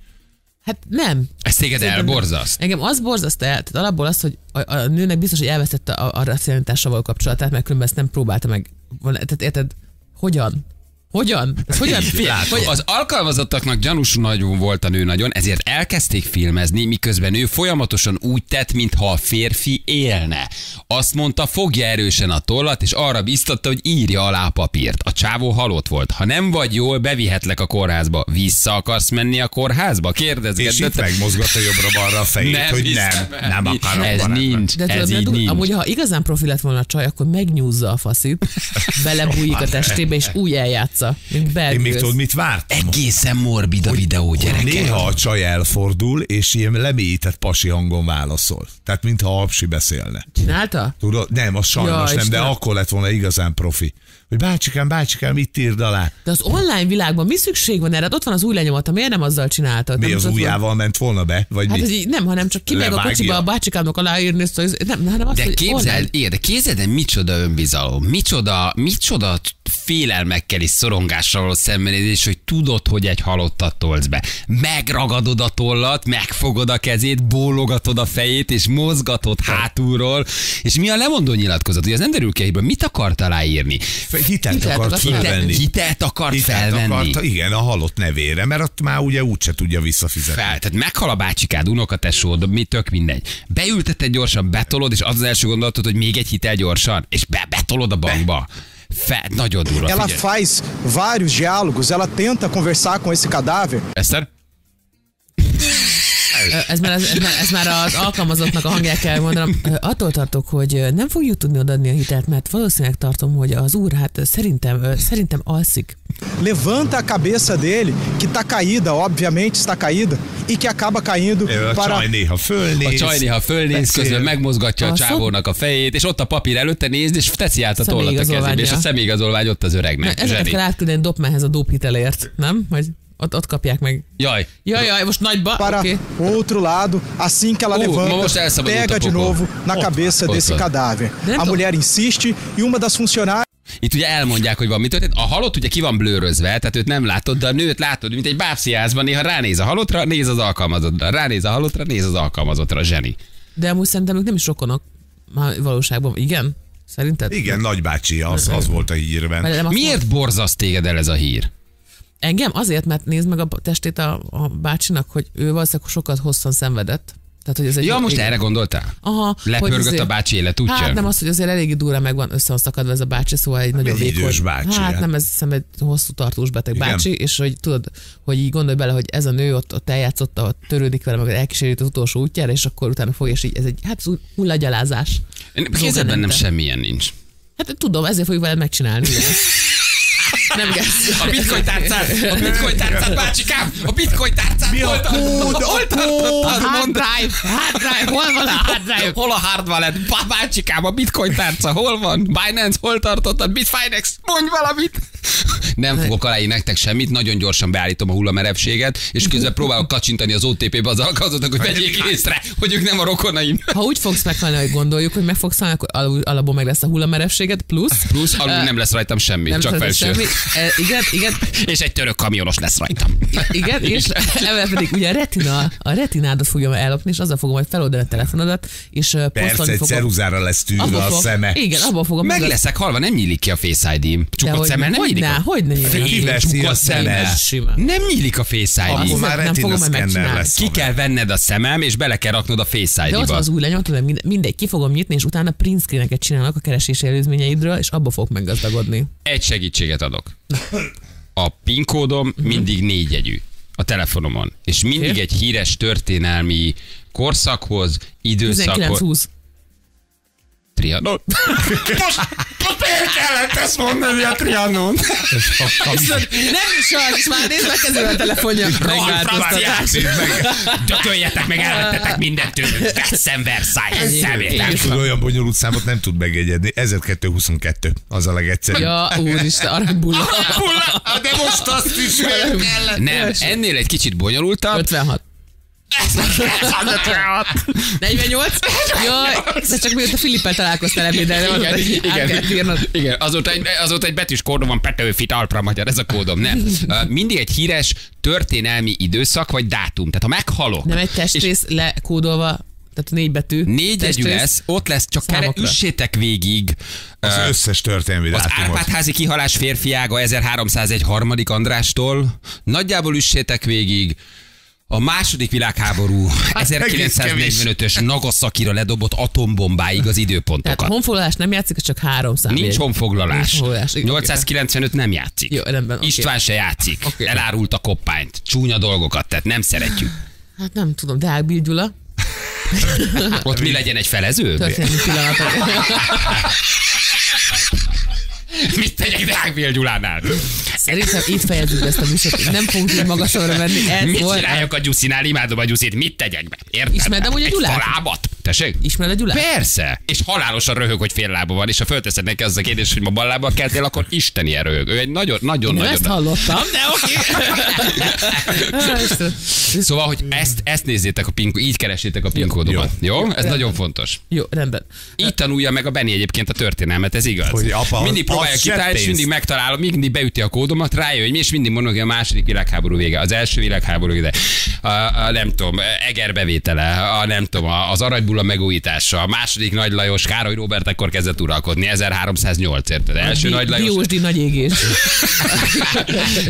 Hát nem. Ez téged elborzaszt? Engem az borzaszt el, tehát alapból az, hogy a nőnek biztos, hogy elvesztette a racionalitással való kapcsolatát, mert különben ezt nem próbálta meg. Tehát érted, hogyan? Hogyan? Az alkalmazottaknak gyanús nagyon volt a nő nagyon, ezért elkezdték filmezni, miközben ő folyamatosan úgy tett, mintha a férfi élne. Azt mondta, fogja erősen a tollat, és arra biztatta, hogy írja alá a papírt. A csávó halott volt. Ha nem vagy jól, bevihetlek a kórházba. Vissza akarsz menni a kórházba? Kérdezgetett. És itt megmozgatta jobbra-balra a fejét, hogy nem akarom. Ez nincs. De tudod, amúgy, ha igazán profi lett volna a csaj, akkor megnyúzza a faszit, belebújik a testébe, és úgy eljátsza. Én még tudod, mit vártam? Egészen morbid a videó, gyerekek. Néha a csaj elfordul, és ilyen lemélyített pasi hangon válaszol. Tehát, mintha a hapsi beszélne. Csinálta? Tudod? Nem, az sajnos nem, de akkor lett volna igazán profi. Hogy bácsikám, itt írd alá. De az online világban mi szükség van erre? Hát ott van az új lenyomata, miért nem azzal csináltad? Mi az ujjával ment volna be? Vagy hát mi? Nem, hanem csak kimeg a kocsiba a bácsikámnak aláírni. De képzeld, micsoda önbizalom, micsoda félelmekkel is szorongással való szembenézés, hogy tudod, hogy egy halottat tolsz be. Megragadod a tollat, megfogod a kezét, bólogatod a fejét, és mozgatod hátulról. És mi a lemondó nyilatkozat? Hogy az nem derül ki a hiből, mit akart aláírni? Hitelt akart felvenni. Igen, a halott nevére, mert ott már ugye úgyse tudja visszafizetni. Tehát meghal a bácsikád, unokatesód, mi tök mindegy. Beülteted gyorsan, betolod, és az az első gondolatod, hogy még egy hitel gyorsan, és betolod a bankba. Nagyon durva. Ela faz vários diálogos, ela tenta conversar com esse cadáver. Eszter? Ez már az alkalmazottnak a hangját kell mondanom. Attól tartok, hogy nem fogjuk tudni odaadni a hitelt, mert valószínűleg tartom, hogy az úr, hát szerintem alszik. Levanta a cabeça dele, que tá caída, obviamente está caída, e que acaba caindo para... A csaj néha fölnéz, közben megmozgatja a csávónak a fejét, és ott a papír előtte néz, és teszi át a tollat a kezébe, és a személyigazolvány ott az öregnek. Ezeket kell átküldeni Dopmáhez a dophitelért, nem? Vagy... Ott kapják meg. Jaj, most nagyba. Para outro lado, assim que ela levanta, pega de novo na cabeça desse cadáver. A mulher insiste e uma das funcionárias... Itt ugye elmondják, hogy van mi történt. A halott ugye ki van blőrözve, tehát őt nem látod, de a nőt látod, mint egy bábsziházban, néha ránéz a halottra, néz az alkalmazottra, ránéz a halottra, néz az alkalmazottra, zseni. De amúgy szerintem ők nem is rokonok. Valóságban igen? Szerinted? Igen, nagybácsi, az volt a hírben. Miért borzaszt téged el ez a hír? Engem? Azért, mert nézd meg a testét a bácsinak, hogy ő valószínűleg sokat hosszan szenvedett. Tehát, hogy ez egy most igen. Erre gondoltál? Aha. Lepörgött azért, a bácsi élet útja? Hát nem az, hogy azért eléggé durra meg van összeszakadva ez a bácsi, szóval egy nagyon vékony. Bácsi. Hát nem, ez hiszem egy hosszú tartós beteg bácsi, és hogy tudod, hogy így gondolj bele, hogy ez a nő ott eljátszotta, ott törődik vele, meg elkísérít az utolsó útjára, és akkor utána fog, és így ez egy hát hullagyalázás. Kézed bennem semmilyen nincs. Hát tudom, ezért fogjuk veled megcsinálni. Nem gesz. A bitcoin tárcát, bácsikám! A bitcoin tárcát! Mi a kód? Hol tartottad? Hard drive, hol van a hard drive? Hol a hard wallet? Bácsikám, a bitcoin tárca hol van? Binance, hol tartottad? Bitfinex, mondj valamit! Nem fogok aláírni nektek semmit, nagyon gyorsan beállítom a hullamerevséget, és közben próbálok kacsintani az OTP-be az alkalmazottak, hogy vegyék észre, hogy ők nem a rokonaim. Ha úgy fogsz meghalni, hogy gondoljuk, hogy meg fogsz halni, akkor alapból meg lesz a hullamerevséget, plusz alul nem lesz rajtam semmi, csak felső. Igen. És egy török kamionos lesz rajtam. Igen, és emellett pedig ugye a retinádat fogom ellopni, és azzal fogom majd feloldani a telefonodat, és persze, egy ceruzára lesz tűrve a szeme. Igen, abban fogom. Meg leszek halva, nem nyílik ki a Face ID-m. Csukott szemmel nem nyílik. Hogyne nyílik a szemem? Nem nyílik a Face ID. Akkor már retina-szkenner lesz. Ki kell venned a szemem, és bele kell raknod a Face ID-ba. De ott az új lenyom, tudom, mindegy, ki fogom nyitni, és utána print screen-eket csinálnak a keresési előzményeidről, és abba fogok meggazdagodni. Egy segítséget adok. A PIN kódom mindig 4 jegyű a telefonomon, és mindig egy híres történelmi korszakhoz, időszakhoz. 19-20. Trianon. Most miért kellett ezt mondani a Trianon? Nem is olyan, és már nézd meg kezével a telefonja. Dököljetek meg, elvettetek mindent tőlük. Veszem Versailles szemét. Olyan bonyolult számot nem tud megegyedni. 1222, az a legegyszerűbb. Ja, úristen, aranybulla. De most azt is miért kellett. Nem, ennél egy kicsit bonyolultabb. 56. 48? Jaj, de csak miért a Filippel találkoztál ebédre. Igen, azóta egy betűs kódom van, Petőfi, Alpra Magyar, ez a kódom, nem. Mindig egy híres történelmi időszak vagy dátum, tehát ha meghalok. Nem egy testrész lekódolva, tehát 4 betű. 4 jegyű lesz, ott lesz, csak üssétek végig. Az összes történelmi dátumot. Az Árpád-házi kihalás férfiága 1301 harmadik Andrástól. Nagyjából üssétek végig. A második világháború 1945-ös Nagasakira ledobott atombombáig az időpontokat. Tehát honfoglalás nem játszik, csak 300. Nincs honfoglalás. 895 nem játszik. Jó, rendben, István se játszik. Okay. Elárult a koppányt. Csúnya dolgokat, tehát nem szeretjük. Hát nem tudom, de Ágbil Gyula. Ott mi legyen egy felező? Történelmi pillanatok. Mit tegyek Rákvél Gyulánál? Szerintem itt fejezzük ezt a műsort. Nem fogunk így magasorra venni. Mit csináljak a Gyuszinál? Imádom a Gyuszit. Mit tegyek be? Érted? Ismered amúgy a Gyulát? Egy falábat? Tessék? Ismered a Gyulát? Persze. És halálosan röhög, hogy fél lába van. És ha fölteszed neki az a kérdés, hogy ma bal lábbal keltél, akkor isteni röhög. Ő egy nagyon. Ezt hallottam, de oké. Szóval, hogy ezt nézzétek a pinkó, így keresétek a pinkódomat. Jó? Ez nagyon fontos. Jó, rendben. Így tanulja meg a Benni egyébként a történelmet, ez igaz. Mindig próbálja kitálni, és mindig megtalálom, mindig beüti a kódomat, rájön, és mindig mondom, hogy a második világháború vége, az első világháború vége, a nem tudom, Eger bevétele, a nem tudom, az aranybulla megújítása, a második Nagy Lajos, Károly Róbert ekkor kezdett uralkodni, 1308, érted? Első Nagy Lajos. Diósdi nagy égés.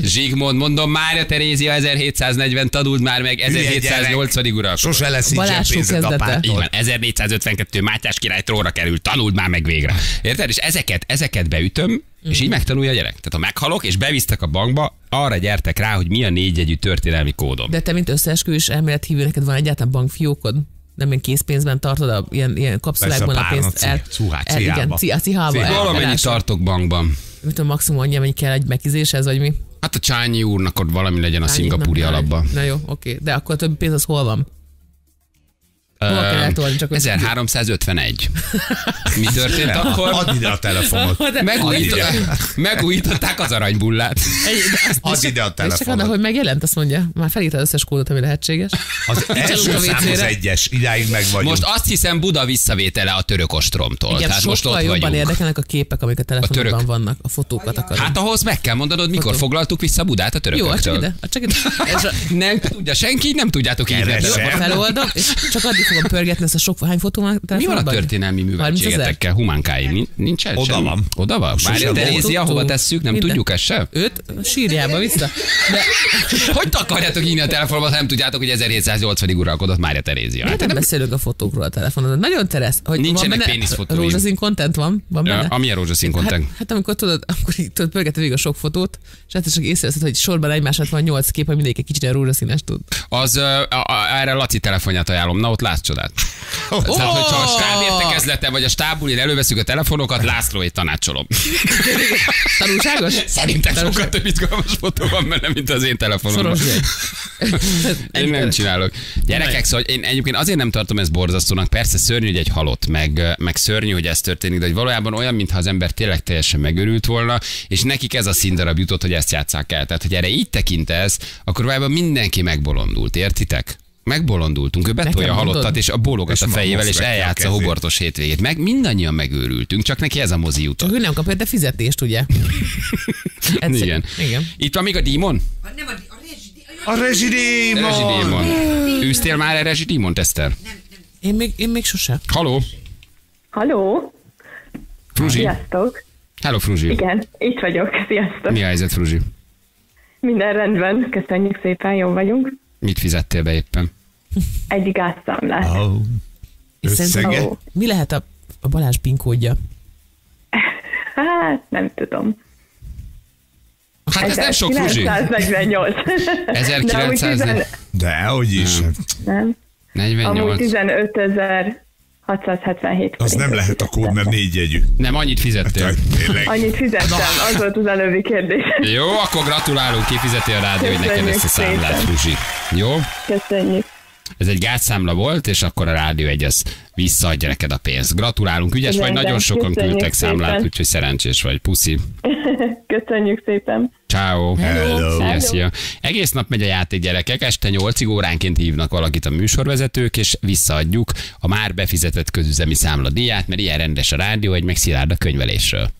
Zsigmond, mondom, Mária Terézia 1740, tanuld már meg, 1780-ig uralkodott. Sose lesz nincsen pénzed a pártól. 1452 Mátyás király trónra került, tanuld már meg végre. Érted? És ezeket beütöm, és így megtanulja a gyerek. Tehát ha meghalok, és bevisztek a bankba, arra gyertek rá, hogy mi a 4 jegyű történelmi kódom. De te, mint összeesküvés elmélet hívő, neked van egyáltalán bankfiókod? Nem én készpénzben tartod, ilyen kapszulákban a pénzt. Igen, valamennyit tartok bankban. Mit tudom, maximum annyi, amennyi kell egy megkizéshez, vagy mi? Hát a Csányi úrnak ott valami legyen a szingapúri alapban. Na jó, oké. De akkor a többi pénz az hol van? Hol kell eltolni, csak 1351. Mi történt akkor? Add ide a telefonot. Megújították az aranybullát. Add ide a telefonot. És csak annak, hogy megjelent, azt mondja. Már felírta az összes kódot, ami lehetséges. Az első szám az 1-es. Idáig meg vagyunk. Most azt hiszem, Buda visszavétele a török ostromtól. Igen, sokkal jobban érdekelnek a képek, amik a telefonban vannak. A fotókat akarunk. Hát ahhoz meg kell mondanod, mikor foglaltuk vissza Budát a törököktől. Jó, csak ide. Nem tudja senki, nem tudjátok így. Feloldom, és csak addig fogom pörgetni ezt a sok hány fotómat. Mi van a történelmi műveltségetekkel, humánkái? Nincs el? Oda van. Oda van? Várja, Terézia, hova tesszük? Nem tudjuk ezt sem? Őt sírjába vissza. Hogy takarjátok írni a telefonba, ha nem tudjátok, hogy 1780-ig uralkodott Mária Terézia? Hát nem beszélünk a fotókról a telefonon. Nagyon tereszt. Nincsenek péniszfotóim. Rózsaszín kontent van? Amilyen rózsaszín kontent? Hát amikor tudod, pörgeted végig a sok fotót, és hát csak észreveszed, hogy sorban egymását van 8 kép, hogy mindegyik egy kicsit rózsaszínes tud. Az erre Laci telefonját ajánlom. Na ott látsz csodát. Oh! Hát, hogyha a stábértekezlete vagy a stábulin előveszünk a telefonokat, Lászlóét tanácsolom. Tanulságos? Szerintem sokkal több izgalmas fotó van benne, mint az én telefonomban. Én nem csinálok. Gyerekek, szóval én egyébként azért nem tartom ezt borzasztónak. Persze szörnyű, hogy egy halott, meg szörnyű, hogy ez történik, de hogy valójában olyan, mintha az ember tényleg teljesen megőrült volna, és nekik ez a színdarab jutott, hogy ezt játsszák el. Tehát, hogy erre így tekintesz, akkor valójában mindenki megbolondult, értitek? Megbolondultunk, ő betolja a halottat, és a bólogat a fejével, és eljátsza a hubortos hétvégét. Meg mindannyian megőrültünk, csak neki ez a mozi jutott. Ő nem kapja, de fizetést, ugye? Igen. Igen. Itt van még a dímon? Nem, a rezsidímon. Rezsidímon. Üztél már a rezsidímont, Eszter? Nem. Én még sose. Haló? Haló? Fruzsi? Sziasztok. Hello, Fruzsi. Igen, itt vagyok. Sziasztok. Mi a helyzet, Fruzsi? Minden rendben, köszönjük szépen, jól vagyunk. Mit fizettél be éppen? Egy gázszámlát. Oh. Összege? Oh. Mi lehet a Balázs pinkódja? Hát, nem tudom. Hát ez nem sok, Fruzsi. 1948. 1900. Dehogy is. Nem. 48. Amúgy 15.677. Az nem lehet a kód, mert 4 jegyű. Nem, annyit fizettél. Annyit fizettem, az volt az előbbi kérdés. Jó, akkor gratulálunk, kifizetél a rádió, hogy neked ezt a számlát, Fruzsi. Jó? Köszönjük. Ez egy gázszámla volt, és akkor a Rádió 1 az visszaadja neked a pénzt. Gratulálunk, ügyes vagy, nagyon sokan küldtek számlát, úgyhogy szerencsés vagy. Puszi. Köszönjük szépen. Ciao. Hello. Szia. Egész nap megy a játék, gyerekek, este 8-ig óránként hívnak valakit a műsorvezetők, és visszaadjuk a már befizetett közüzemi számla díját, mert ilyen rendes a Rádió, egy meg szilárd a könyvelésről.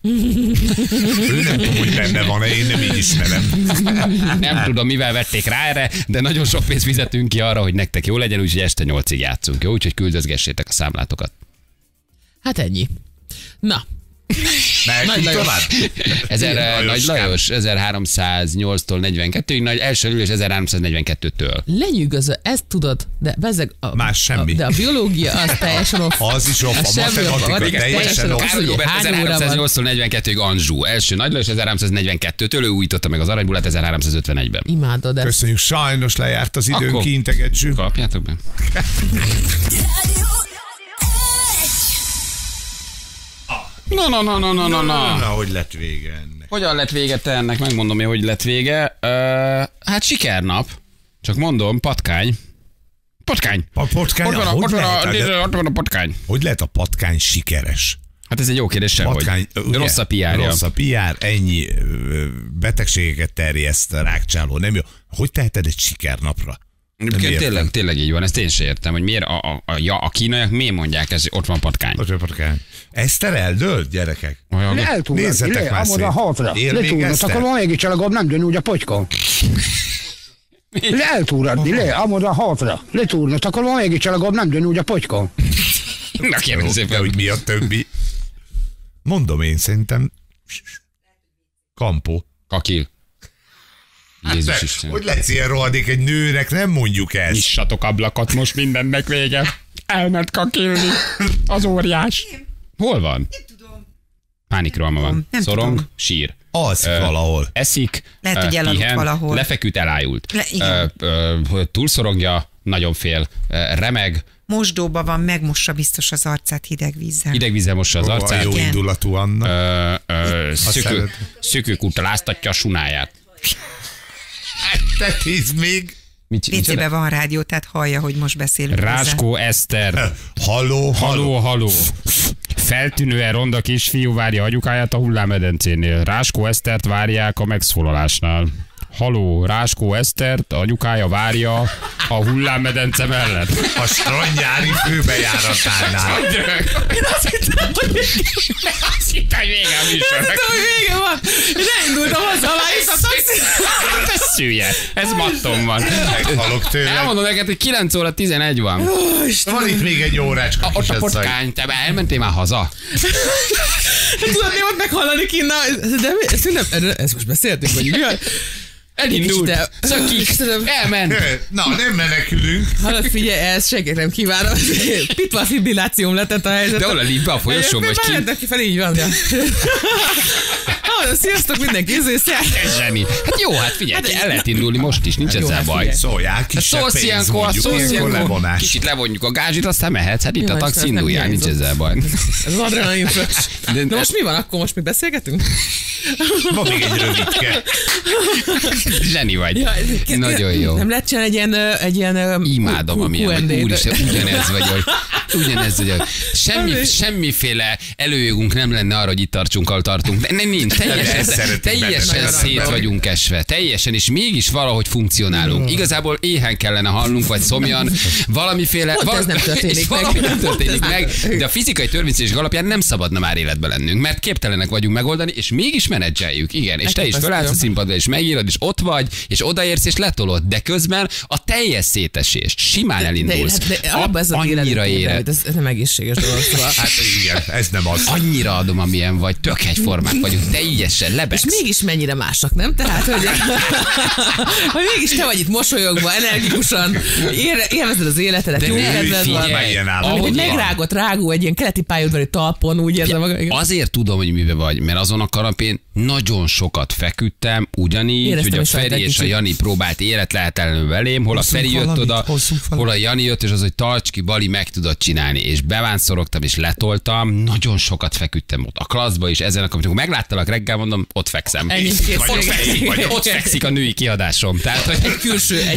Ő nem tudom, hogy benne van, én nem így ismerem. Nem tudom, mivel vették rá erre, de nagyon sok pénzt fizetünk ki arra, hogy nektek jó legyen, úgyhogy este 8-ig játszunk, jó? Úgyhogy küldözgessétek a számlátokat. Hát ennyi. Na. Nagy Lajos. Nagy Lajos, 1308-tól 42-ig, nagy első ülés 1342-től. Lenyűgöző, ezt tudod, de bezzeg más semmi. De a biológia az teljesen off. Az is off, a matematika teljesen off. Károly Robert 1308-tól 42-ig Anzsú. Első Nagy Lajos 1342-től, ő újította meg az aranybulát 1351-ben. Imádod ezt. Köszönjük, sajnos lejárt az időnk, kiintegetsük. Kapjátok be. Na, hogy lett vége ennek? Hogyan lett vége te ennek? Megmondom én, hogy lett vége. Hát sikernap. Csak mondom, patkány. Patkány. A patkány. Ott van a patkány. Hogy lehet a patkány sikeres? Hát ez egy jó kérdés, patkány, hogy. Ugye, rossz a PR-ja. Rossz a PR, ennyi betegségeket terjeszt, rákcsáló, nem jó. Hogy teheted egy sikernapra? Tényleg így van, ezt én sem értem, hogy miért a kínaiak miért mondják ezt, hogy ott van patkány. Ott van patkány. Eszter eldőlt, gyerekek. Nézzetek már szét. Érvégeztek. Akkor van egy csalagom, nem dőn úgy a potyka. Eltúradni, amoda hatra. Letúrnod, akkor van egy csalagom, nem dőn úgy a potyka. Na kérlek szépen, hogy mi a többi. Mondom én, szerintem Kampó. Kakil. Jézus Isten. Hogy lesz ilyen rohadék egy nőnek, nem mondjuk ezt. Nyissatok ablakot, most mindennek vége. Elment kakilni. Az óriás. Hol van? Nem tudom. Pánikrohama van. Nem szorong, tudom. Sír. Alszik valahol. Eszik, lehet, hogy elaludt pihen, valahol. Lefeküdt, elájult. Túlszorongja, nagyon fél, remeg. Mosdóba van, megmossa biztos az arcát hideg vízzel. Hideg vízzel mossa az arcát. Jó indulatú Anna. Szökőkúttal láztatja a sunáját. Hát még. Vécében van rádió, tehát hallja, hogy most beszélünk. Ráskó Eszter. Halló. Feltűnően ronda kisfiú várja anyukáját a hullámedencénél. Ráskó Esztert várják a megszólalásnál. haló, Ráskó Esztert, anyukája várja a hullámmedence mellett. A strandjári főbejáratánál. Én azt hittem, hogy vége a műsor. Én azt hittem, hogy vége van. Én elindultam hozzá, és a taxi. Ez mattom van. Meghalok tőle. Elmondom neked, hogy 9 óra 11 van. Van itt még egy órácska. Ott a potkány, te elmentél már haza. Tudod, mi ott meghallani kint? De ezt most beszéltünk, hogy mi van? Elindult, szökik, elment. Na, nem menekülünk. Hallod, figyelj, ezt segít nem kívánom. Pitva fibrillációm letett a helyzet. De oda lép be a folyosón, vagy ki. Mennek ki fel, így van. Hallod, sziasztok mindenki, ez zseni. Hát jó, hát figyelj, el lehet indulni most is, nincs ezzel baj. Szóljál, kisebb pénz mondjuk, levonás. Kicsit levonjuk a gázsit, aztán mehetsz, hát itt a taxi induljál, nincs ezzel baj. Ez adrenalin flöcs. De most mi van akkor, most mi beszélgetünk? Van még egy rövidke. Zseni vagy. Ja, nagyon jó. Nem lehet csinálni egy ilyen imádom, amilyen vagy. Úristen, ugyanez vagyok. Ugyanez vagyok. Semmiféle előjogunk nem lenne arra, hogy itt tartsunk, ahol tartunk. Nem, nincs. Teljesen szét vagyunk esve. Teljesen, és mégis valahogy funkcionálunk. Igazából éhen kellene hallnunk, vagy szomjan. Valamiféle... Valami nem történik meg. De a fizikai törvényszerűség alapján nem szabadna már életben lennünk, mert képtelenek vagyunk megoldani, és mégis menedzseljük. Igen, és te is fölállsz a színpadra, és megírod, és ott vagy, és odaérsz, és letolod, de közben a teljes szétesés. Simán elindulsz. Annyira élet. Ez nem egészséges dolog. Hát igen, ez nem az. Annyira adom, amilyen vagy, tök egyformák vagyunk, teljesen lebegsz. És mégis mennyire mások, nem? Tehát, hogy mégis te vagy itt mosolyogva, energikusan, élvezed az életedet, jó kedved van. Ahogy megrágott rágó egy ilyen keleti pályaudvari talpon, úgy érzem magam. Azért tudom, hogy mibe vagy, mert azon a kanapén nagyon sokat feküdtem, ugyanígy, éreztem, hogy a Feri és a Jani próbált életlehetetlenül velém, hol a Feri jött oda, hol a Jani jött, és az, hogy tarts ki, Bali, meg tudod csinálni. És bevánszorogtam, és letoltam, nagyon sokat feküdtem ott. A klasszba is ezen, amikor megláttalak reggel, mondom, ott fekszem. Ott fekszik a női kiadásom. Tehát, hogy egy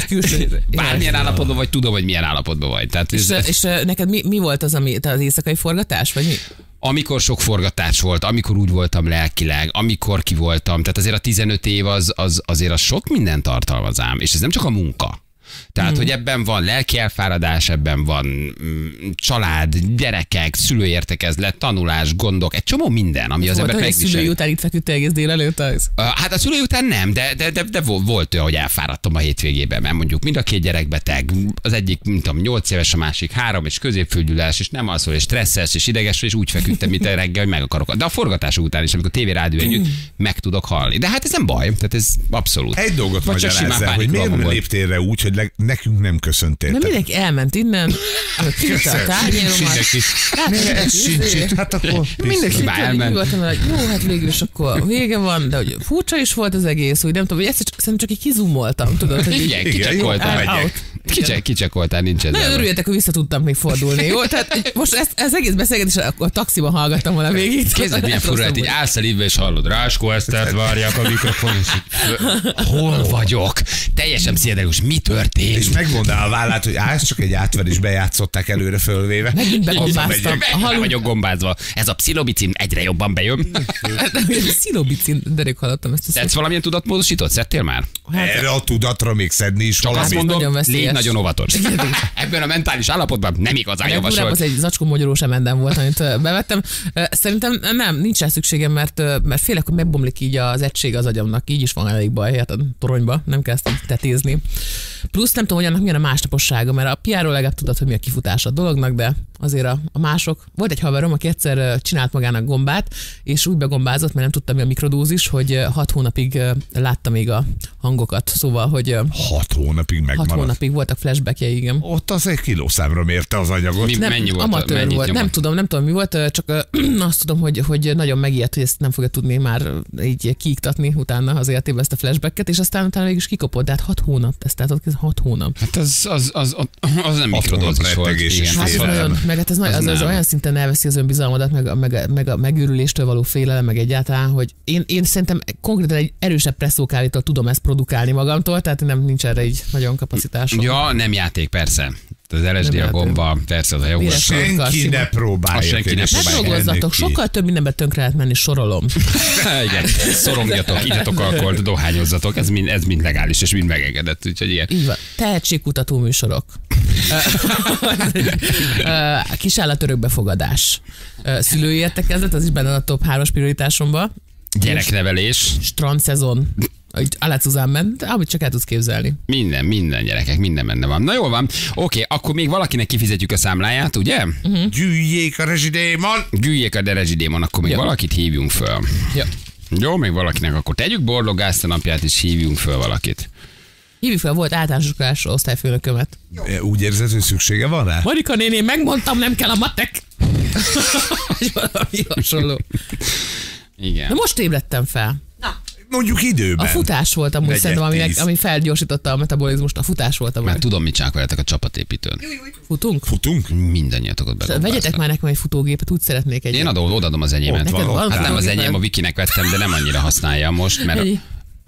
külső. Bármilyen állapotban vagy, tudom, hogy milyen állapotban vagy. Tehát, és neked mi volt az, ami az éjszakai forgatás, vagy mi? Amikor sok forgatás volt, amikor úgy voltam lelkileg, amikor ki voltam, tehát azért a 15 év azért sok mindent tartalmaz ám, és ez nem csak a munka. Tehát, hogy ebben van lelki elfáradás, ebben van család, gyerekek, szülőértekezlet, tanulás, gondok, egy csomó minden, ami az ember megvisel. Volt, hogy szülői után itt feküdtél egész délelőtt? Hát a szülői után nem, de volt olyan, hogy elfáradtam a hétvégében, mert mondjuk mind a két gyerek beteg, az egyik, mint tudom, 8 éves, a másik 3, és középfülgyülás, és nem alszol, és stresszes, és ideges, és úgy feküdtem, mint reggel, hogy meg akarok. De a forgatások után is, amikor tévé, rádió együtt, meg tudok halni. De hát ez nem baj, tehát ez abszolút. Egy dolgot magyarázzál, hogy miért léptél rá úgy, hogy nekünk nem köszöntél. De mindenki elment innen, kinyitotta a tárgyéromat. Hát akkor mindenki már elment. Nyugodtan, hogy jó, hát végül is akkor vége van, de hogy furcsa is volt az egész, úgy nem tudom, hogy ezt szerintem csak így kizumoltam, tudod? Igen, kicsekkoltam. Kicsekkoltál, nincs ez. Na, örüljetek, hogy vissza tudtam még fordulni, jó? Tehát most ez egész beszélgetés, akkor a taxiban hallgattam volna végig. Kézzed, milyen furát, így állsz elívve és hallod, Ráskó Esztert várják a mikrofon, és hol vagyok? Teljesen pszichedelikus, mi történt? És megmondál a vállát, hogy ez csak egy átverés, bejátszották előre fölvéve. Megint begombáztam. Meg vagyok gombázva. Ez a pszilobicin egyre jobban bejön. Pszilobicin, de rég hallottam ezt a szót. Szedsz valamilyen tudatmódosítót? Szedtél már? Erre a tudatra még szedni is valamit. Légy nagyon óvatos. Ebben a mentális állapotban nem igazán javasolt. Az egy zacskó mogyorós emendem volt, amit bevettem. Szerintem nem, nincs rá szükségem, mert félek, hogy megbomlik így az egység az agyamnak. Így is van elég baj, hát a toronyba nem kell ezt tetézni. Plusz nem tudom, hogy annak milyen a másnapossága, mert a PR-ról legalább tudod, hogy mi a kifutása a dolognak, de azért a mások. Volt egy haverom, aki egyszer csinált magának gombát, és úgy begombázott, mert nem tudtam, mi a mikrodózis, hogy 6 hónapig látta még a hangokat. Szóval, hogy 6 hónapig megmaradt. 6 hónapig voltak flashbackjei, igen. Ott az egy kilószámra mérte az anyagot. Mennyi volt? Amatőr volt. Nem tudom, mi volt, csak azt tudom, hogy nagyon megijedt, hogy ezt nem fogja tudni már így kiiktatni utána az életében ezt a flashbacket, és aztán utána mégis kikopott. De hát 6 hónap, tehát 6 hónap. Hát az nem mikrodózis volt. Hát ez olyan szinten elveszi az önbizalmadat, meg a megőrüléstől való félelem, meg egyáltalán, hogy én szerintem konkrétan egy erősebb presszókálitól tudom ezt produkálni magamtól, tehát nem nincs erre így nagyon kapacitásom. Ja, nem játék, persze. Tehát az LSD a gomba, persze az a jogos. Senki ne próbálja. Ne dolgozzatok, sokkal több mindenbe tönkre lehet menni, sorolom. Igen, szorongjatok, igyatok alkoholt, dohányozzatok, ez mind legális, és mind megengedett, úgyhogy ilyen. Így van. Tehetségkutató műsorok. Kisállat örökbefogadás. Szülői értekezlet, az is benne a top 3-as prioritásomban. Gyereknevelés. Strandszezon. Alácuzánben, amit csak el tudsz képzelni. Minden gyerekek, minden benne van. Na jól van, oké, akkor még valakinek kifizetjük a számláját, ugye? Uh-huh. Gyűjjék a rezsidémon! Gyűjjék a rezsidémon, akkor még valakit hívjunk föl. Jó, még valakinek, akkor tegyük boldog napját és hívjunk föl valakit. Hívjuk fel, volt általános osztályfőnökömet. Úgy érzed, hogy szüksége van rá? Marika néni, megmondtam, nem kell a matek. Valami hasonló. Igen. Na most ébredtem fel. Mondjuk időben. A futás volt amúgy szerintem, ami felgyorsította a metabolizmust. A futás volt amúgy. Már tudom, mit csináljátok a csapatépítőn. Futunk? Futunk? Mindannyiatokat bedobáztak. Vegyetek már nekem egy futógépet, úgy szeretnék egy. Én odaadom az enyémet. Hát nem az enyém, a Vikinek vettem, de nem annyira használja most, mert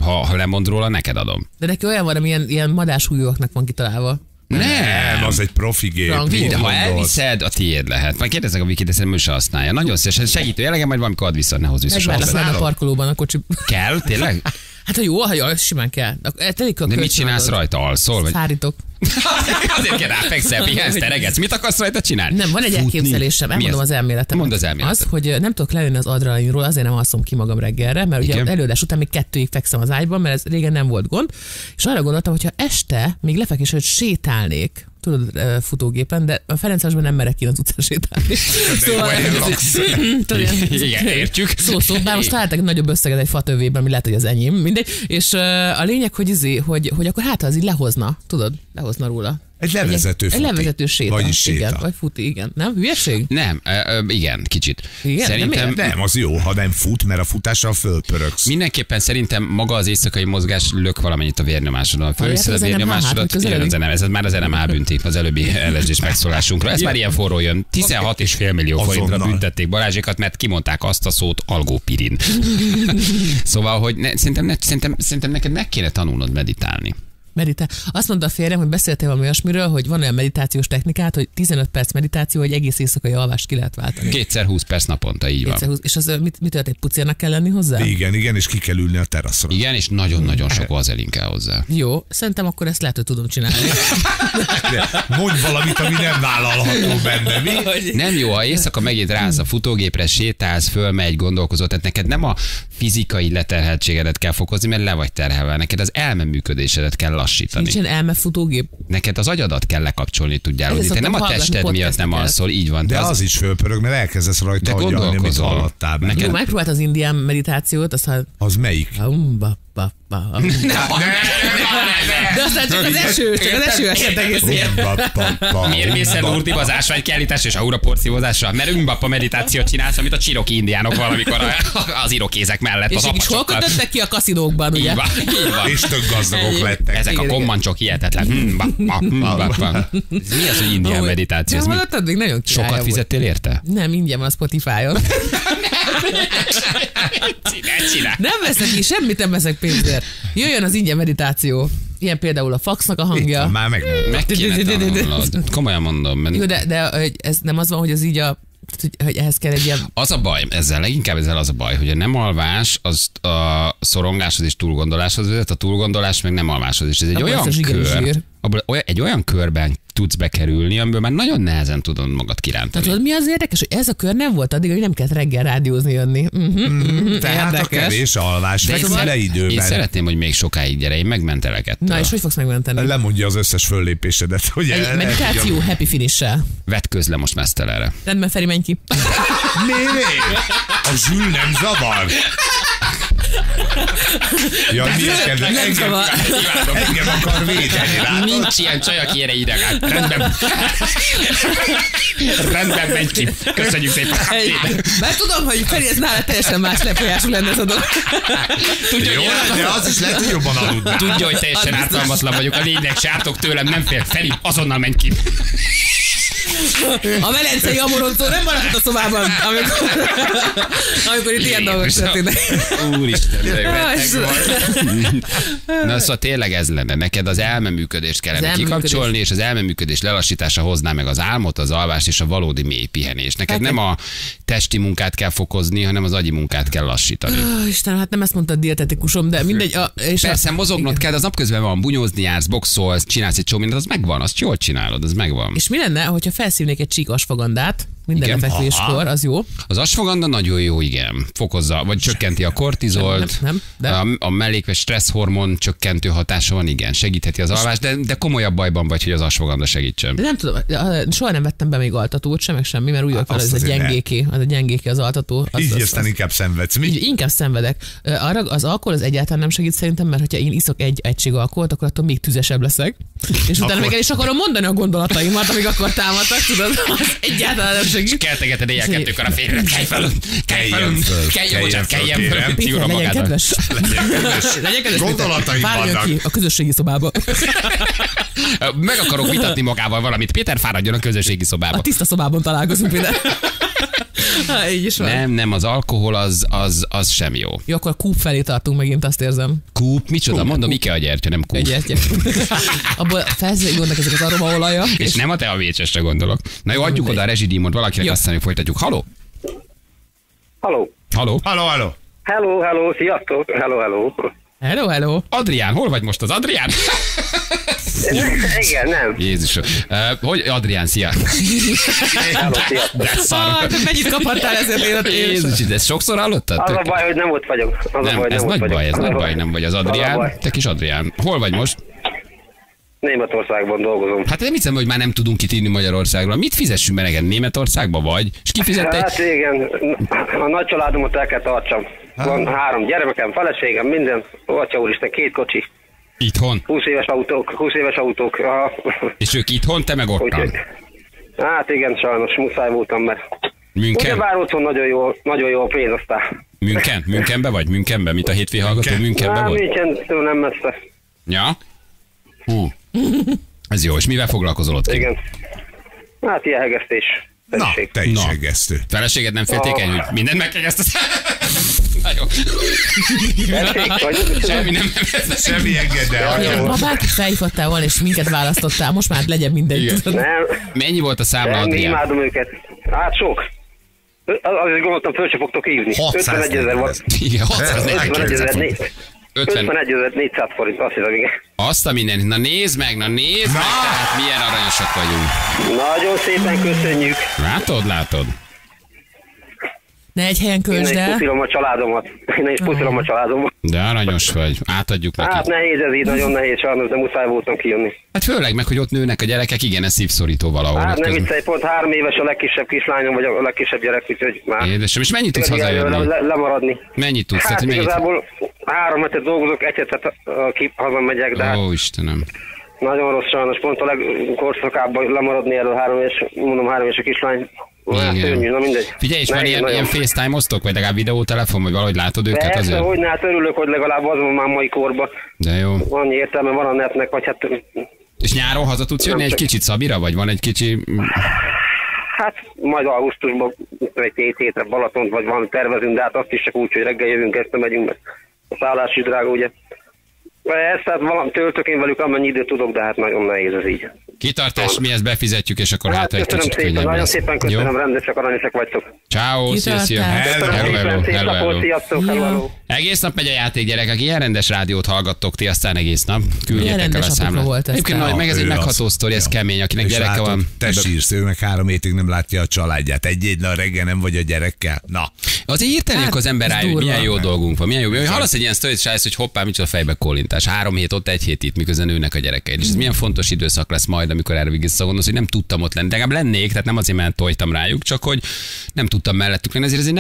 ha lemond róla, neked adom. De neki olyan van, ami ilyen madárshúlyúaknak van kitalálva. Nem, az egy profi gép. De ha elviszed, a tiéd lehet. Majd kérdezzek a Vikit, de szerintem ő se használja. Nagyon szépen segítő jellege, majd valamikor ad vissza, ne hozz vissza. Megvárlak a parkolóban a kocsi. Kell, tényleg? Hát ha jó, simán kell. De mit csinálsz rajta? Alszol? Szárítok. Azért kell ráfekszel, pihensz, teregetsz. Mit akarsz rajta csinálni? Nem, van egy elképzelésem, elmondom az elméletet. Mondd az elméletet. Az, hogy nem tudok lejönni az adrenalinról, azért nem alszom ki magam reggelre, mert ugye előadás után még 2-ig fekszem az ágyban, mert ez régen nem volt gond. És arra gondoltam, hogy ha este még lefekés, hogy sétálnék, tudod, futógépen, de a Ferencvárosban nem merek ki az utcán sétálni. Szóval igen, értjük. Bár most találtak nagyobb összeget egy fatövében, ami lehet, hogy az enyém, mindegy. És a lényeg, hogy akkor hát az így lehozna, tudod, lehozna róla. Egy levezető séta. Vagyis séta. Igen, vagy futi, igen. Nem? Hülyeség? Nem, igen, kicsit. Igen? Szerintem nem, az jó, ha nem fut, mert a futással fölpöröksz. Mindenképpen szerintem maga az éjszakai mozgás lök valamennyit a vérnyomásodon. Fölviszed a vérnyomásodat, ez már az NMH bünti az előbbi LSD-s megszólásunkra. Ez már ilyen forró jön. 16,5 millió forintra büntették Balázsékat, mert kimondták azt a szót, algópirin. Szóval, hogy szerintem neked meg kéne tanulnod meditálni. Azt mondta a férjem, hogy beszéltél valami olyasmiről, hogy van olyan meditációs technikát, hogy 15 perc meditáció, hogy egész éjszakai alvást ki lehet váltani. 2x20 perc naponta, így van. 2x20. És az mit történt? Pucérnak kell lenni hozzá? Igen, és ki kell ülni a teraszra. Igen, és nagyon-nagyon sok vazelin kell hozzá. Jó, szerintem akkor ezt lehet, hogy tudom csinálni. Mondj valamit, ami nem vállalható benne, mi? Nem jó, ha éjszaka megint rász a futógépre, sétálsz, fölmegy, gondolkozol, tehát neked nem a fizikai leterheltségedet kell fokozni, mert le vagy terhelve, neked az elmeműködésedet kell lassítani. Nincsen elmefutógép. Neked az agyadat kell lekapcsolni, tudjál, hogy te nem a tested miatt nem alszol, így van. De az is fölpörög, mert elkezdesz rajta agyalni, amit hallottál benne. Jó, megpróbált az indián meditációt, az melyik? De aztán csak az eső esett egész ilyen. Miért mész el Urdiba az ásványkiállítás és auraporciózással? Mert umbappa meditációt csinálsz, amit a csiroki indiánok valamikor az irokézek mellett az apacsokkal. És így hol kötöttek ki a kaszinókban, ugye? Így van. És tök gazdagok lettek. Ezek a kommancsok hihetetlen. Mi az, hogy indián meditáció? Sokat fizettél érte? Nem, ingyen van a Spotify-on. Nem veszek ki, semmit nem veszek pénzért. Jöjjön az ingyen meditáció. Ilyen például a faxnak a hangja. Már meg kéne tanulnod. Komolyan mondom. Jó, de ez nem az van, hogy az így a... hogy ehhez kell egy ilyen... Az a baj, leginkább ezzel az a baj, hogy a nem alvás, az a szorongáshoz és túlgondoláshoz vezet, a túlgondolás meg nem alváshoz is. Ez egy olyan kör. Egy olyan körben tudsz bekerülni, amiből már nagyon nehezen tudod magad kirántani. Tehát mi az érdekes, hogy ez a kör nem volt addig, hogy nem kellett reggel rádiózni jönni. Tehát érdekes. A kevés alvás, meg leidőben. Én szeretném, hogy még sokáig gyere, én megmentelek ettől. Na és hogy fogsz megmenteni? Lemondja az összes föllépésedet. Hogy egy meditáció happy finissel. Vedd közle most mesztelenre. Rendben, Feri, menj ki. A Zsül nem zavar. Ja, engem akar védeni, látod? Nincs ilyen csaj, aki ére idegál. Rendben, menj ki. Köszönjük szépen. Mert tudom, hogy Feri, ez nála teljesen más lefolyású lenne ez a dolog. Jó, de az is lehet, hogy jobban aludnál. Tudja, hogy teljesen ártalmatlan vagyok. A lényeg, sártok tőlem, nem fél. Feri, azonnal menj ki. A velencei amorontó nem maradt a szobában, amikor itt ilyen dolgok történnek. Úristen, de beteg vagy. Na szóval tényleg ez lenne. Neked az elmeműködést kellene kikapcsolni, és az elmeműködés lelassítása hozná meg az álmot, az alvást és a valódi mély pihenés. Neked nem a testi munkát kell fokozni, hanem az agyi munkát kell lassítani. Istenem, hát nem ezt mondta a dietetikusom, de mindegy. Persze, mozognod kell, az napközben van, bunyózni jársz, boxolsz, csinálsz egy csomó, az megvan, azt jól csinálod, az megvan. És mi lenne, hogyha felszívnék egy csík ashwagandhát minden lefekvéskor, az jó? Az ashwagandha nagyon jó, igen. Fokozza, vagy csökkenti a kortizolt, a mellékves stresszhormon csökkentő hatása van, igen. Segítheti az alvást, de komolyabb bajban vagy, hogy az ashwagandha segítsen. De nem tudom, soha nem vettem be még altatót sem, meg semmi, mert úgy volt, ez a gyengéki az altató. Így aztán inkább szenvedsz, mi? Inkább szenvedek. Arra az alkohol az egyáltalán nem segít szerintem, mert hogyha én iszok egy egység alkoholt, akkor attól még tüzesebb leszek. És utána még el is akarom mondani a gondolataimat, amíg akkor támadtak, tudod, az egyáltalán nem segít. És keltegeted éjjel kettőkor a férjét, keljen föl, Péter, legyen kedves. Gondolataim vannak. A közösségi szobába. Meg akarok vitatni magával valamit. Péter, fáradjon a közösségi szobába. A tiszta szobában találkozunk, Péter. Nem, az alkohol az sem jó. Jó, akkor a kúp felé tartunk megint, azt érzem. Kúp? Micsoda? Kúp, mondom, Ike a gyertya, nem kúp. A gyertya. Abból felszívják gondnak ezek az aromaolaja. És nem a te a vécsesre gondolok. Na jó, adjuk oda a rezsidímot valakinek, azt hiszem, hogy folytatjuk. Halló? Halló. Halló? Halló, halló. Halló, halló, sziasztok. Halló, halló. Hello, hello. Adrián, hol vagy most az Adrián? Igen, nem. Jézusom. Hogy Adrián, szia. Hello, sziasztok. De mennyit kaphattál ezért életében? Jézus, de ezt sokszor hallottad? Az a baj, hogy nem ott vagyok. Ez nagy baj, nem vagy az Adrián. Te kis Adrián. Hol vagy most? Németországban dolgozom. Hát nem hiszem, hogy már nem tudunk itt inni Magyarországról. Mit fizessünk be neked? Németországban vagy? És kifizette egy... Hát igen, a nagy családomat el kell tartsam. Van 3 gyermekem, feleségem, minden. Atya úristen, 2 kocsi. Itthon? 20 éves autók. Aha. És ők itthon, te meg ottan? Hát igen, sajnos muszáj voltam, mert... München? Ugyebár otthon nagyon jó a pénz, aztán. München? Münchenbe vagy? Münchenbe? Mint a hétvégi hallgató Münchenbe volt? München, nem messze. Ja? Hú. Ez jó, és mivel foglalkozol ott? Igen. Hát ilyen hegesztés. Feleség. Na, te is hegesztő. Feleséged nem féltékeny, hogy mindent meghegesztesz? Nagyon. Semmi engedel. Ha bárki felhívhattál volna, és minket választottál, most már legyen mindegy. Mennyi volt a számla, Adrián? Imádom őket. Hát sok. Azért gondoltam, föl sem fogtok hívni. 600 000 volt. Igen, 600 000. 51 400 forint, azt hiszem, igen. Azt a minden. Na nézd meg, tehát milyen aranyosak vagyunk. Nagyon szépen köszönjük. Látod. Ne egy helyen költsd el. Én is puszilom a családomat. De aranyos vagy. Átadjuk neki. Hát nehéz ez így, nagyon nehéz, sajnos, de muszáj voltam kijönni. Hát főleg meg, hogy ott nőnek a gyerekek, igen, ez szívszorító valahol. Hát nem viccelj, pont 3 éves a legkisebb kislányom, vagy a legkisebb gyerek, úgyhogy már... Édesem, és mennyit tudsz hazajönni? Lemaradni. Mennyit tudsz? Hát igazából 3 hetet dolgozok, egy hetet hazamegyek, de... Ó, Istenem. Nagyon rossz, sajnos, pont a legkorszakábban lemaradni elő 3 és mondom 3 és a kislány. Na mindegy. Figyelj, és van ilyen FaceTime-osztok, vagy legalább videótelefon, vagy valahogy látod őket azért? Persze, hogy ne, hát örülök, hogy legalább az van már mai korban. De jó. Annyi értelme van a netnek, vagy hát... És nyáron haza tudsz jönni egy kicsit Szabira, vagy van egy kicsi... Hát majd augusztusban egy 7 hétre Balatont, vagy valami tervezünk, de hát azt is csak úgy, hogy reggel jövünk, este megyünk, mert a szállás is drága, ugye? Ezt hát valami töltök én velük, amennyi időt tudok, de hát nagyon nehéz ez így. Kitartás, mi ezt befizetjük, és akkor hát egy kicsit könnyebb. Nagyon szépen köszönöm, rendesek, aranyosak vagytok. Ciao, szia. Hello. Egész nap megy a játék, gyerekek, ilyen rendes rádiót hallgattok ti, aztán egész nap küldjetek el a számlát. Egyébként meg ez egy megható sztori, ez kemény, akinek gyereke van. Te sírsz, ő meg 3 hétig nem látja a családját. Egy nap reggel nem vagy a gyerekkel. Na. Azért hirtelen, hogy az ember rájön, milyen jó dolgunk van, milyen jó. Hallasz egy ilyen sztorit, hogy hoppá, micsoda fejbe kólintás. 3 hét ott, 1 hét itt, miközben nőnek a gyerekeid. És ez milyen fontos időszak lesz majd, amikor erre visszagondolsz, hogy nem tudtam ott lenni. De legalább lennék, tehát nem azért, mert tojtam rájuk, csak hogy nem tudtam mellettük lenni. Ezért ez egy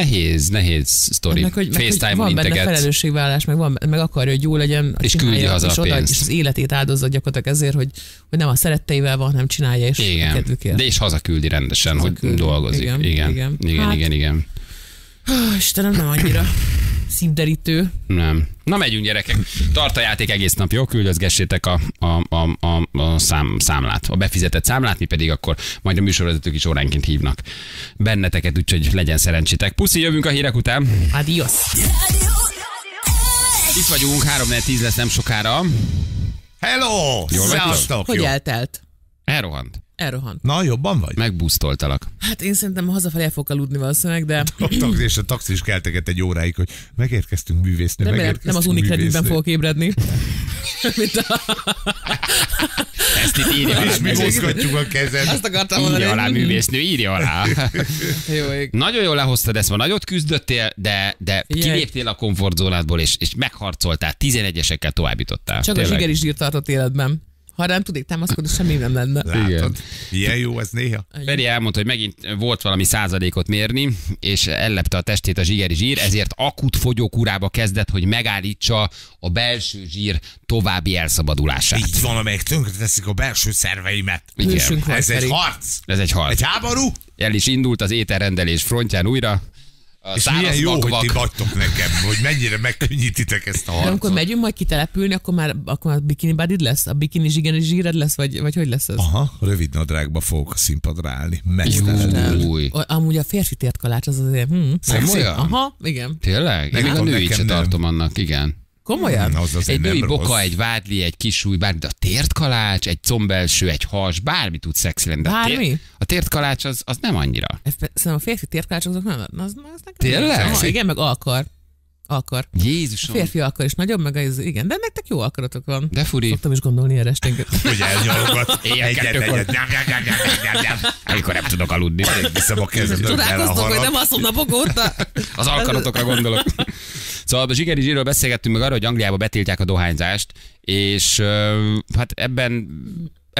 nehéz sztori. FaceTime-on integet. Van benne felelősségvállalás, meg akarja, hogy jó legyen. És küldi haza a pénzt. És az életét áldozza gyakorlatilag ezért, hogy nem a szeretteivel van, hanem csinálja, és kedvükért. De és hazaküldi rendesen, hogy dolgozik. Igen. Istenem, nem annyira. szívderítő. Nem. Na megyünk, gyerekek. Tart a játék egész nap, jó? Küldözgessétek a számlát, a befizetett számlát, mi pedig akkor majd a műsorvezetők is óránként hívnak benneteket, úgyhogy legyen szerencsétek. Puszi, jövünk a hírek után. Adios. Itt vagyunk, 3-4-10 lesz nem sokára. Hello! Jól vagytok? Hogy eltelt? Elrohant. Elrohant. Na, jobban vagy? Megbusztoltalak. Hát én szerintem hazafelé el fogok aludni valószínűleg, de... és a taxis kelteket egy óráig, hogy megérkeztünk művésznő, megérkeztünk. Nem az Unicreditben fogok ébredni. Ezt itt írja alá. És mi mozgatjuk a kezed. Azt akartam mondani. Írja alá, művésznő, írja alá. Nagyon jól lehoztad ezt, ma nagyot küzdöttél, de kiléptél a komfortzónádból, és megharcoltál, 11-esekkel továbbítottál. Csak a zsiger is zsírt tartott életben. Ha nem tudnék támaszkodni, semmi nem lenne. Látod? Ilyen jó ez néha. Feri elmondta, hogy megint volt valami százalékot mérni, és ellepte a testét a zsigeri zsír, ezért akut fogyókúrába kezdett, hogy megállítsa a belső zsír további elszabadulását. Így van, amelyek tönkreteszik a belső szerveimet. Igen. Ez egy harc. Ez egy harc. Egy háború. El is indult az ételrendelés frontján újra. És milyen jó, hogy ti vagytok nekem, hogy mennyire megkönnyítitek ezt a harcot. De amikor megyünk majd kitelepülni, akkor már bikini badid lesz? A bikini zsíred lesz, vagy hogy lesz ez? Aha, rövid nadrágba fogok a színpadra állni. Amúgy a férfi tért kalács az azért... Szexia? Aha, igen. Tényleg? Én a nőit se tartom annak, igen. Komolyan? Egy női boka, egy vádli, egy kisúj, bármi, de a tértkalács, egy combelső, egy has, bármi tud szexi lenni. Bármi? A tértkalács az nem annyira. Szerintem a férfi tértkalács azok nem, az nekem. Tényleg? Igen, meg alkar. Alkar. Jézusom. A férfi alkar is nagyobb, meg az, igen, de nektek jó alkaratok van. De furi. Szoktam is gondolni erre esténket. Hogy elnyalogat. Egyet. Amikor nem tudok aludni. Viszem a kezem. Tudálkoztok, hogy nem alszom napok óta. Az alkaratokra gondolok. Szóval a zsigeri zsírről beszélgettünk meg arra, hogy Angliába betiltják a dohányzást, és hát ebben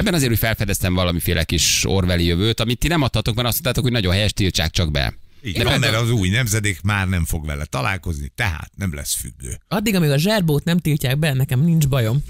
azért, hogy felfedeztem valamiféle kis orwelli jövőt, amit ti nem adtatok, mert azt mondtátok, hogy nagyon helyes, tiltsák csak be. Igen, van, mert az új nemzedék már nem fog vele találkozni, tehát nem lesz függő. Addig, amíg a zserbót nem tiltják be, nekem nincs bajom.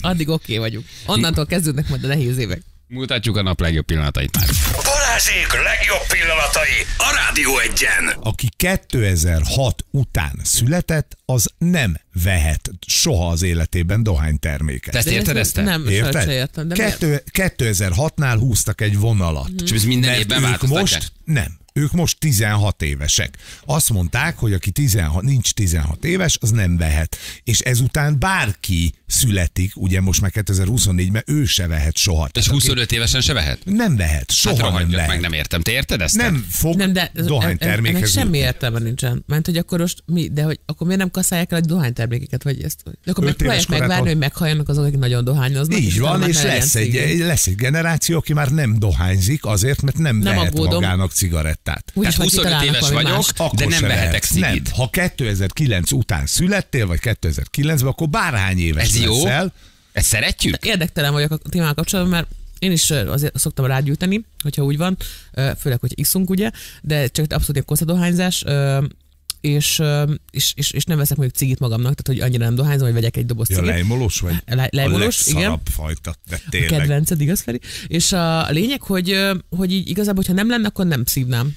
Addig oké vagyunk. Onnantól kezdődnek majd a nehéz évek. Mutatjuk a nap legjobb pillanatait már. Balázsék legjobb pillanatai a Rádió 1-en. Aki 2006 után született, az nem vehet soha az életében dohányterméket. Ezt érted ezt? Nem, érted? Értem, de 2006-nál húztak egy vonalat. És ez minden évben változtak most? Nem. Ők most 16 évesek. Azt mondták, hogy aki nincs 16 éves, az nem vehet. És ezután bárki születik, ugye most már 2024-ben ő se vehet soha. És 25 évesen se vehet? Nem vehet, soha hát nem vehet. Meg nem értem, te érted ezt? Nem fog dohánytermékhez jutni. Semmi értelme nincsen. Mert hogy akkor most mi, de hogy akkor miért nem kaszálják el a dohánytermékeket, vagy ezt? De akkor megpróbálják megvárni, hogy meghalljanak azok, akik nagyon dohányoznak. Így van, és lesz egy generáció, aki már nem dohányzik azért, mert nem vehet magának cigarettát. Tehát 25 éves vagyok, de nem vehetek cigit. Nem. Ha 2009 után születtél, vagy 2009-ben, akkor bárhány éves leszel. Ez jó? Ezt szeretjük? De érdektelen vagyok a témával kapcsolatban, mert én is azért szoktam rágyűjteni, hogyha úgy van, főleg, hogy iszunk, ugye, de csak abszolút ilyen koszadohányzás, és nem veszek mondjuk cigit magamnak, tehát hogy annyira nem dohányzom, hogy vegyek egy doboz cigit. Ja, lejmolós vagy? Lejmolós, igen. A legszarabb fajta, de tényleg. A kedvenced, igaz, Feri? És a lényeg, hogy így igazából, hogyha nem lenne, akkor nem szívnám.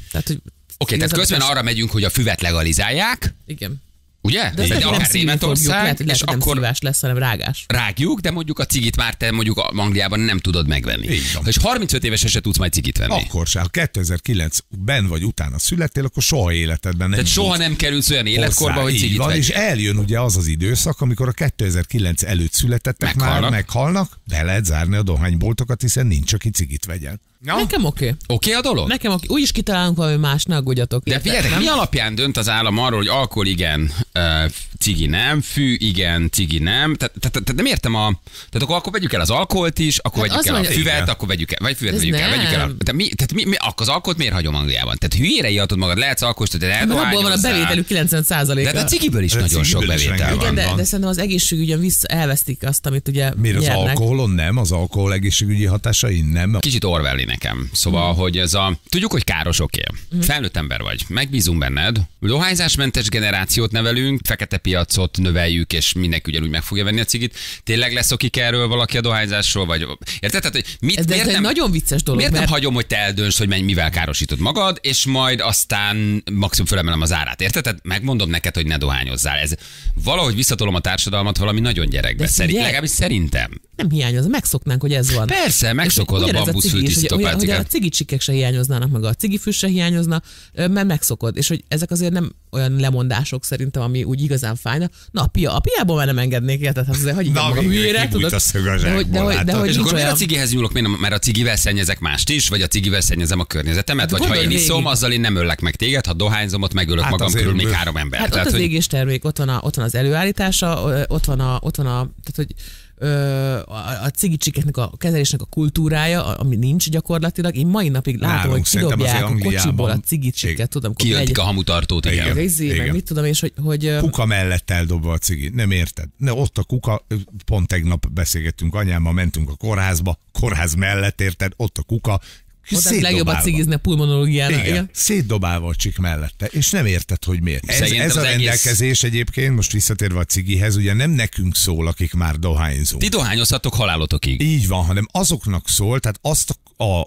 Oké, tehát közben arra megyünk, hogy a füvet legalizálják. Igen. Ugye? De ez akár Németország, és akkor... nem szívás lesz, hanem rágás. Rágjuk, de mondjuk a cigit már te mondjuk Angliában nem tudod megvenni. És 35 évesen se tudsz majd cigit venni. Akkor se. Ha 2009-ben vagy utána születtél, akkor soha életedben nem. Tehát soha nem kerülsz olyan életkorba, hogy cigit vegyél. És eljön ugye az időszak, amikor a 2009 előtt születettek már meghalnak, de lehet zárni a dohányboltokat, hiszen nincs, aki cigit vegyen. No. Nekem oké. Oké a dolog? Nekem oké. Úgy is kitalálunk valami más, ne aggódjatok. De figyeljetek, mi alapján dönt az állam arról, hogy alkohol igen, cigi nem, fű igen, cigi nem. Tehát nem értem a... Tehát akkor vegyük el az alkoholt is, akkor vegyük el a füvet, akkor vegyük el... Vagy füvet vegyük el a... Tehát akkor az alkoholt miért hagyom Angliában? Tehát hülyére ihatod magad, lehetsz alkoholist, de eldohányozzál. Abból van a bevételük 90%-a. De a cigiből is nagyon sok bevétel van. Igen, de szerintem az egészségügyen vissza elvesztik azt, amit ugye. Miért az alkoholon nem? Az alkohol egészségügyi hatásai nem. Kicsit Orwelli. nekem. Szóval, hogy ez a... Tudjuk, hogy káros, oké. Felnőtt ember vagy. Megbízunk benned. Dohányzásmentes generációt nevelünk, fekete piacot növeljük, és mindenki ugyanúgy meg fogja venni a cigit. Tényleg leszokik erről valaki a dohányzásról? Vagy... Érted? Tehát, hogy mit, ez miért nem, egy nagyon vicces dolog. Miért nem hagyom, hogy te eldönts, hogy mivel károsítod magad, és majd aztán maximum fölemelem az árát. Érted? Tehát megmondom neked, hogy ne dohányozzál. Ez valahogy visszatolom a társadalmat valami nagyon gyerekbe. Legalábbis szerintem. Nem hiányoz, megszoknánk, hogy ez van. Persze, megszokod a bambuszfűtisztopát. Hogy a cigicsikek se hiányoznának, meg a cigifű se hiányozna, mert megszokod. És hogy ezek azért nem olyan lemondások szerintem, ami úgy igazán fájna. Na, a piából már nem engednék, érted? Azért, hogy a hülyére, tudod. De hogy és akkor a cigihez nyúlok, mert a cigivel szennyezek mást is, vagy a cigivel szennyezem a környezetemet, vagy ha én iszom, azzal én nem öllek meg téged, ha dohányzom, ott megölök magam körül még 3 embert. Tehát ott az égéstermék, ott van az előállítása, ott van a a cigicsikeknek a kezelésnek a kultúrája, ami nincs gyakorlatilag. Én mai napig látom, hogy kidobják a kocsiból a cigicsiket. Tudom, kiöntik a hamutartót, igen. Meg mit tudom, és hogy... Kuka mellett eldobva a cigit, nem érted? Ne, ott a kuka, pont tegnap beszélgettünk anyámmal, mentünk a kórházba, kórház mellett, érted? Ott a kuka, szétdobálva. Legjobb a cigizni a pulmonológiára. Igen. Szétdobálva a csik mellette, és nem érted, hogy miért. Ez a rendelkezés egész... egyébként, most visszatérve a cigihez, ugye nem nekünk szól, akik már dohányzunk. Ti dohányozhatok halálotokig. Így van, hanem azoknak szól, tehát azt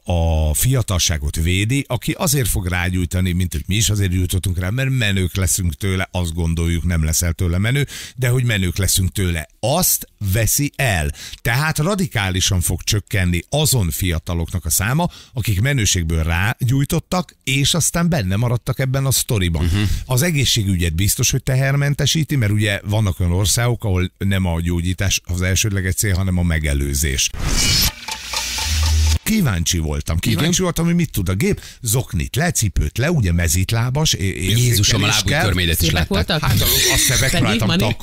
a fiatalságot védi, aki azért fog rágyújtani, mint hogy mi is azért jutottunk rá, mert menők leszünk tőle, azt gondoljuk, nem leszel tőle menő, de hogy menők leszünk tőle, azt veszi el. Tehát radikálisan fog csökkenni azon fiataloknak a száma, akik menőségből rágyújtottak, és aztán benne maradtak ebben a sztoriban. Az egészségügyet biztos, hogy tehermentesíti, mert ugye vannak olyan országok, ahol nem a gyógyítás az elsődleges cél, hanem a megelőzés. Kíváncsi voltam, hogy mit tud a gép. Zoknit le, cipőt le, ugye mezítlábas. Jézusom, a lábúj körmédet is látták. Hát azt megpróbáltam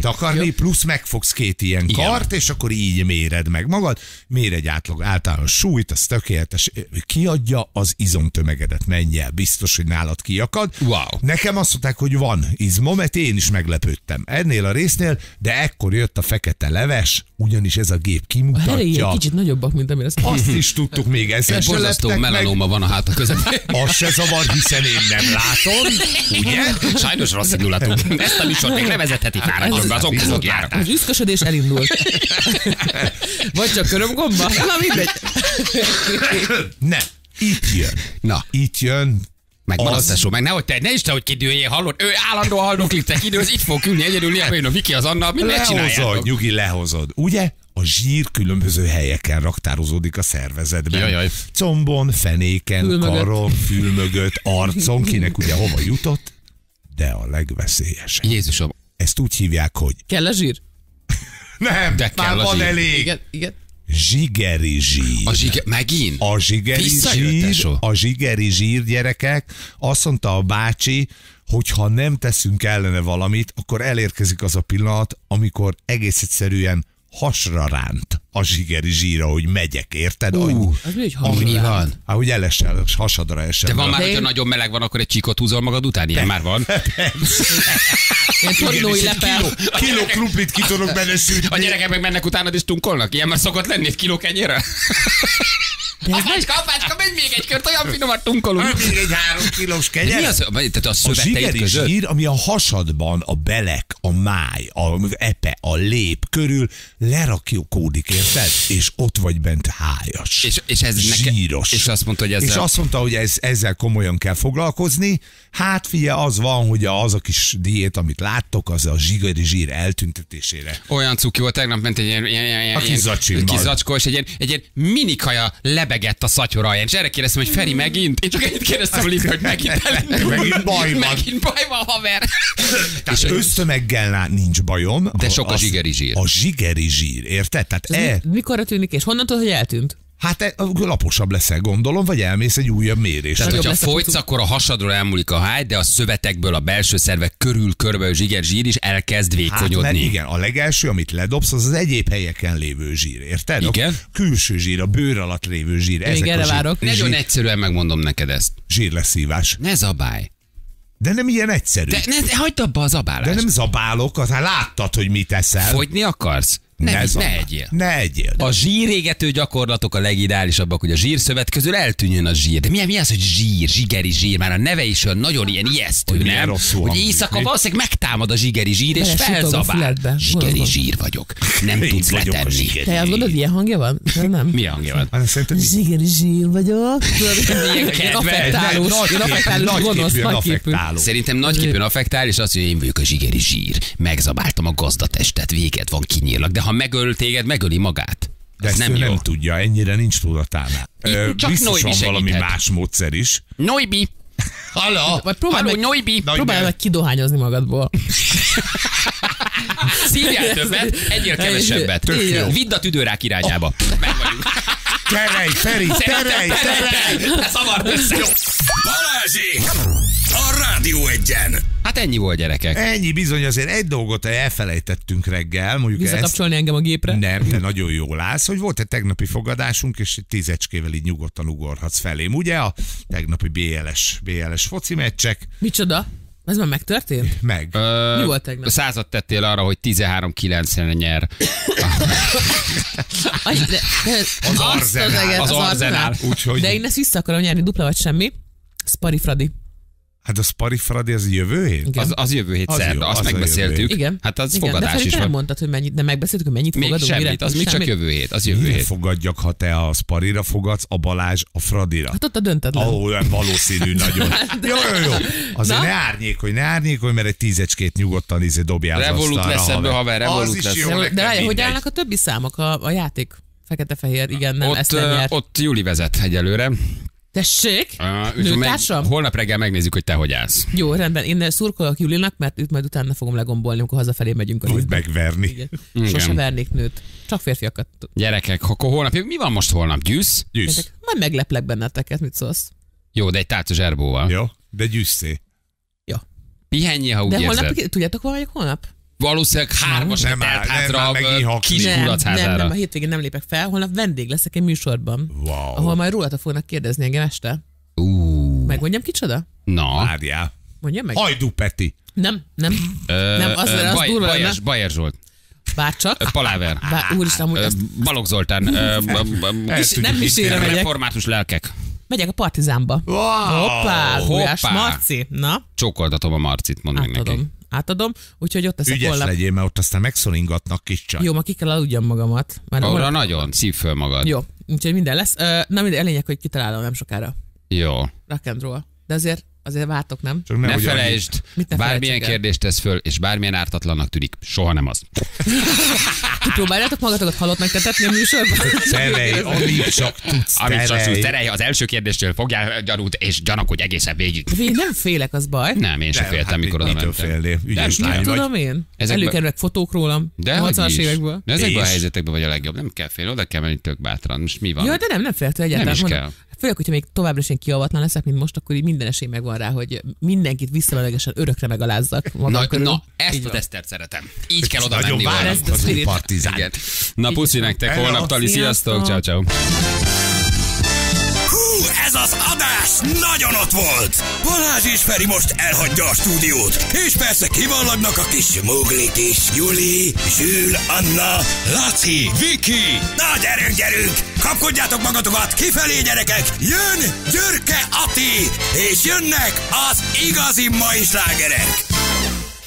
takarni, plusz megfogsz 2 ilyen kart, és akkor így méred meg magad. Mér egy átlag általános súlyt, az tökéletes. Kiadja az izomtömegedet, menj el. Biztos, hogy nálad kiakad. Wow. Nekem azt mondták, hogy van izmom, mert én is meglepődtem ennél a résznél, de ekkor jött a fekete leves, ugyanis ez a gép kimutatja. A helyi kicsit nagyobbak, mint amire azt is tudtuk még ezzel. Borzasztó melanóma van a háta közepén. Az se zavar, hiszen én nem látom. Ugye? Sajnos rossz indulatú. Ezt a műsort még levezetheti fáradjon be az okozók járat. Az üszkösödés elindult. Vagy csak körömgomba? Na mindegy. Ne, itt jön. Na, itt jön. Meg maradszásról, meg nehogy te, ne is te, hogy kidőljél, hallod, ő állandóan hallnoklitek időz, itt fog ülni egyedül, néha jön a Viki az Anna, mi megcsináljátok. Lehozod, nyugi, lehozod, ugye? A zsír különböző helyeken raktározódik a szervezetben. Jajaj. Combon, fenéken, karon, fül mögött, arcon, kinek ugye hova jutott, de a legveszélyesebb. Jézusom. Ezt úgy hívják, hogy... Kell a zsír? Nem, de már kell van zsír. Elég. Igen, igen. Zsigeri zsír. Megint? A zsigeri zsír, gyerekek. Azt mondta a bácsi, hogy ha nem teszünk ellene valamit, akkor elérkezik az a pillanat, amikor egész egyszerűen hasra ránt a zsigeri zsíra, hogy megyek, érted? Annyi van. Hát, hogy elesel, hasadra esel. De van már, hogyha nagyon meleg van, akkor egy csíkot húzol magad után? Ilyen már van. Kiló kruplit ki tudok benne szűrni. A gyerekek meg mennek utánad és tunkolnak? Ilyen már szokott lenni egy kiló kenyérre? Apácska, menj még egy kört, olyan finomat tunkolunk. Még egy 3 kilós kenyér. Mi az? A zsigeri zsír, ami a hasadban, a belek, a máj, a epe, a lép körül lerakjókódik, érted? És ott vagy bent hájas. És ez zsíros. És azt mondta, hogy ezzel komolyan kell foglalkozni. Hát figyelj, az van, hogy az a kis diét, amit láttok, az a zsigeri zsír eltüntetésére. Olyan cuki volt, tegnap ment egy ilyen kis zacskó, és egy ilyen minikaja lebegett a szatyor alján. És erre kérdeztem, hogy Feri megint? Én csak ennyit kérdeztem, hogy megint elindul. Megint baj van. Megint baj van, haver. És össztömeggel nincs bajom. De sok a zsigeri zsír. A zsigeri zsír, érted? Mikorra tűnik, és honnan tudod, hogy eltűnt? Hát laposabb leszel, gondolom, vagy elmész egy újabb mérésre. Tehát, hogyha folytsz, akkor a hasadról elmúlik a háj, de a szövetekből, a belső szervek körül körbe a zsigerzsír is elkezd vékonyodni. Hát, igen, a legelső, amit ledobsz, az az egyéb helyeken lévő zsír, érted? Igen. A külső zsír, a bőr alatt lévő zsír. Még erre várok. Nagyon egyszerűen megmondom neked ezt. Zsírleszívás. Ne zabálj. De nem ilyen egyszerű. De hagyd abba a zabálást. De nem zabálok, hát láttad, hogy mit eszel. Fogyni akarsz? Ne egyél. A zsírégető gyakorlatok a legideálisabbak, hogy a zsírszövet közül eltűnjön a zsír. De mi az, hogy zsír, zsigeri zsír? Már a neve is olyan nagyon ilyen ijesztő, hogy nem? Hogy éjszaka valószínűleg megtámad a zsigeri zsír, és felzabál. Zsigeri zsír vagyok. Nem tudsz letenni. Te azt gondolod, ilyen hangja van? Nem. Mi hangja van? Zsigeri zsír vagyok. Szerintem nagyképűen affektál, és azt mondja, én vagyok a zsigeri zsír. Megzabáltam a gazdatestet, véget van, kinyírlak. De ha megöl téged, megöli magát. De ezt nem, nem tudja, ennyire nincs tudatánál. Biztosan valami más módszer is. Norbi! Halló! Próbálj meg kidohányozni magadból. Szívjál többet, egyél kevesebbet. Vidd a tüdőrák irányába. Megvagyunk. Terej! Ne szavard össze! Balázsi! A Rádió 1-en! Hát ennyi volt, gyerekek. Ennyi bizony, azért egy dolgot elfelejtettünk reggel. Visszakapcsolni engem a gépre? Nem, de nagyon jól állsz, hogy volt egy tegnapi fogadásunk, és egy 10-ecskével így nyugodtan ugorhatsz felém. Ugye a tegnapi BLS foci meccsek. Micsoda? Ez már megtörtént? Meg. Mi volt tegnap? Százat tettél arra, hogy 13-9-en nyer. Az Arzenál. De én ezt vissza akarom nyerni, dupla vagy semmi. Spari Fradi. Hát a Spari Fradi az jövő hét? Az jövő hét szerda, azt megbeszéltük. Igen. Hát az igen, fogadás de is nem mondtad, hogy mennyit, de megbeszéltük, hogy mennyit fogadunk. Még semmit, az még csak jövő hét, az jövő hét. Fogadjak, ha te a Sparira fogadsz, a Balázs a Fradira. Hát ott a döntetlen. Ahol valószínű nagyon. Jó. Azért ne árnyékolj, mert egy 10-ecskét nyugodtan dobjál az asztalra. Revolut lesz ebből, haver, revolut lesz. De hogy állnak a többi számok a játék? Fekete-fehér, igen, nem ezt nem. Ott Júli vezet egyelőre. Tessék, nőtársam? Holnap reggel megnézzük, hogy te hogy állsz. Jó, rendben. Én szurkolok Julinak, mert őt majd utána fogom legombolni, amikor hazafelé megyünk. Hogy megverni. Igen. Sose vernék nőt. Csak férfiakat. Gyerekek, akkor holnap, mi van most holnap? Gyűsz. Majd megleplek benneteket, mit szólsz? Jó, de egy tárca zserbóval. Jó, de gyűszé. Jó. Pihenjél, ha úgy érzed. De holnap, tudjátok, hol vagyok holnap? Valószínűleg hármas emelt hátra a kis kurachazára. Nem, a hétvégén nem lépek fel, holnap vendég leszek egy műsorban, wow, ahol majd rólata fognak kérdezni engem este. Megmondjam kicsoda? Na. Várjál. Mondjam meg. Hajdú Peti. Nem, az durva lenne. Bajer Zsolt. Bárcsak. Paláver. Úristen, hogy azt... Balogh Zoltán. Nem is érem megyek. Református lelkek. Megyek a Partizánba. Hoppá, Gulyás Marci. Na. Csókoltatom a Marcit, mondd meg neki. Átadom, úgyhogy ott leszek holnap. Ügyes legyél, mert ott aztán megszoringatnak kis csaj. Jó, ma ki kell aludjam magamat. Arra nagyon, szív föl magad. Jó, úgyhogy minden lesz. Na minden, elények, hogy kitalálom nem sokára. Jó. Rock and roll. De azért vártok, nem? Csak ne felejtsd, bármilyen kérdést tesz föl, és bármilyen ártatlannak tűnik, soha nem az. Ti próbáljátok magatokat halottnak tetetni a műsorban? Terej, amit csak tudsz, terej. Az első kérdéstől fogjál gyanút, és gyanakodj egészen végig. Én nem félek, az baj. Nem, én sem féltem, amikor oda mentem. Ügyes lány vagy. Tudom én. Előkerülnek fotók rólam. De hogy is. Ezekben a helyzetekben vagy a legjobb. Nem kell félni, oda kell menni tök bátran. Most mi van? Jó, de nem féltől egyáltalán. Főleg, hogyha még továbbra is én kiavatlan leszek, mint most, akkor így minden esély megvan rá, hogy mindenkit visszamenőlegesen örökre megalázzak magam körül. Na, ezt a tesztert szeretem. Így kell oda menni. Na, puszi nektek, holnap Tali, sziasztok, ciao. Hú, ez az adás nagyon ott volt! Balázs és Feri most elhagyja a stúdiót, és persze kivallagnak a kis Muglit is. Juli, Zsül, Anna, Laci, Viki. Na gyerünk! Kapkodjátok magatokat, kifelé gyerekek! Jön Györke Ati, és jönnek az igazi mai slágerek!